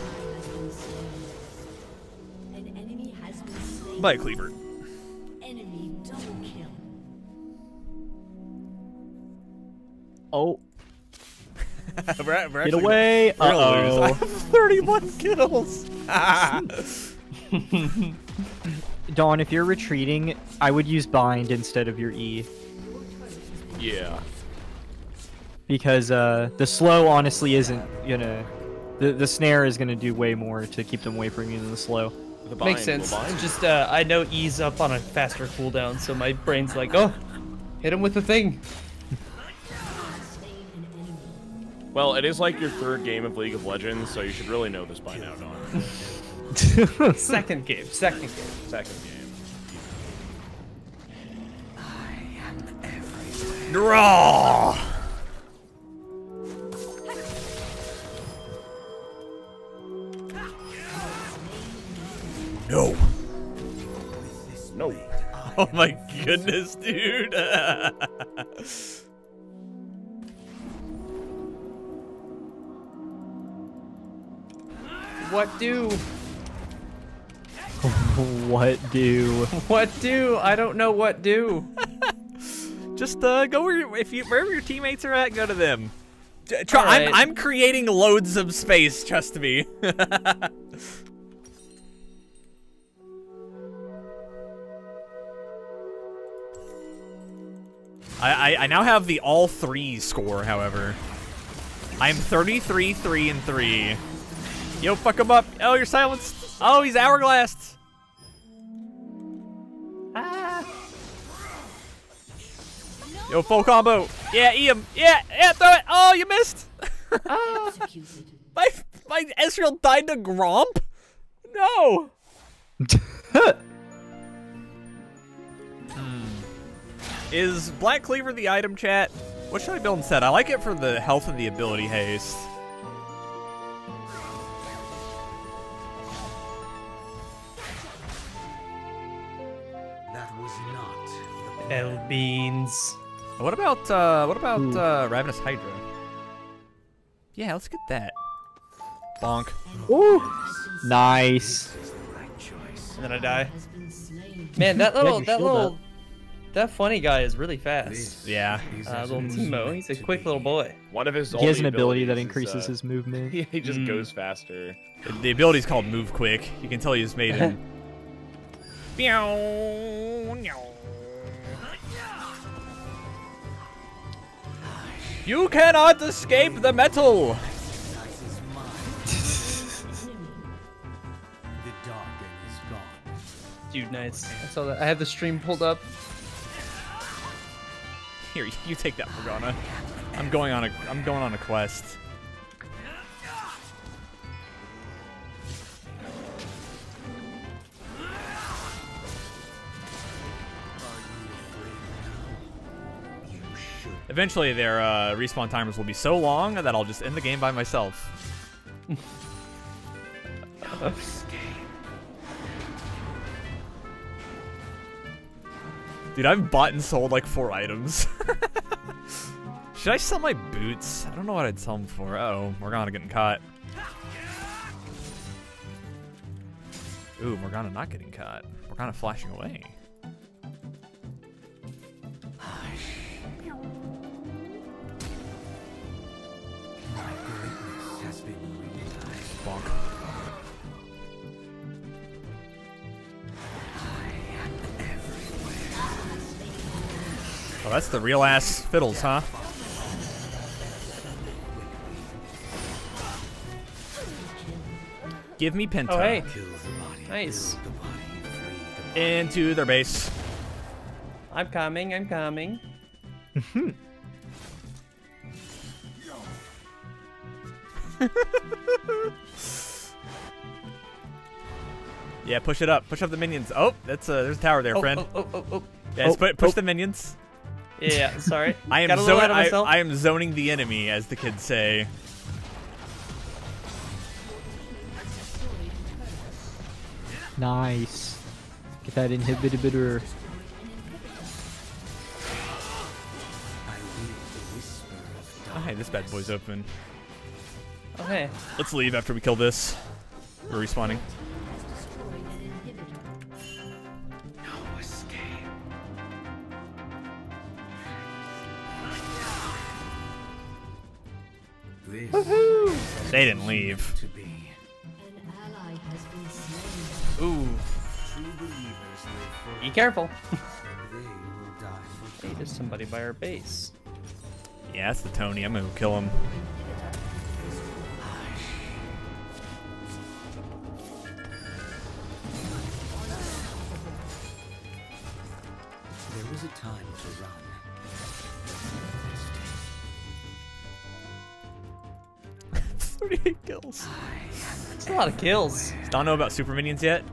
By a Cleaver. Enemy double kill. Oh... we're, we're Get away! Gonna, uh-oh. I have thirty-one kills! Ah. Don, if you're retreating, I would use bind instead of your E. Yeah. Because uh, the slow honestly isn't gonna... The, the snare is gonna do way more to keep them away from you than the slow. The bind, Makes sense. Just, uh, I know E's up on a faster cooldown, so my brain's like, oh, hit him with the thing. Well, it is like your third game of League of Legends, so you should really know this by now, Don. Second game, second game, second game. I am everywhere. Draw! No. No. Oh my goodness, dude. What do? What do? What do? I don't know what do. Just uh, go where you, if you wherever your teammates are at, go to them. Try, right. I'm I'm creating loads of space. Trust me. I, I, I now have the all three score, however. I'm thirty-three, three, and three. Yo, fuck him up. Oh, you're silenced. Oh, he's hourglassed. Ah. Yo, full combo. Yeah, eat him. Yeah, yeah, throw it. Oh, you missed. Ah. My, my Ezreal died to Gromp? No. hmm. Is Black Cleaver the item, chat? What should I build instead? I like it for the health and the ability haste. That was not L beans. What about uh what about Ooh. uh Ravenous Hydra? Yeah, let's get that. Bonk. Ooh. Nice. And then I die. Man, that little that little that funny guy is really fast. Yeah. Uh, little Teemo, he's a quick little boy. One of his he has an ability that increases is, uh, his movement. He just mm. goes faster. The, the ability is called Move Quick. You can tell he just made it. You cannot escape the metal. Dude, nice. I saw that. I have the stream pulled up. Here, you take that, Morgana. I'm going on a. I'm going on a quest. Eventually, their uh, respawn timers will be so long that I'll just end the game by myself. Dude, I've bought and sold like four items. Should I sell my boots? I don't know what I'd sell them for. Uh-oh, Morgana getting caught. Ooh, Morgana not getting caught. Morgana flashing away. Bonk. Oh, that's the real ass fiddles, huh? Give me Penta. Oh, hey. Nice. Into their base. I'm coming, I'm coming. Yeah, push it up. Push up the minions. Oh, that's a, there's a tower there, oh, friend. Oh, oh, oh, oh. Yeah, oh, push oh. the minions. Yeah, sorry. I am zon I, I am zoning the enemy, as the kids say. Nice. Get that inhibitor. Oh, hey, this bad boy's open. Oh, hey. Let's leave after we kill this. We're respawning. They didn't leave. Ooh. Be careful. Hey, there's somebody by our base. Yeah, that's the Tony. I'm gonna kill him. There was a time to run. thirty-eight kills. That's a lot of kills. Does Don know about super minions yet?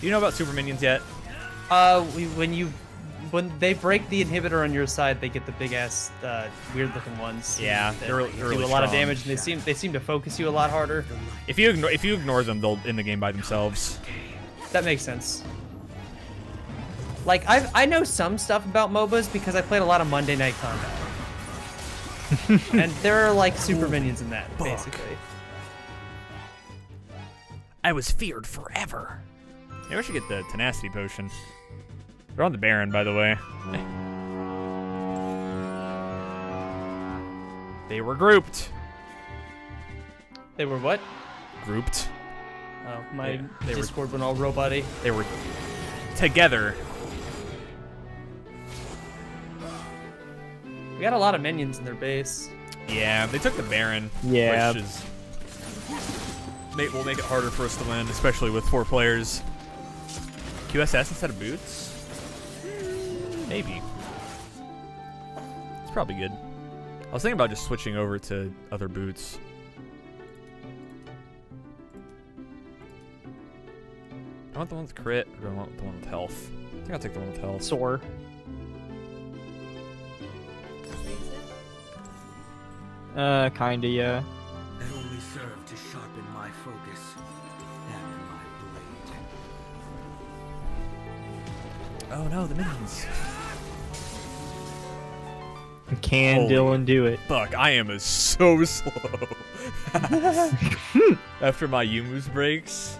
Do you know about super minions yet? Uh, we, when you, when they break the inhibitor on your side, they get the big ass, uh, weird looking ones. Yeah, they're, they're, they're really do a lot strong. of damage, and they seem they seem to focus you a lot harder. If you ignore if you ignore them, they'll end the game by themselves. That makes sense. Like I I know some stuff about M O B As because I played a lot of Monday Night Combat. And there are like super minions in that, Fuck. basically. I was feared forever. Maybe I should get the tenacity potion. They're on the Baron, by the way. They were grouped. They were what? Grouped. Oh, my yeah, they Discord were, went all robot-y. They were together. We got a lot of minions in their base. Yeah, they took the Baron. Yeah. Which is, they will make it harder for us to win, especially with four players. Q S S instead of boots? Maybe. It's probably good. I was thinking about just switching over to other boots. Do I want the one with crit, or do I want the one with health? I think I'll take the one with health. Sore. Uh, kinda, yeah. They only serve to sharpen my focus and my blade. Oh no, the minions. Can Holy Dylan do it? Fuck, I am is so slow. After my Yumu's breaks.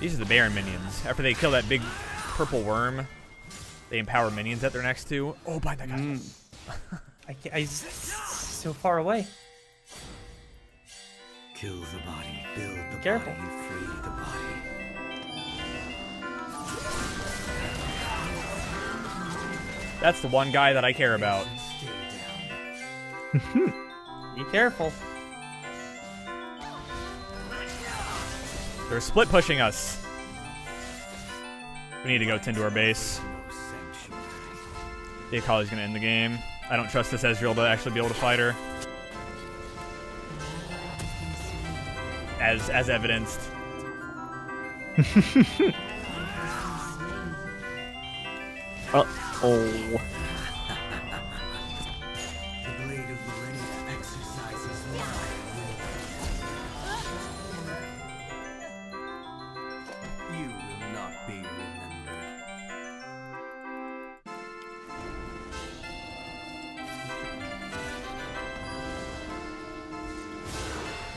These are the Baron minions. After they kill that big purple worm, they empower minions that they're next to. Oh, by that guy. Mm. I can't, I, so far away. Kill the body, build the Careful. body, free the body. That's the one guy that I care about. Be careful. They're split pushing us. We need to go tend to our base. The Akali's gonna end the game. I don't trust this Ezreal to actually be able to fight her. As as evidenced. uh oh.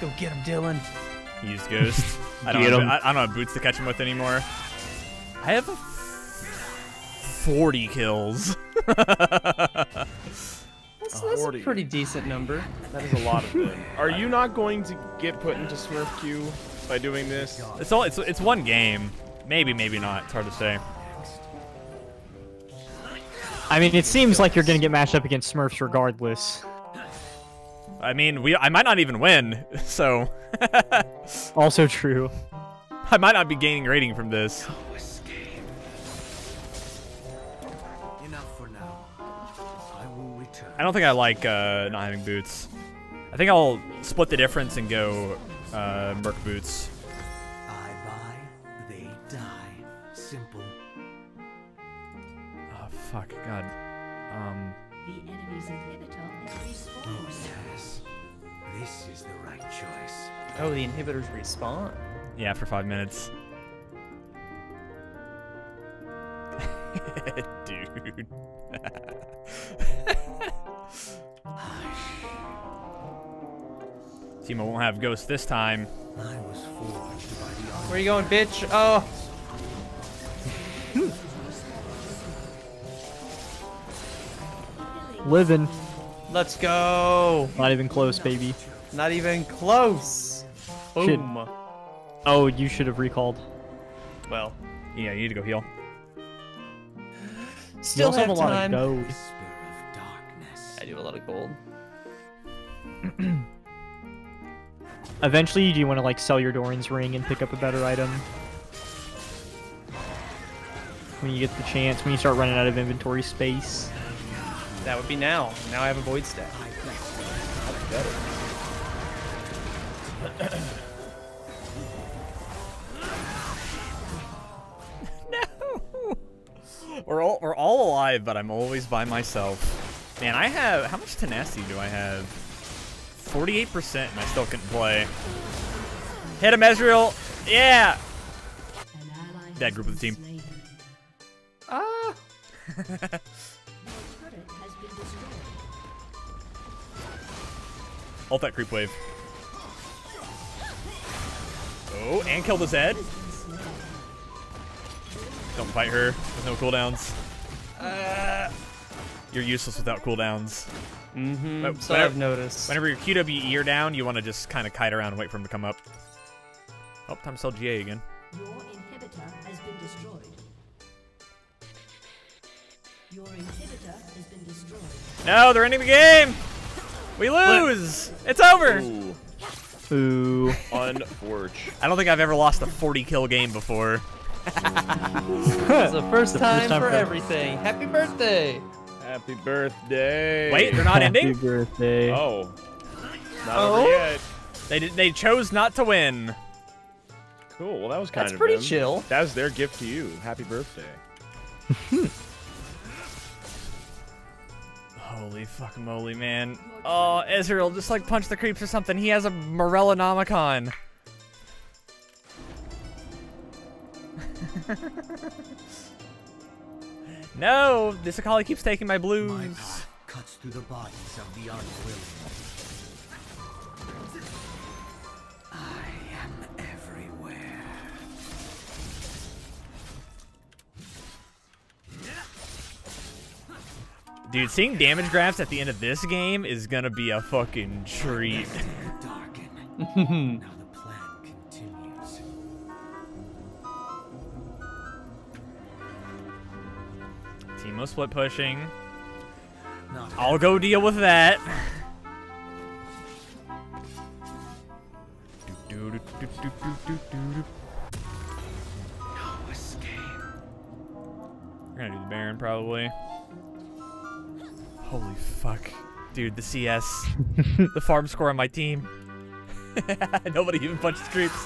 Go get him, Dylan. He used Ghost. I, don't have, I, I don't have boots to catch him with anymore. I have forty kills. that's that's forty. A pretty decent number. That is a lot of them. Are you not going to get put into Smurf queue by doing this? It's all. It's it's one game. Maybe, maybe not. It's hard to say. I mean, it seems like you're going to get matched up against Smurfs regardless. I mean, we. I might not even win, so... also true. I might not be gaining rating from this. No escape. Enough for now. I will return. I don't think I like uh, not having boots. I think I'll split the difference and go uh, Merc boots. I buy, they die. Simple. Oh, fuck. God. Um... The enemy's inhibitor is respawned. Oh, yes. This is the right choice. Oh, the inhibitors respawn? Yeah, for five minutes. Dude. Teemo won't have ghosts this time. I was forged by the Where you going, bitch? Oh. Living. Let's go. Not even close, baby. Not even close. Boom. Should. Oh, you should have recalled. Well, yeah, you need to go heal. Still have, have a lot time. of gold. I do a lot of gold. Eventually, do you want to like sell your Doran's ring and pick up a better item? When you get the chance, when you start running out of inventory space. That would be now. Now I have a void stack. No! We're all, we're all alive, but I'm always by myself. Man, I have... How much tenacity do I have? forty-eight percent and I still couldn't play. Hit him, Ezreal! Yeah! That group of the team. Ah! Ult that creep wave. Oh, and kill the Zed. Don't fight her with no cooldowns. Uh, you're useless without cooldowns. Mm-hmm. But so whenever, I've noticed. Whenever your Q W E are down, you want to just kind of kite around and wait for him to come up. Oh, time to sell G A again. Your inhibitor has been destroyed. Your inhibitor has been destroyed. No, they're ending the game. We lose. Flip. It's over. Ooh. Ooh. Unforge. I don't think I've ever lost a forty kill game before. It's the first, the time, first time for time. everything. Happy birthday. Happy birthday. Wait, they're not ending? Happy birthday. Oh. Not oh. over yet. They, did, they chose not to win. Cool. Well, that was kind That's of pretty them. chill. That was their gift to you. Happy birthday. Holy fuck moly, man. Oh, Ezreal, just like punch the creeps or something. He has a Morella Nomicon. No, this Akali keeps taking my blues. My path cuts through the bodies of the unwilling. I am everywhere. Dude, seeing damage graphs at the end of this game is gonna be a fucking treat. Teemo split pushing. I'll go deal with that. No escape. We're gonna do the Baron probably. Holy fuck. Dude, the C S. The farm score on my team. Nobody even punched the creeps.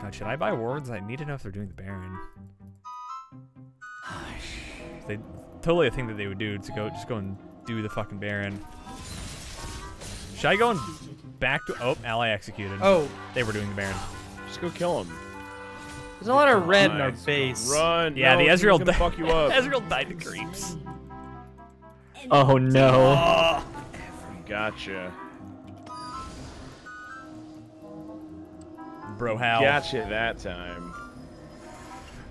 God, should I buy wards? I need to know if they're doing the Baron. They totally a thing that they would do to go just go and do the fucking Baron. Should I go and back to oh, ally executed. Oh. They were doing the Baron. Just go kill him. There's a lot of red in our base. Run! Yeah, no, the Ezreal gonna fuck you up. Ezreal died to creeps. Oh no! Oh. Gotcha. Bro, how? Gotcha that time.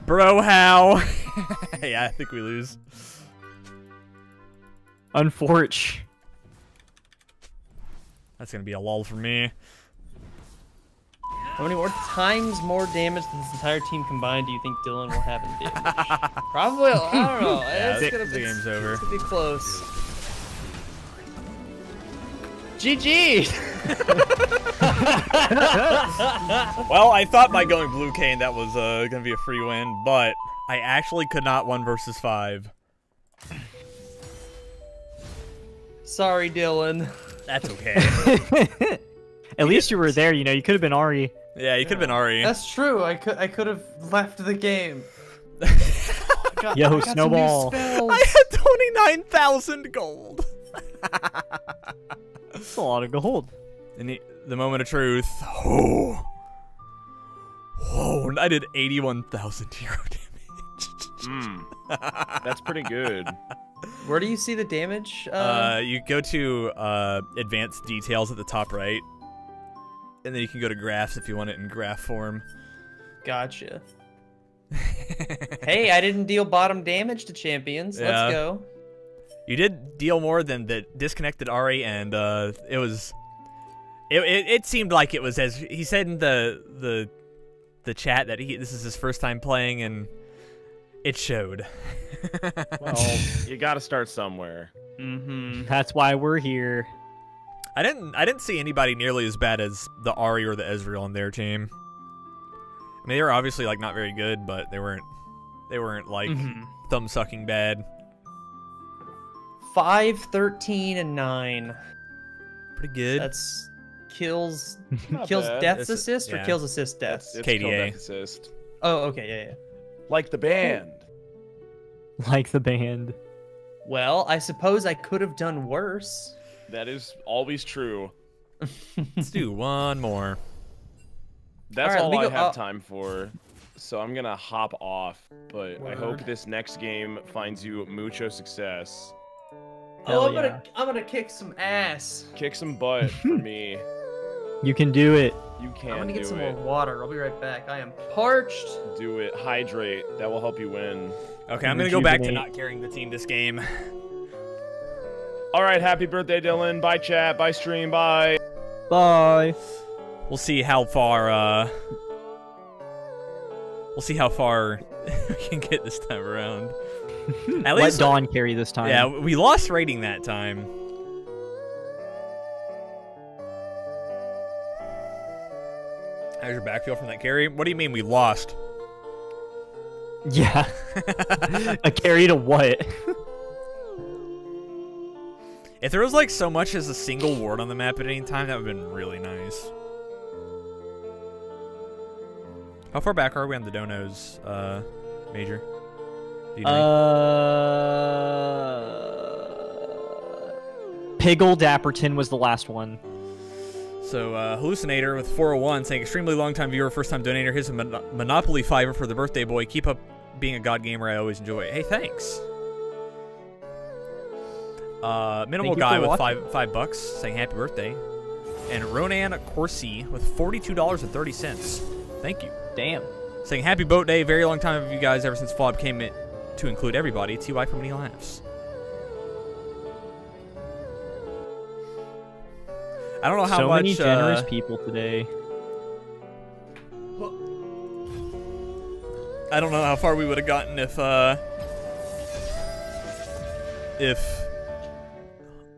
Bro, how? Yeah, I think we lose. Unforge. That's gonna be a lull for me. How many more times more damage than this entire team combined do you think Dylan will have in damage? Probably, I don't know. Yeah, it's gonna, the game's it's, over. It's gonna be close. G G! Well, I thought by going blue Kayn that was uh, gonna be a free win, but I actually could not one versus five. Sorry, Dylan. That's okay. At least you were there, you know, you could have been Ahri. Yeah, you could have been Ahri. That's true. I could I could have left the game. got, Yo, I Snowball. I had twenty-nine thousand gold. That's a lot of gold. And the, the moment of truth. Oh. Oh, I did eighty-one thousand hero damage. Mm, that's pretty good. Where do you see the damage? Um, uh, you go to uh, advanced details at the top right. And then you can go to graphs if you want it in graph form. Gotcha. Hey, I didn't deal bottom damage to champions. Yeah. Let's go. You did deal more than the disconnected Ahri, and uh, it was... It, it, it seemed like it was as... He said in the the the chat that he this is his first time playing, and it showed. Well, you gotta start somewhere. Mm-hmm. That's why we're here. I didn't. I didn't see anybody nearly as bad as the Ahri or the Ezreal on their team. I mean, they were obviously like not very good, but they weren't. They weren't like mm-hmm. thumb sucking bad. Five, thirteen, and nine. Pretty good. That's kills. Kills bad. deaths it's, assist yeah. or kills assist deaths. It's, it's K D A death assist. Oh, okay, yeah, yeah. Like the band. Like the band. Well, I suppose I could have done worse. That is always true. Let's do one more. That's all, right, all I have time for, so I'm gonna hop off. But Word. I hope this next game finds you mucho success. Hell oh, I'm yeah. gonna, I'm gonna kick some ass. Kick some butt for me. You can do it. You can. I'm gonna get do some it. more water. I'll be right back. I am parched. Do it. Hydrate. That will help you win. Okay, I'm gonna go back to not carrying the team this game. All right, happy birthday, Dylan. Bye, chat. Bye, stream. Bye. Bye. We'll see how far, uh... We'll see how far we can get this time around. At least let Dawn carry this time. Yeah, we lost rating that time. How's your backfield from that carry? What do you mean we lost? Yeah. A carry to what? If there was like so much as a single ward on the map at any time, that would have been really nice. How far back are we on the donos, uh, Major? Uh, Piggle Dapperton was the last one. So, uh, Hallucinator with four oh one saying, extremely long-time viewer, first-time donator. Here's a mon Monopoly fiver for the birthday boy. Keep up being a god gamer. I always enjoy it. Hey, thanks. Uh, Minimal Guy with five, five bucks saying happy birthday. And Ronan Corsi with forty-two dollars and thirty cents. Thank you. Damn. Saying happy boat day. Very long time of you guys ever since F O B came in to include everybody. T Y for many laughs. I don't know how so much... So many generous uh, people today. I don't know how far we would have gotten if... Uh, if...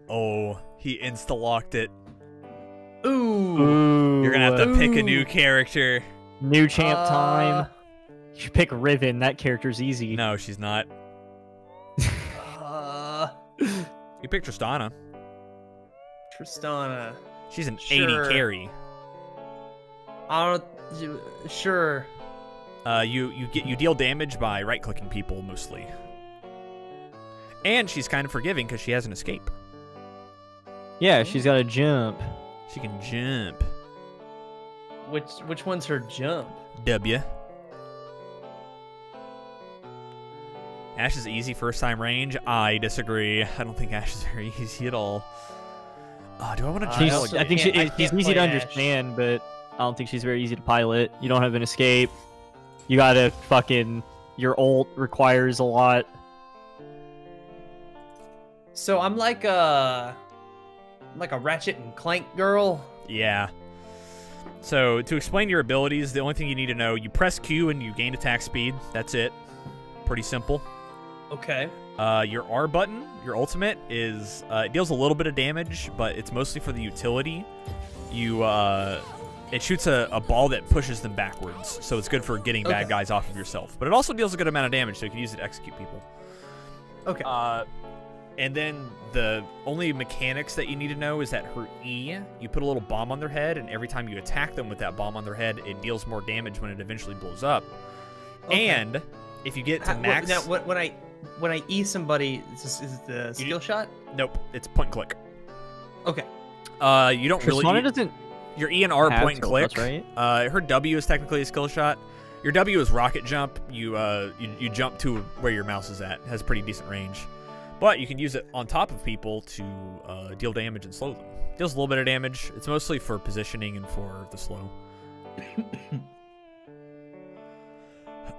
Oh, he insta-locked it. Ooh. Ooh. You're going to have to pick a new character. New champ uh, time. You should pick Riven. That character's easy. No, she's not. uh, you picked Tristana. Tristana. She's an sure. eighty carry. I don't... Sure. Uh, you, you, get, you deal damage by right-clicking people, mostly. And she's kind of forgiving because she has an escape. Yeah, she's got a jump. She can jump. Which which one's her jump? W. Ash is easy first time range. I disagree. I don't think Ash is very easy at all. Uh, do I want to? Uh, I, I think she, I she's easy to Ash. understand, but I don't think she's very easy to pilot. You don't have an escape. You gotta fucking your ult requires a lot. So I'm like a. Like a Ratchet and Clank girl? Yeah. So, to explain your abilities, the only thing you need to know, you press Q and you gain attack speed. That's it. Pretty simple. Okay. Uh, your R button, your ultimate, is... Uh, it deals a little bit of damage, but it's mostly for the utility. You, uh... It shoots a, a ball that pushes them backwards, so it's good for getting okay. bad guys off of yourself. But it also deals a good amount of damage, so you can use it to execute people. Okay. Uh... And then the only mechanics that you need to know is that her E, you put a little bomb on their head, and every time you attack them with that bomb on their head, it deals more damage when it eventually blows up. Okay. And if you get to max... Now, when I when I E somebody, is it the skill shot? Nope, it's point and click. Okay. Uh, you don't really... Tristana doesn't... Your E and R point and click. That's right. Uh, her W is technically a skill shot. Your W is rocket jump. You, uh, you, you jump to where your mouse is at. It has pretty decent range. But you can use it on top of people to uh, deal damage and slow them. It deals a little bit of damage. It's mostly for positioning and for the slow.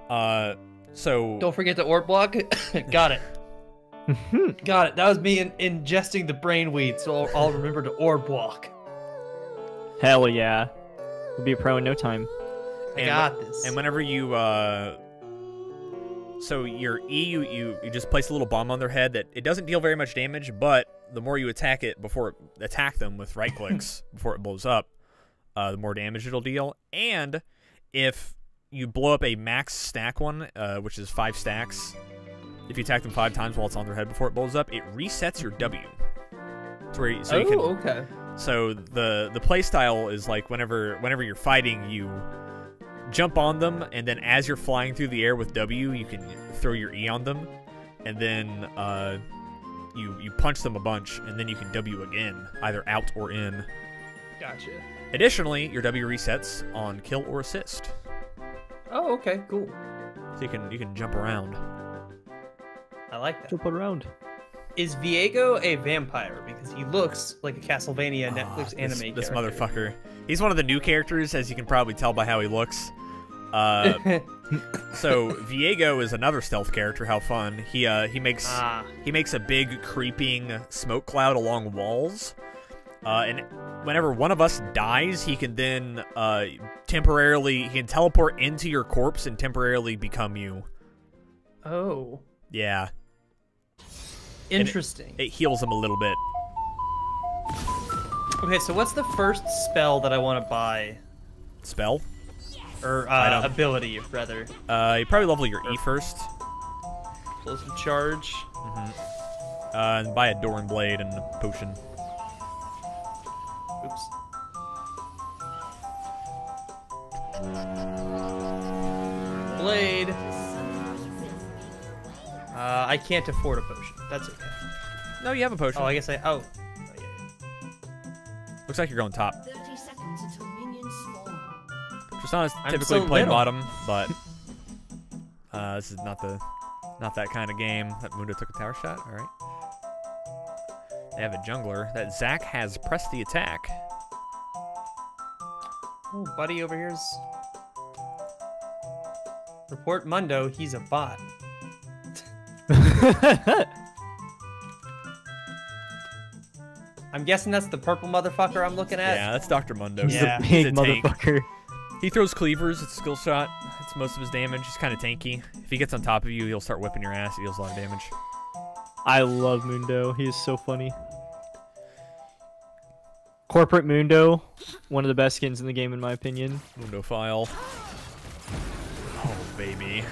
uh, so don't forget the orb block. Got it. Got it. That was me in ingesting the brain weed, so I'll, I'll remember to orb block. Hell yeah. We'll be a pro in no time. I and got this. And whenever you... Uh, So your E, you, you, you just place a little bomb on their head that it doesn't deal very much damage, but the more you attack it before it, attack them with right clicks before it blows up, uh, the more damage it'll deal. And if you blow up a max stack one, uh, which is five stacks, if you attack them five times while it's on their head before it blows up, it resets your W. So where you, so oh, you can, okay. So the the play style is like whenever whenever you're fighting, you. Jump on them, and then as you're flying through the air with W, you can throw your E on them, and then uh, you you punch them a bunch, and then you can W again, either out or in. Gotcha. Additionally, your W resets on kill or assist. Oh, okay, cool. So you can you can jump around. I like that. Jump around. Is Viego a vampire? Because he looks like a Castlevania Netflix oh, this, anime character. This motherfucker. He's one of the new characters, as you can probably tell by how he looks. Uh, so Viego is another stealth character. How fun! He uh, he makes ah. he makes a big creeping smoke cloud along walls, uh, and whenever one of us dies, he can then uh, temporarily he can teleport into your corpse and temporarily become you. Oh. Yeah. Interesting. It, it heals him a little bit. Okay, so what's the first spell that I want to buy? Spell? Or uh, ability, rather. Uh, you probably level your E first. Explosive charge. Mm-hmm. Uh, and buy a Doran blade and a potion. Oops. Blade. Uh, I can't afford a potion. That's okay. No, you have a potion. Oh, I guess I. Oh. Looks like you're going top. Tristana's typically so played bottom, but uh, this is not the, not that kind of game. That Mundo took a tower shot. All right. They have a jungler. That Zach has pressed the attack. Oh, buddy over here's report Mundo. He's a bot. I'm guessing that's the purple motherfucker I'm looking at. Yeah, that's Doctor Mundo. He's yeah. a big He's a motherfucker. He throws cleavers. It's a skill shot. It's most of his damage. He's kind of tanky. If he gets on top of you, he'll start whipping your ass. He deals a lot of damage. I love Mundo. He is so funny. Corporate Mundo. One of the best skins in the game, in my opinion. Mundo file. Oh, baby.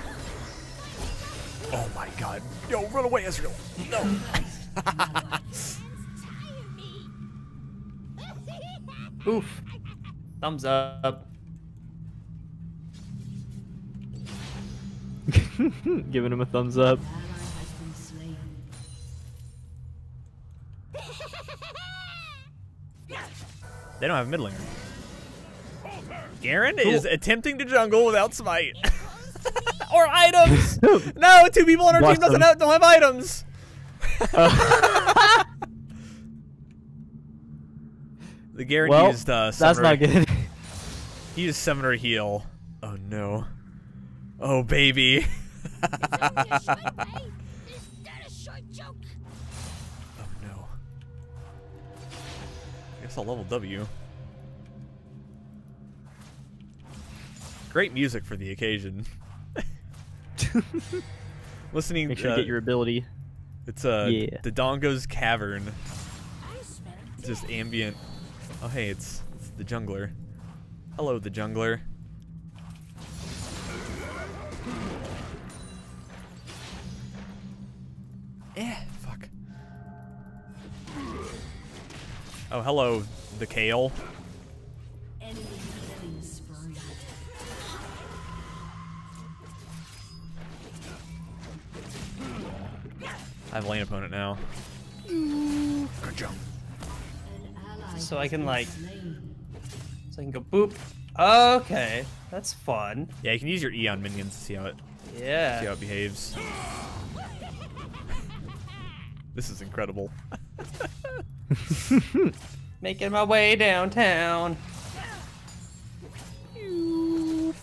Oh, my God. Yo, run away, Ezreal. No. Oof. Thumbs up. Giving him a thumbs up. They don't have a mid laner. Garen cool. is attempting to jungle without smite. Or items. No, two people on our Watch team doesn't have, don't have items. Uh. The Garen well, used uh, that's not good. He used Summoner Heal. Oh no. Oh baby. Is that a short joke? Oh no. I guess I'll level W. Great music for the occasion. Listening. Make sure uh, you get your ability. It's uh yeah. Dodongo's Cavern. It's just ambient. Oh hey, it's, it's the jungler. Hello, the jungler. Eh, fuck. Oh, hello, the Kale. I have a lane opponent now. Good jump. So I can like, so I can go boop. Okay, that's fun. Yeah, you can use your E on minions to see how it, yeah, see how it behaves. This is incredible. Making my way downtown.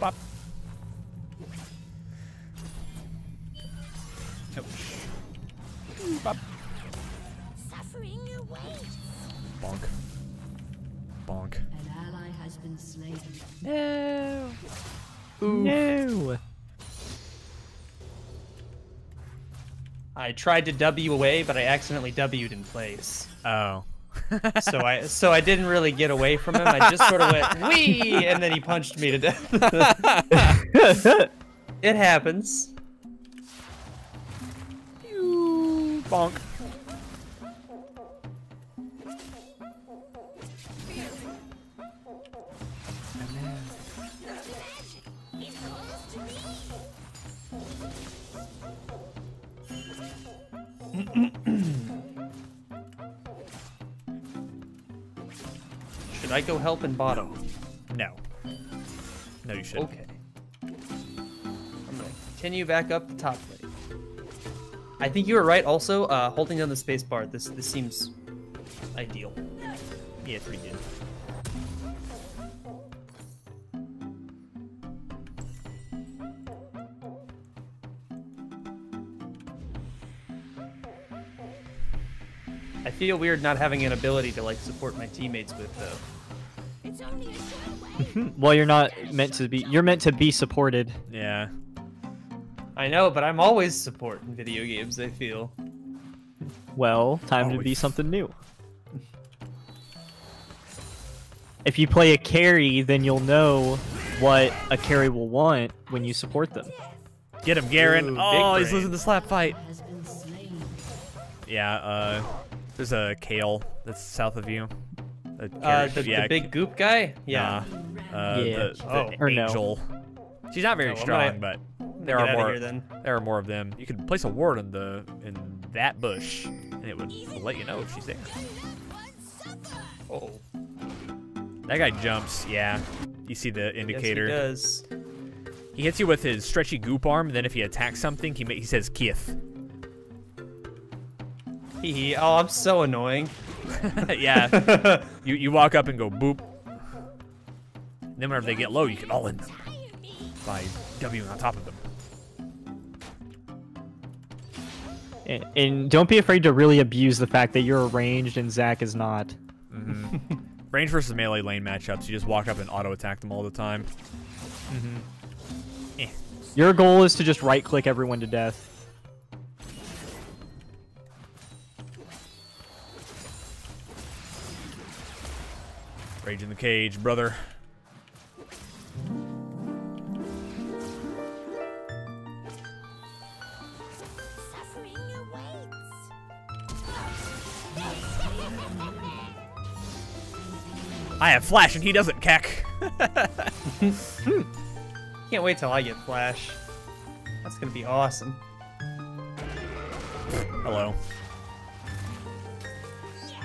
Bop. Bop. Suffering away. Bonk. Bonk. An ally has been slain. No. Ooh. No. I tried to W away, but I accidentally W'd in place. Oh. so I so I didn't really get away from him. I just sort of went wee, and then he punched me to death. It happens. Bonk. Should I go help in bottom? No. No, no you shouldn't. Okay. I'm gonna continue back up the top lane. I think you were right also, uh, holding down the space bar. This this seems ideal. Yeah, it's pretty good. I feel weird not having an ability to like support my teammates with though. It's only a short way. Well, you're not meant to be. You're meant to be supported. Yeah. I know, but I'm always support in video games. I feel. Well, time always. to be something new. If you play a carry, then you'll know what a carry will want when you support them. Get him, Garen. Ooh, oh, he's losing the slap fight. Yeah, uh, there's a Kale that's south of you. A uh, the, yeah. the big goop guy? Yeah. Nah. Uh, yeah. The, the oh, or angel. No. She's not very oh, strong, gonna, but there are more. Here, then. There are more of them. You could place a ward in the in that bush, and it would let you know if she's there. Oh. That guy jumps. Yeah. You see the indicator. Yes, he does. He hits you with his stretchy goop arm. Then, if he attacks something, he ma he says "kith." Hee. Oh, I'm so annoying. Yeah. you you walk up and go boop. And then whenever they get low, you can all in them by Wing on top of them. And, and don't be afraid to really abuse the fact that you're ranged and Zach is not. Mm-hmm. Range versus melee lane matchups, you just walk up and auto attack them all the time. Mm-hmm. Eh. Your goal is to just right click everyone to death. Rage in the cage, brother. I have flash and he doesn't, Kek. Can't wait till I get flash. That's gonna be awesome. Hello. Yes.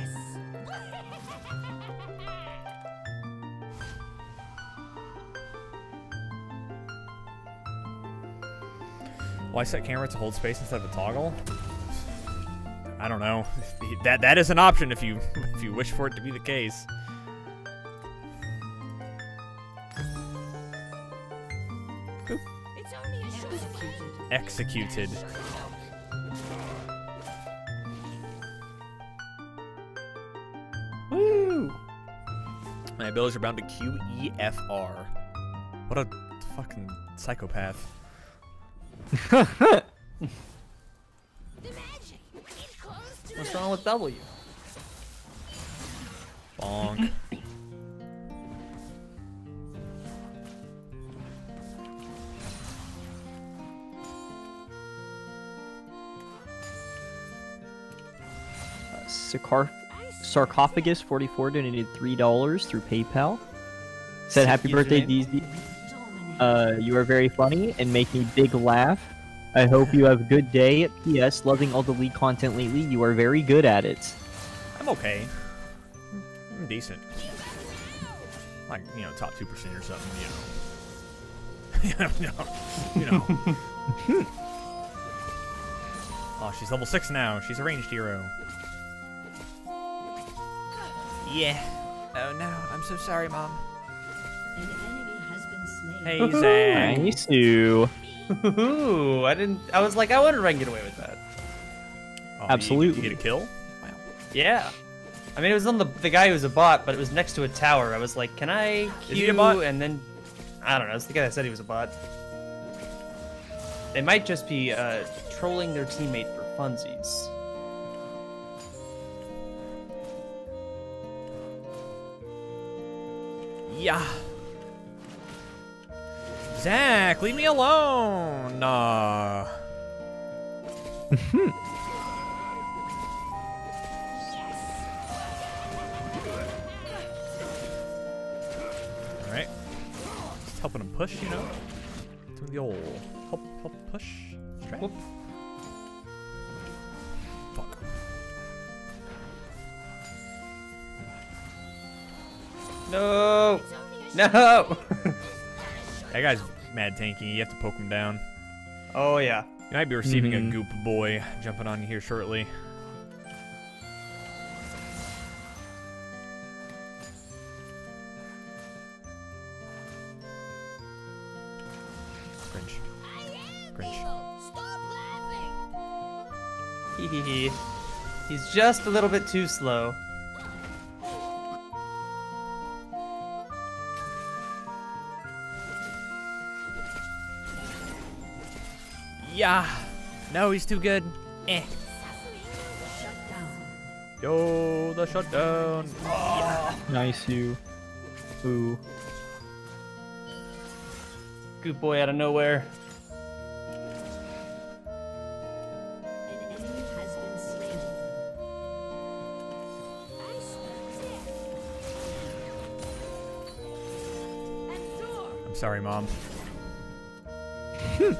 Why set camera to hold space instead of a toggle? I don't know. That that is an option if you if you wish for it to be the case. Executed. Woo! My abilities are bound to Q E F R. What a fucking psychopath. What's wrong with W? Bonk. Sarcoph sarcophagus forty-four donated three dollars through PayPal. Said happy birthday, D Z. Uh, you are very funny and make me big laugh. I hope you have a good day. P S Loving all the League content lately. You are very good at it. I'm okay. I'm decent. Like, you know, top two percent or something. You know. You know. You know. Oh, she's level six now. She's a ranged hero. Yeah. Oh no, I'm so sorry, Mom. An enemy has been slain. Hey, Zach. Nice you. Ooh, I didn't. I was like, I wonder if I can get away with that. Oh, absolutely. You, you get a kill? Wow. Yeah. I mean, it was on the the guy who was a bot, but it was next to a tower. I was like, can I Q and then I don't know. It's the guy that said he was a bot. They might just be uh, trolling their teammate for funsies. Yeah. Zach, leave me alone. Nah. Yes. All right. Just helping him push, you know. Do the old help, help push. Whoop. Fuck. No. No! That guy's mad tanky. You have to poke him down. Oh, yeah. You might be receiving mm-hmm. a goop boy jumping on you here shortly. Cringe. Cringe. Stop laughing. Hee hee hee. He's just a little bit too slow. Yeah. No, he's too good. Eh. Yo, the shutdown. Oh. Yeah. Nice, you. Ooh. Good boy out of nowhere. An enemy has been slain. I'm sorry, Mom. Hmm.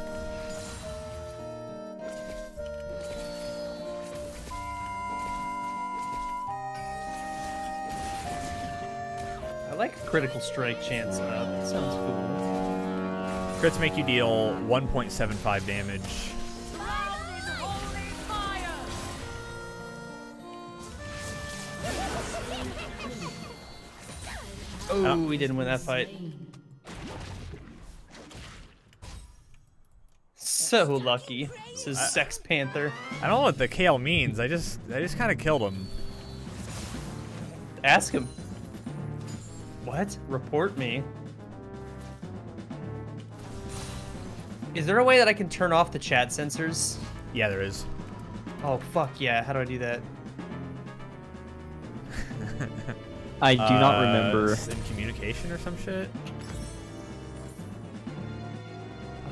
Critical strike chance up. Sounds cool. Crits make you deal one point seven five damage. Oh, oh, we didn't win that fight. So lucky. This is I, Sex Panther. I don't know what the Kale means. I just, I just kind of killed him. Ask him. What? Report me. Is there a way that I can turn off the chat sensors? Yeah, there is. Oh, fuck yeah. How do I do that? I do uh, not remember. In communication or some shit?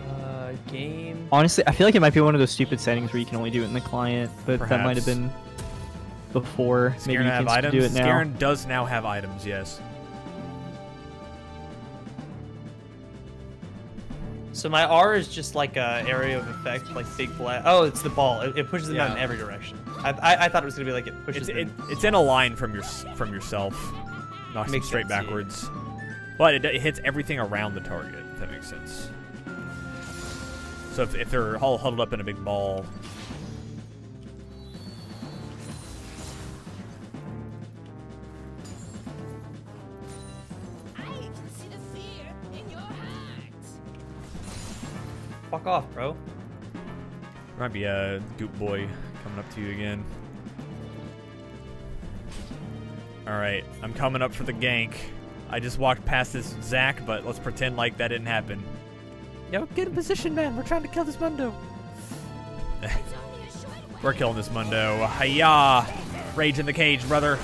Uh, game? Honestly, I feel like it might be one of those stupid settings where you can only do it in the client, but Perhaps. that might have been before. Scarin Maybe you have can items? do it now. Scarin does now have items, yes. So my R is just like a area of effect, like big blast. Oh, it's the ball. It, it pushes them yeah. out in every direction. I, I I thought it was gonna be like it pushes. It's, them. It, it's in a line from your from yourself, knocks it straight sense, backwards, yeah. but it, it hits everything around the target. If that makes sense. So if if they're all huddled up in a big ball. Fuck off, bro. There might be a goop boy coming up to you again. Alright, I'm coming up for the gank. I just walked past this Zach, but let's pretend like that didn't happen. Yo, get in position, man. We're trying to kill this Mundo. We're killing this Mundo. Hi-ya! Rage in the cage, brother.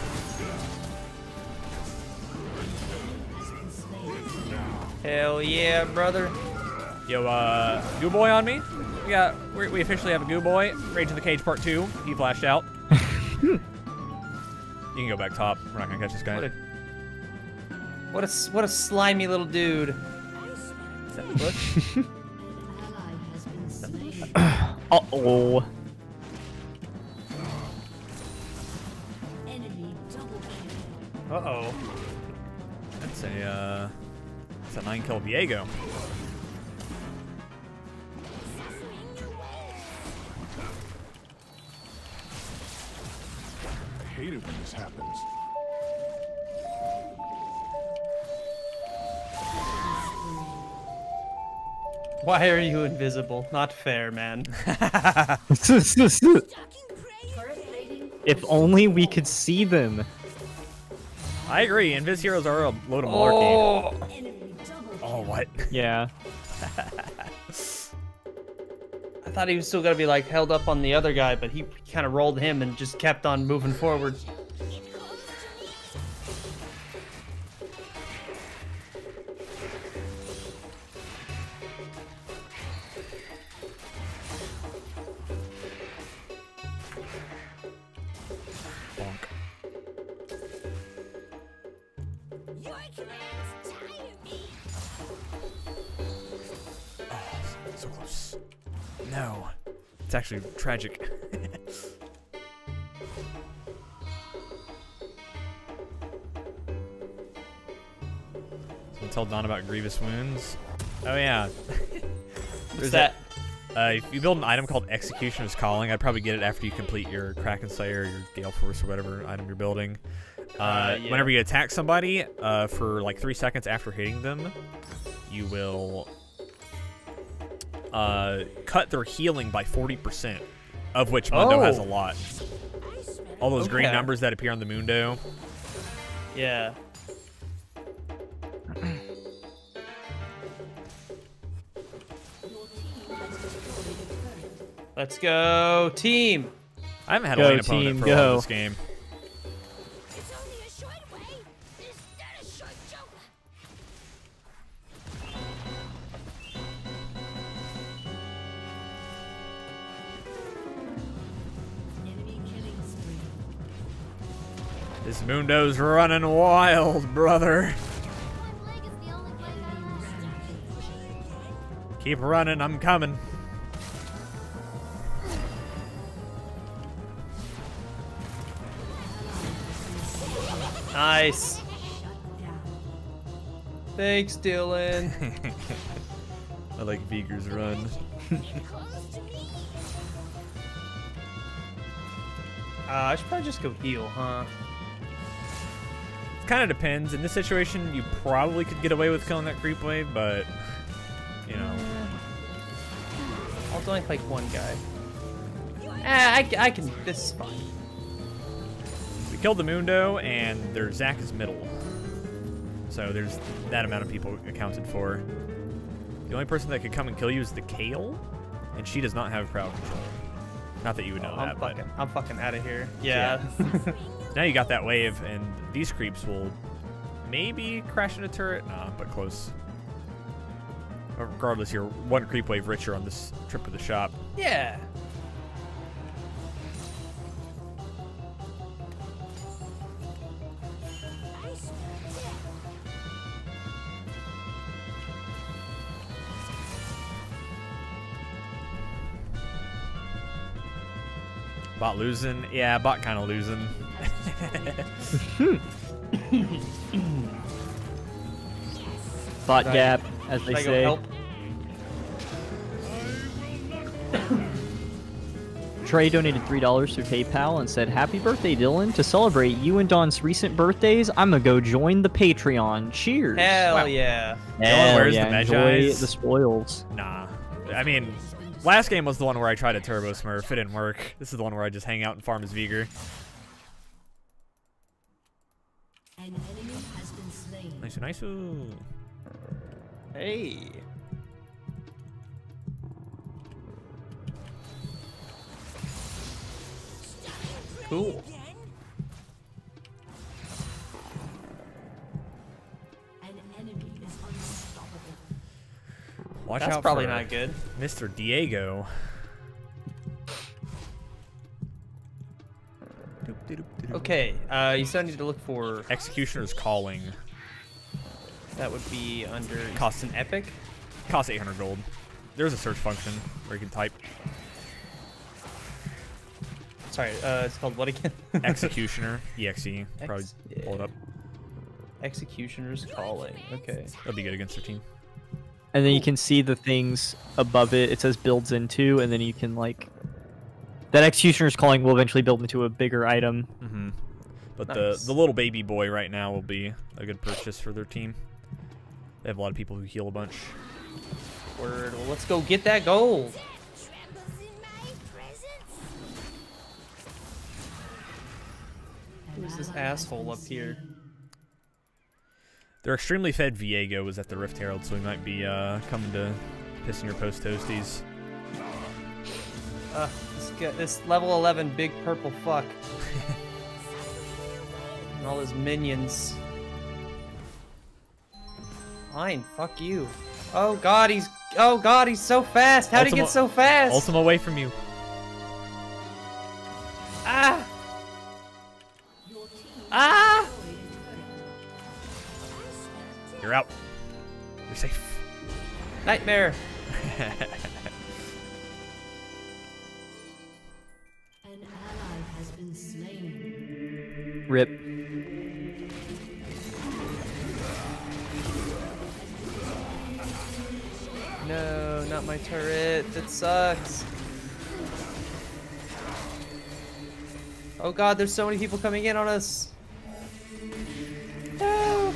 Hell yeah, brother. Yo, uh, goo boy on me. We got, we, we officially have a goo boy. Rage of the Cage Part Two. He flashed out. You can go back top. We're not gonna catch this guy. What a what a, what a slimy little dude. Is that a bush? uh oh. Uh oh. That's a uh, that's a nine kill Viego. When this happens. Why are you invisible? Not fair, man. If only we could see them. I agree. Invis heroes are a load of malarkey. Oh. oh, what? Yeah. I thought he was still gonna be like held up on the other guy, but he kind of rolled him and just kept on moving forward. Actually tragic. So tell Don about grievous wounds. Oh yeah. What's that? that? Uh, if you build an item called Executioner's Calling, I'd probably get it after you complete your Kraken Slayer, your Gale Force, or whatever item you're building. Uh, uh, yeah. Whenever you attack somebody, uh, for like three seconds after hitting them, you will. Uh, cut their healing by forty percent, of which Mundo oh. has a lot. All those okay. green numbers that appear on the Mundo. Yeah. Let's go, team. I haven't had go, a lane opponent team, for a while this game. This Mundo's running wild, brother. Keep running, I'm coming. Nice. Thanks, Dylan. I like Veigar's run. uh, I should probably just go heal, huh? Kind of depends. In this situation, you probably could get away with killing that creep wave, but you know, I'll only like one guy. Ah, I, I can. This is fine. We killed the Mundo, and there's Zach is middle, so there's that amount of people accounted for. The only person that could come and kill you is the Kale, and she does not have crowd control. Not that you would know oh, I'm that, fucking, but I'm fucking out of here. Yeah. yeah. Now you got that wave, and these creeps will maybe crash in a turret. Nah, but close. Regardless, you're one creep wave richer on this trip to the shop. Yeah. Bot losing? Yeah, bot kind of losing. Bot gap, as they say. Help? Trey donated three dollars through PayPal and said, "Happy birthday, Dylan. To celebrate you and Don's recent birthdays, I'm going to go join the Patreon. Cheers." Hell wow. yeah. Hell where's yeah. the Enjoy the spoils. Nah. I mean, last game was the one where I tried a turbo smurf. It didn't work. This is the one where I just hang out and farm as Veigar. An enemy has been slain. Nice, nice. Ooh. Hey. Cool. An enemy is unstoppable. Watch That's out probably for not good. Mister Viego. Okay, uh, you still need to look for Executioner's Calling. That would be under costs an epic. Costs eight hundred gold. There's a search function where you can type. Sorry, uh, it's called what again? Executioner. E X E. Ex Probably yeah. pull it up. Executioner's Calling. Okay. That'd be good against their team. And then you can see the things above it. It says builds into, and then you can like. That Executioner's Calling will eventually build into a bigger item. Mm-hmm. But nice. the, the little baby boy right now will be a good purchase for their team. They have a lot of people who heal a bunch. Word. Well, let's go get that gold. Who's this asshole up here? Their extremely fed Viego was at the Rift Herald, so he might be uh, coming to piss in your post toasties. Uh, this, guy, this level eleven big purple fuck. And all his minions. Fine, fuck you. Oh god, he's oh god, he's so fast. How'd he get so fast? Ultima away from you. Ah! Ah! You're out. You're safe. Nightmare. Rip. No, not my turret. That sucks. Oh god, there's so many people coming in on us. No. Yes.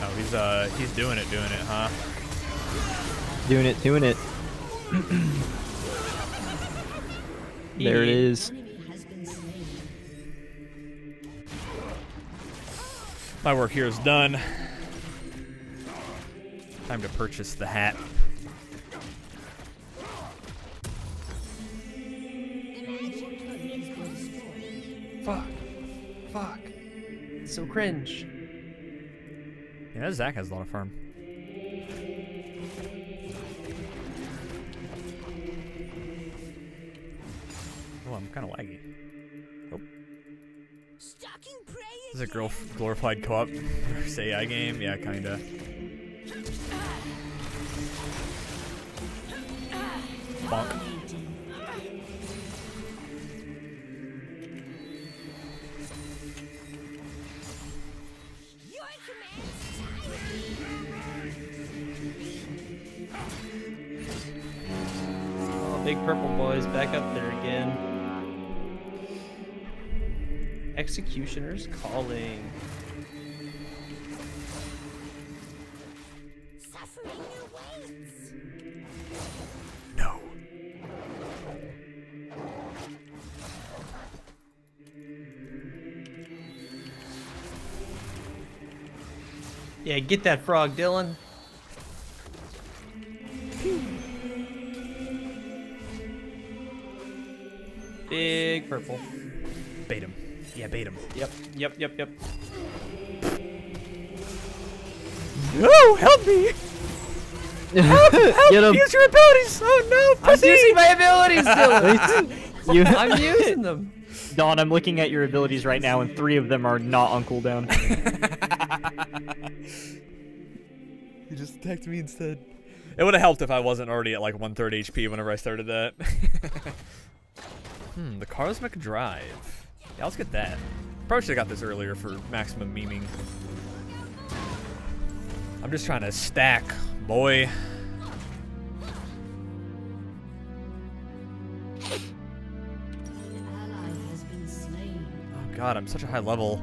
Oh, he's uh he's doing it, doing it, huh? Doing it, doing it. There it is. My work here is done. Time to purchase the hat. Fuck. Fuck. It's so cringe. Yeah, Zach has a lot of farm. Oh, I'm kind of laggy. Oh. Is it girl glorified co-op versus A I game? Yeah, kinda. Bonk. Oh, big purple boy's back up there again. Executioner's calling. Suffering awaits. No. Yeah, get that frog, Dylan. Big purple. Bait him. Yeah, bait him. Yep, yep, yep, yep. No, help me! Help, help! Get him. Use your abilities! Oh no, pussy! I'm using my abilities still! you, I'm using them! Don, I'm looking at your abilities right now and three of them are not on cooldown. You just attacked me instead. It would have helped if I wasn't already at like one-third H P whenever I started that. Hmm, the Cosmic Drive. Yeah, let's get that. Probably should have got this earlier for maximum memeing. I'm just trying to stack, boy. Oh god, I'm such a high level.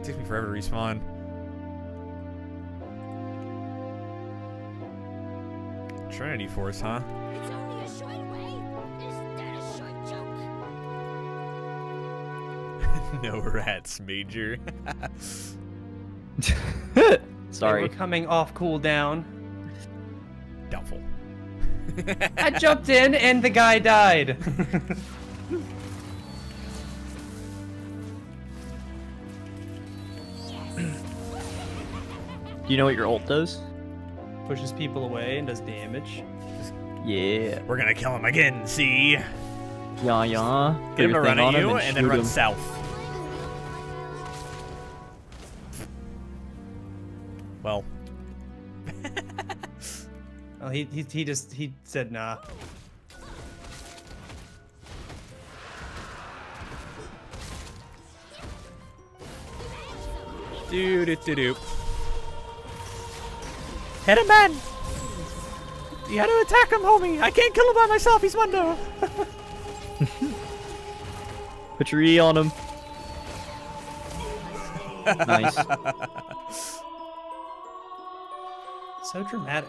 It takes me forever to respawn. Trinity Force, huh? No rats, Major. Sorry. We're coming off cooldown. Doubtful. I jumped in and the guy died. Do you know what your ult does? Pushes people away and does damage. Yeah. We're gonna kill him again, see? Yeah, yeah. Just get him to run at you and, and then run him. South. Well. Oh, he, he he just he said nah. Doo doo doo doo. Hit him, man. You had to attack him, homie. I can't kill him by myself. He's Mundo. Put your E on him. Nice. So dramatic.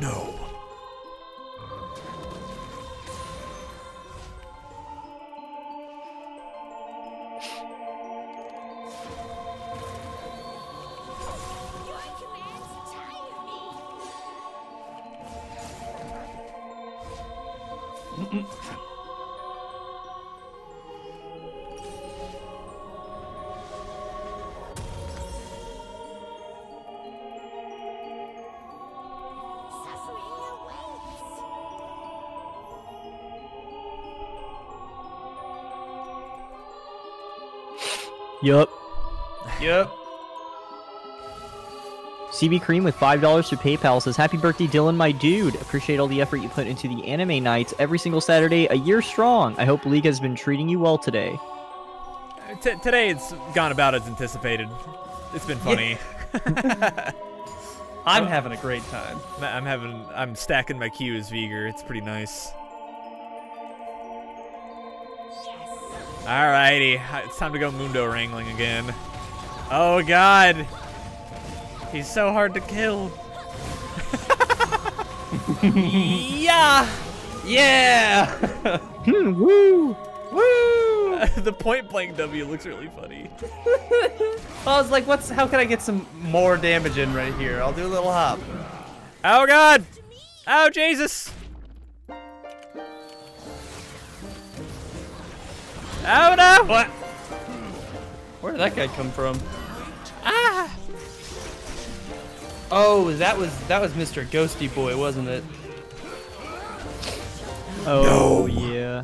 No. Yup. Yup. C B Cream with five dollars through PayPal says, happy birthday, Dylan, my dude. Appreciate all the effort you put into the anime nights every single Saturday, a year strong. I hope League has been treating you well today. T today it's gone about as anticipated. It's been funny. Yeah. I'm, I'm having a great time. I'm having, I'm stacking my Q as Veigar. It's pretty nice. Alrighty, it's time to go Mundo wrangling again. Oh god, he's so hard to kill. Yeah, yeah. Woo, woo. The point blank W looks really funny. I was like, what's? How can I get some more damage in right here? I'll do a little hop. Oh god. Oh Jesus. Oh no! What? Where did that guy come from? Ah! Oh, that was that was Mister Ghosty Boy, wasn't it? Oh no. Yeah.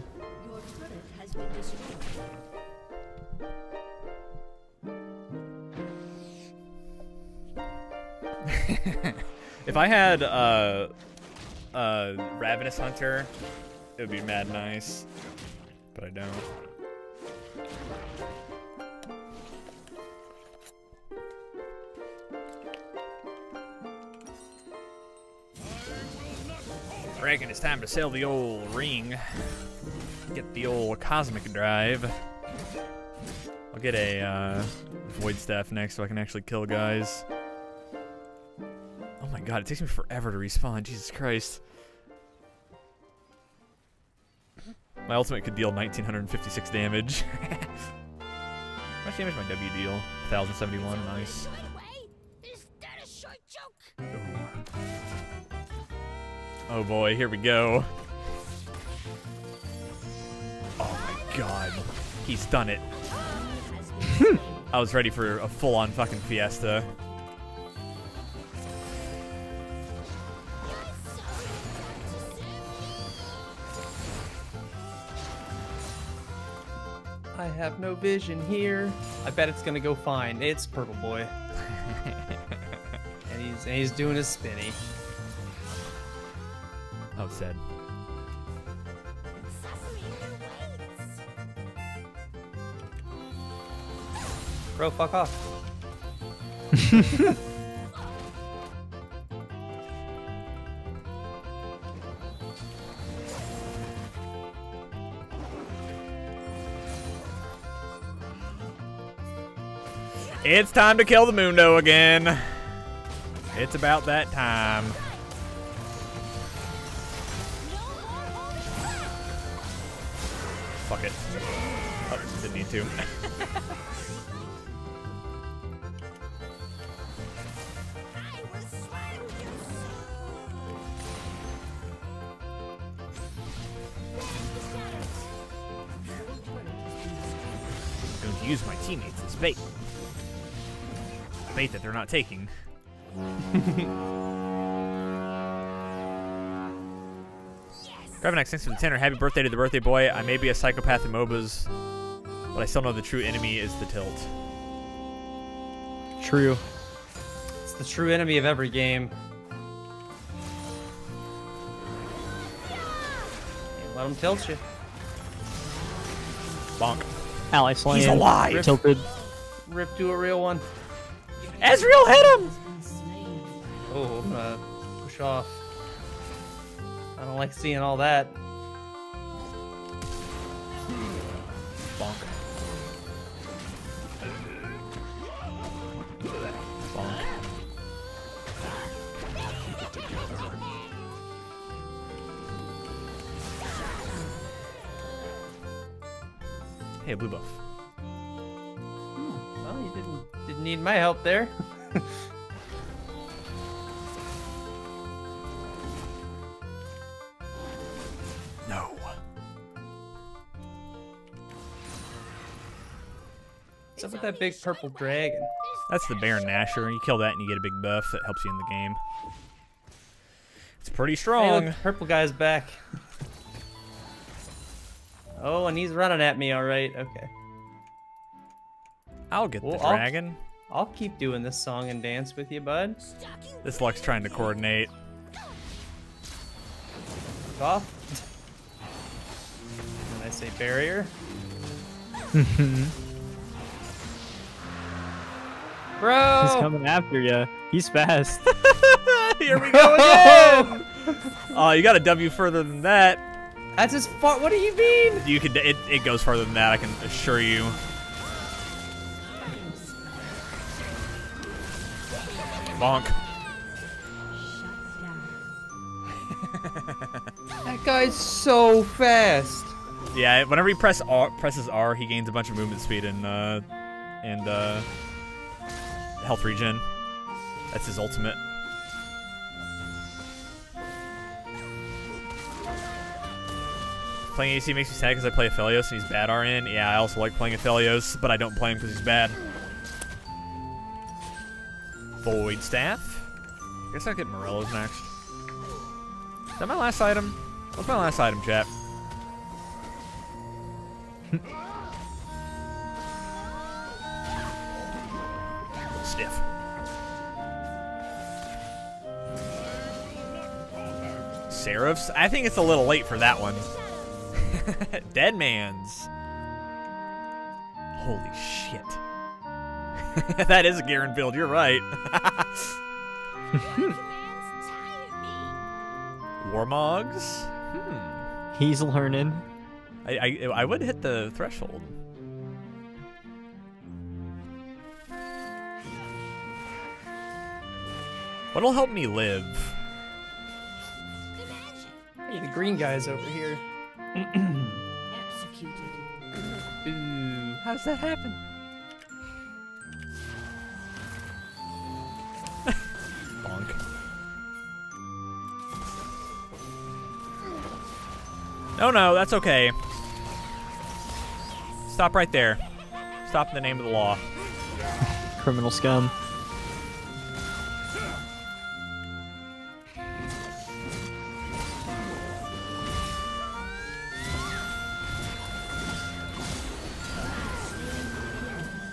If I had uh, a Ravenous Hunter, it would be mad nice, but I don't. I reckon it's time to sell the old ring. Get the old cosmic drive. I'll get a uh, void staff next so I can actually kill guys. Oh my god, it takes me forever to respawn. Jesus Christ. My ultimate could deal one thousand nine hundred fifty-six damage. How much damage my W deal? one thousand seventy-one, nice. Ooh. Oh boy, here we go. Oh my god. He's done it. I was ready for a full-on fucking fiesta. I have no vision here. I bet it's gonna go fine. It's Purple Boy. And he's and he's doing his spinny. Oh, sad. Bro, fuck off. It's time to kill the Mundo again. It's about that time. Fuck it. Oh, didn't need to. I'm going to use my teammates as bait. Bait that they're not taking. Gravenax, thanks for the tenor. Happy birthday to the birthday boy. I may be a psychopath in MOBAs, but I still know the true enemy is the tilt. True. It's the true enemy of every game. Can't let him tilt you. Bonk. Ally slain. He's alive. Rip, tilted. Rip to a real one. Ezreal hit him! Oh, I'm gonna push off. I don't like seeing all that. Bonk. Bonk. Hey, blue buff. Hmm. Well, you didn't didn't need my help there. What's up with that big purple dragon? That's the Baron Nasher. You kill that and you get a big buff that helps you in the game. It's pretty strong. Hey, look, purple guy's back. Oh, and he's running at me, alright. Okay. I'll get well, the dragon. I'll, I'll keep doing this song and dance with you, bud. This Lux trying to coordinate. Off. And I say barrier. Bro! He's coming after you. He's fast. Here we go again! Oh, uh, you got a W further than that. That's as far. What do you mean? You could. It, it goes further than that. I can assure you. Bonk. That guy's so fast. Yeah. Whenever he press R, presses R, he gains a bunch of movement speed and uh, and uh, health regen. That's his ultimate. Playing A C makes me sad because I play Aphelios and he's bad R N. Yeah, I also like playing Aphelios, but I don't play him because he's bad. Void Staff. I guess I'll get Morello's next. Is that my last item? What's my last item, chat? Stiff. Seraphs? I think it's a little late for that one. Dead man's. Holy shit. That is a Garen build, you're right. Warmogs? Hmm. He's learning. I, I I would hit the threshold. What'll help me live? Hey, the green guy's over here. Executed. Ooh, how's that happen? Bonk. No, no, that's okay. Stop right there. Stop in the name of the law. Criminal scum.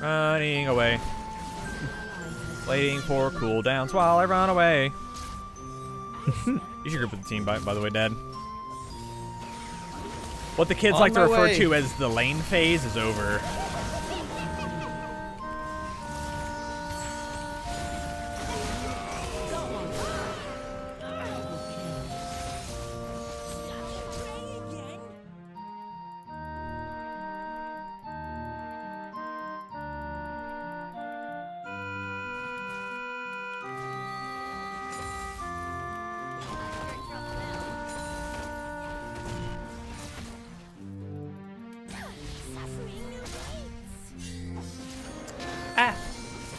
Running away. Waiting for cooldowns while I run away. You should group with the team, by, by the way, Dad. What the kids On like to refer way. to as the lane phase is over.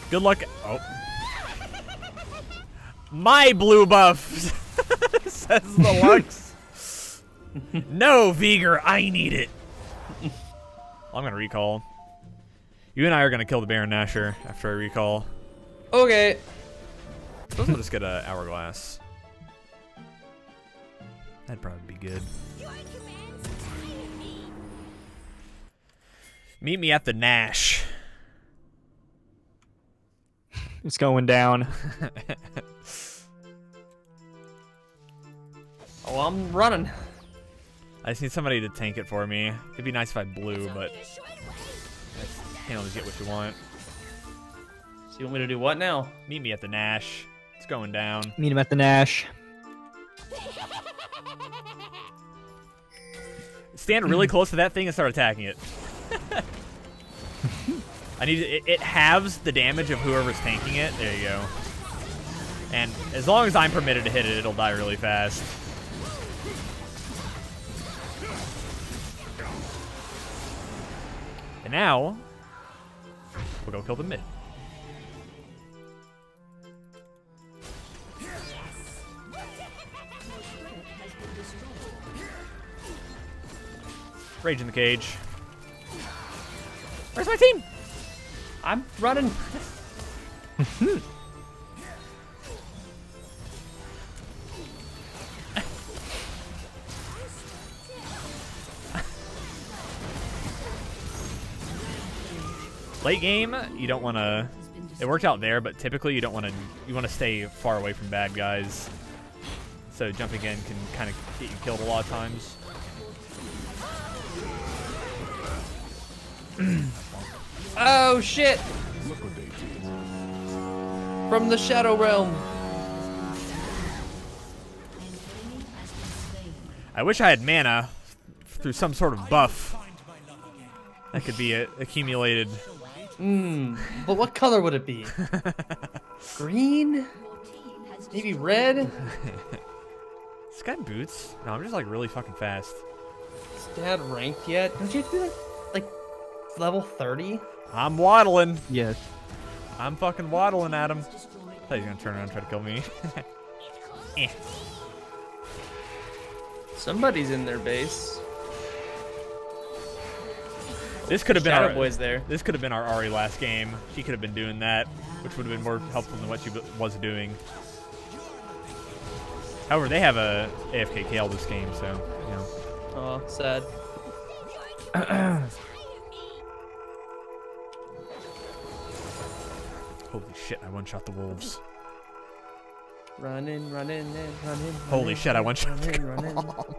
Good luck. Oh. My blue buff, says the Lux. No, Veigar, I need it. Well, I'm going to recall. You and I are going to kill the Baron Nasher after I recall. Okay. I suppose we'll just get an hourglass. That'd probably be good. Meet me at the Nash. It's going down. Oh, I'm running. I just need somebody to tank it for me. It'd be nice if I blew, but you know, just get what you want. So you want me to do what now? Meet me at the Nash. It's going down. Meet him at the Nash. Stand really close to that thing and start attacking it. I need it, it halves the damage of whoever's tanking it. There you go. And as long as I'm permitted to hit it, it'll die really fast. And now, we'll go kill the mid. Rage in the cage. Where's my team? I'm running. Late game, you don't want to. It worked out there, but typically you don't want to. You want to stay far away from bad guys. So jumping in can kind of get you killed a lot of times. Oh shit! From the Shadow Realm. I wish I had mana through some sort of buff. That could be it, accumulated. Mm, but what color would it be? Green? Maybe red? This guy boots? No, I'm just like really fucking fast. Is Dad ranked yet? Don't you have to be like, like level thirty? I'm waddling. Yes. I'm fucking waddling at him. I thought he was gonna turn around and try to kill me. eh. Somebody's in their base. This could have been our boys there. This could have been our Ahri last game. She could have been doing that, which would have been more helpful than what she was doing. However, they have a A F K Kale this game, so you know. Oh, sad. Holy shit! I one-shot the wolves. Running, running, and running. Holy shit! I one-shot the wolves.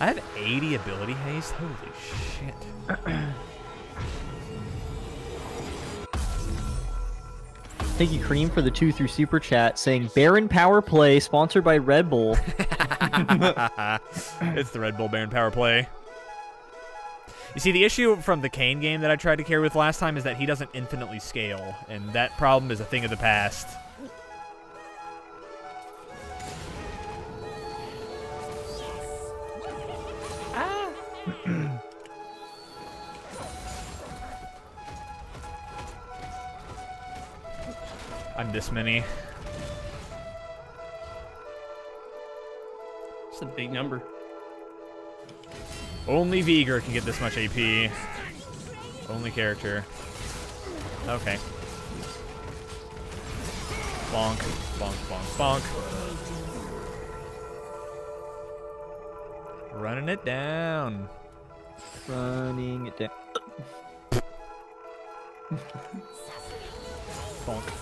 I have eighty ability haste? Holy shit. Thank you, Cream, for the two through super chat saying Baron Power Play sponsored by Red Bull. It's the Red Bull Baron Power Play. You see, the issue from the Kayn game that I tried to carry with last time is that he doesn't infinitely scale, and that problem is a thing of the past. I'm this many. It's a big number. Only Veigar can get this much A P. Only character. Okay. Bonk, bonk, bonk, bonk. Running it down. Running it down. Bonk.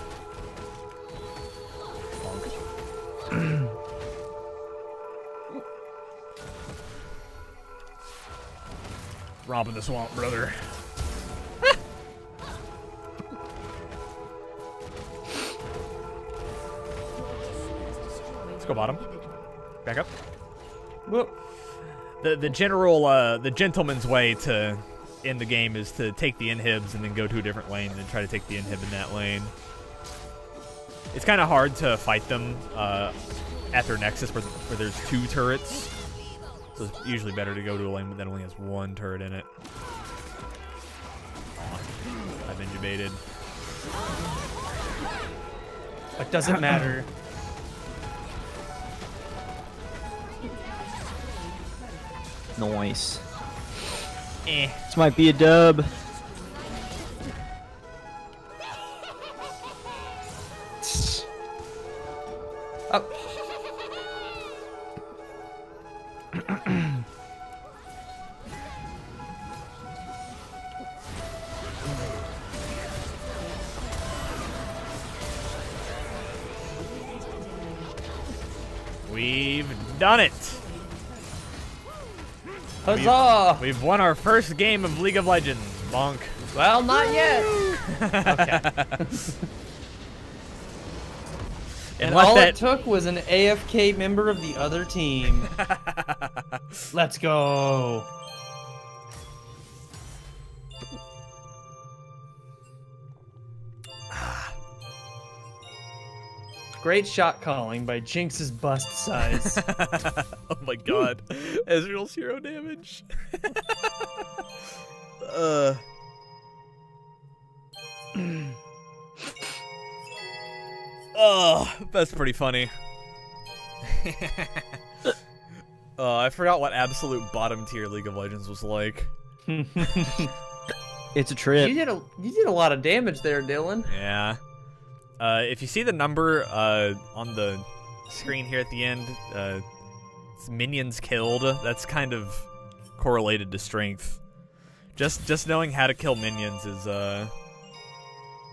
Robbing the swamp, brother. Let's go bottom. Back up. Whoop. The the general uh, the gentleman's way to end the game is to take the inhibs and then go to a different lane and then try to take the inhib in that lane. It's kind of hard to fight them uh, at their nexus where, where there's two turrets. So it's usually better to go to a lane that only has one turret in it. Aw, I've intubated. It doesn't matter. Nice. Eh. This might be a dub. Done it! Huzzah! We've, we've won our first game of League of Legends. Bonk. Well, not Woo! Yet. Okay. And all that... it took was an A F K member of the other team. Let's go. Great shot calling by Jinx's bust size. Oh my god. Ezreal's hero damage. uh. Oh, that's pretty funny. uh, I forgot what absolute bottom tier League of Legends was like. It's a trip. You did a, you did a lot of damage there, Dylan. Yeah. Uh, if you see the number uh, on the screen here at the end, uh, it's minions killed. That's kind of correlated to strength. Just just knowing how to kill minions is uh,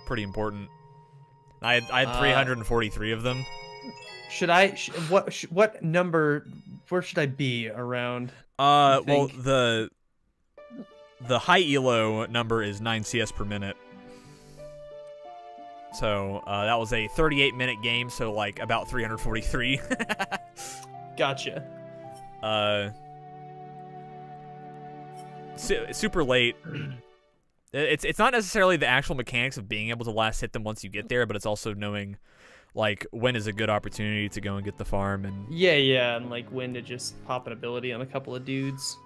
pretty important. I had, I had uh, three hundred forty-three of them. Should I? Sh what? Sh what number? Where should I be around? Uh, well, the the high elo number is nine C S per minute. So uh, that was a thirty-eight minute game, so like about three hundred forty-three. Gotcha. Uh, su super late. It's it's not necessarily the actual mechanics of being able to last hit them once you get there, but it's also knowing, like, when is a good opportunity to go and get the farm. And yeah, yeah, and like when to just pop an ability on a couple of dudes.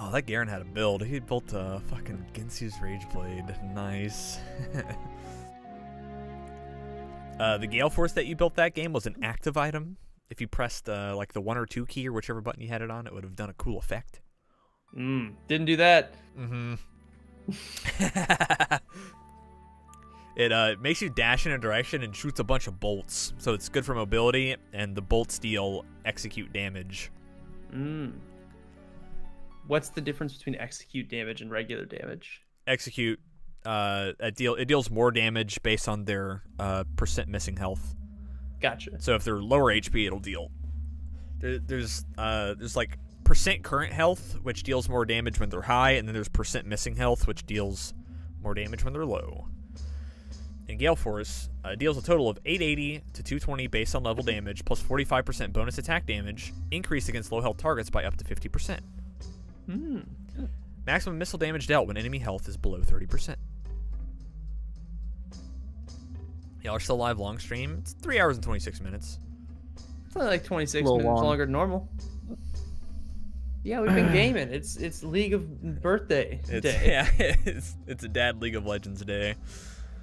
Oh, that Garen had a build. He built a fucking Gensu's Rageblade. Nice. uh, the Gale Force that you built that game was an active item. If you pressed uh, like the one or two key or whichever button you had it on, it would have done a cool effect. Mm, didn't do that. Mm-hmm. It uh, makes you dash in a direction and shoots a bunch of bolts. So it's good for mobility, and the bolts deal execute damage. Mm. What's the difference between execute damage and regular damage? Execute, uh, a deal it deals more damage based on their uh, percent missing health. Gotcha. So if they're lower H P, it'll deal. There, there's uh, there's like percent current health, which deals more damage when they're high, and then there's percent missing health, which deals more damage when they're low. And Gale Force uh, deals a total of eight eighty to two twenty based on level damage, plus forty-five percent bonus attack damage, increased against low health targets by up to fifty percent. Hmm. Maximum missile damage dealt when enemy health is below thirty percent. Y'all are still live long stream. It's three hours and twenty-six minutes. It's only like twenty-six minutes long. Longer than normal. Yeah, we've been gaming. It's it's League of Birthday it's, Day. Yeah, it's, it's a dad League of Legends day.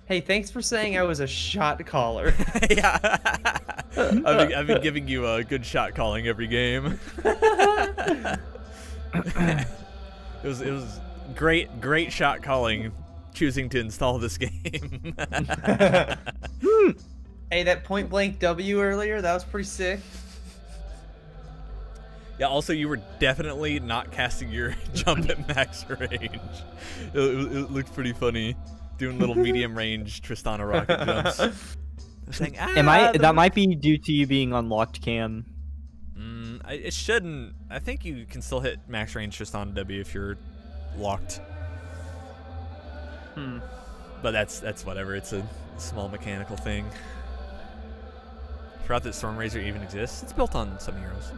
Hey, thanks for saying I was a shot caller. Yeah. I've, been, I've been giving you a good shot calling every game. it was it was great great shot calling. Choosing to install this game. Hey, that point blank W earlier, that was pretty sick. Yeah, also you were definitely not casting your jump at max range. It, it, it looked pretty funny doing little medium range Tristana rocket jumps. Saying, ah, Am I? The... That might be due to you being unlocked cam. Mm, I, it shouldn't. I think you can still hit max range Tristana W if you're locked. Hmm. But that's that's whatever. It's a small mechanical thing. Forgot that Stormraiser even exists. It's built on some heroes.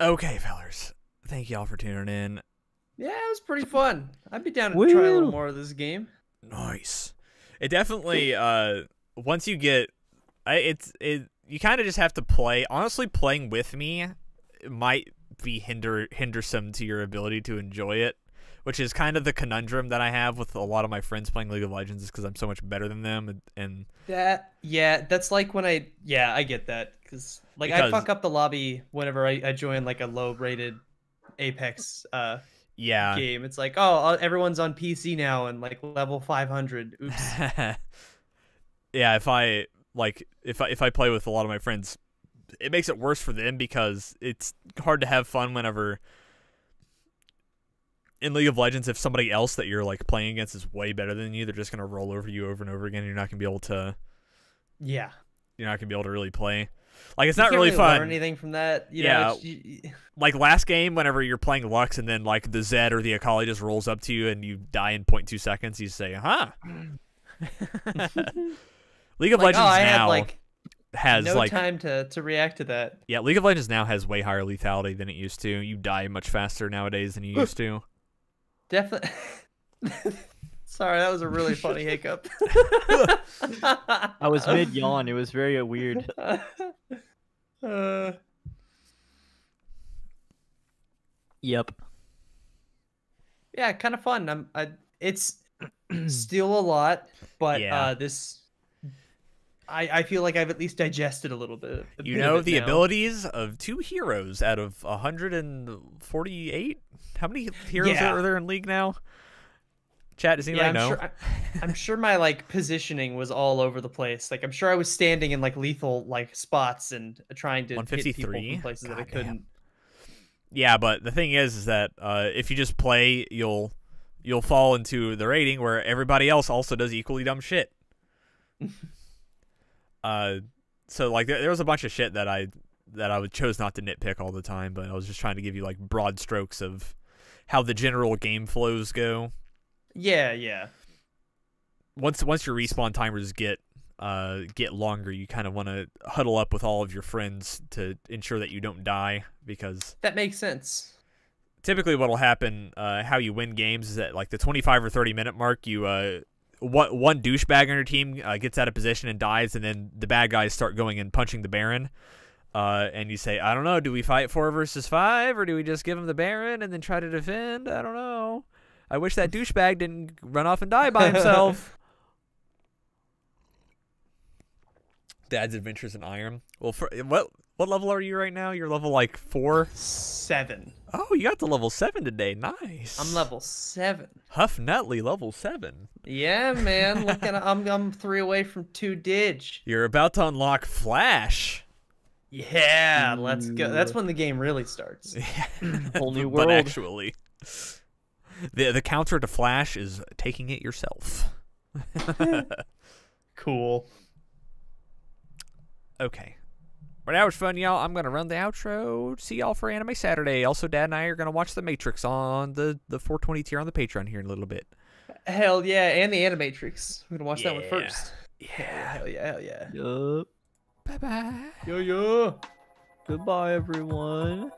Okay, fellers. Thank y'all for tuning in. Yeah, it was pretty fun. I'd be down to Woo. try a little more of this game. Nice. It definitely. Uh, once you get, I, it's it. You kind of just have to play. Honestly, playing with me might be hinder hindersome to your ability to enjoy it, which is kind of the conundrum that I have with a lot of my friends playing League of Legends, is because I'm so much better than them, and, and that yeah that's like when I yeah I get that cause, like, because I fuck up the lobby whenever I, I join like a low rated Apex uh yeah game. It's like, oh, everyone's on P C now and like level five hundred. Oops. Yeah, if I like if I, if I play with a lot of my friends, it makes it worse for them because it's hard to have fun whenever in League of Legends, if somebody else that you're like playing against is way better than you, they're just going to roll over you over and over again. And you're not going to be able to, yeah, you're not going to be able to really play. Like, it's you not can't really, really fun. Learn anything from that. You yeah. Know, you... Like last game, whenever you're playing Lux and then like the Zed or the Akali just rolls up to you and you die in point two seconds, you say, huh? League of like, Legends oh, I now. Have, like, has no like, time to, to react to that. Yeah, League of Legends now has way higher lethality than it used to. You die much faster nowadays than you used to. Definitely. Sorry, that was a really funny hiccup. I was mid yawn. It was very weird. Uh... Yep. Yeah, kind of fun. I'm. I. It's still a lot, but yeah. uh, this. I, I feel like I've at least digested a little bit. A you bit know the now. abilities of two heroes out of one hundred forty-eight? How many heroes yeah. are there in League now? Chat, does anybody yeah, I'm know? Sure, I, I'm sure my like positioning was all over the place. Like, I'm sure I was standing in like lethal like spots and trying to hit people from places God that I couldn't. Damn. Yeah, but the thing is, is that uh, if you just play, you'll you'll fall into the rating where everybody else also does equally dumb shit. Uh, so like there, there was a bunch of shit that I that I would chose not to nitpick all the time, but I was just trying to give you like broad strokes of how the general game flows go. Yeah, yeah. Once once your respawn timers get uh, get longer, you kind of want to huddle up with all of your friends to ensure that you don't die, because that makes sense. Typically what'll happen, uh, how you win games, is at like the twenty-five or thirty minute mark, you uh, one, one douchebag on your team uh, gets out of position and dies, and then the bad guys start going and punching the Baron. Uh, and you say, I don't know, do we fight four versus five, or do we just give him the Baron and then try to defend? I don't know. I wish that douchebag didn't run off and die by himself. Dad's Adventures in Iron. Well, for, what what level are you right now? You're level like four? Seven. Oh, you got to level seven today. Nice. I'm level seven. Huff Nutley, level seven. Yeah, man. Look at, I'm, I'm three away from two dig. You're about to unlock Flash. Yeah, let's go. That's when the game really starts. Whole new world. But actually, the, the counter to Flash is taking it yourself. Cool. Okay. Right now it's fun, y'all. I'm going to run the outro. See y'all for Anime Saturday. Also, Dad and I are going to watch The Matrix on the, the four twenty tier on the Patreon here in a little bit. Hell yeah, and the Animatrix. We're going to watch yeah. that one first. Yeah. Hell yeah, hell yeah. Yup. Bye-bye. Yo, yo. Goodbye, everyone.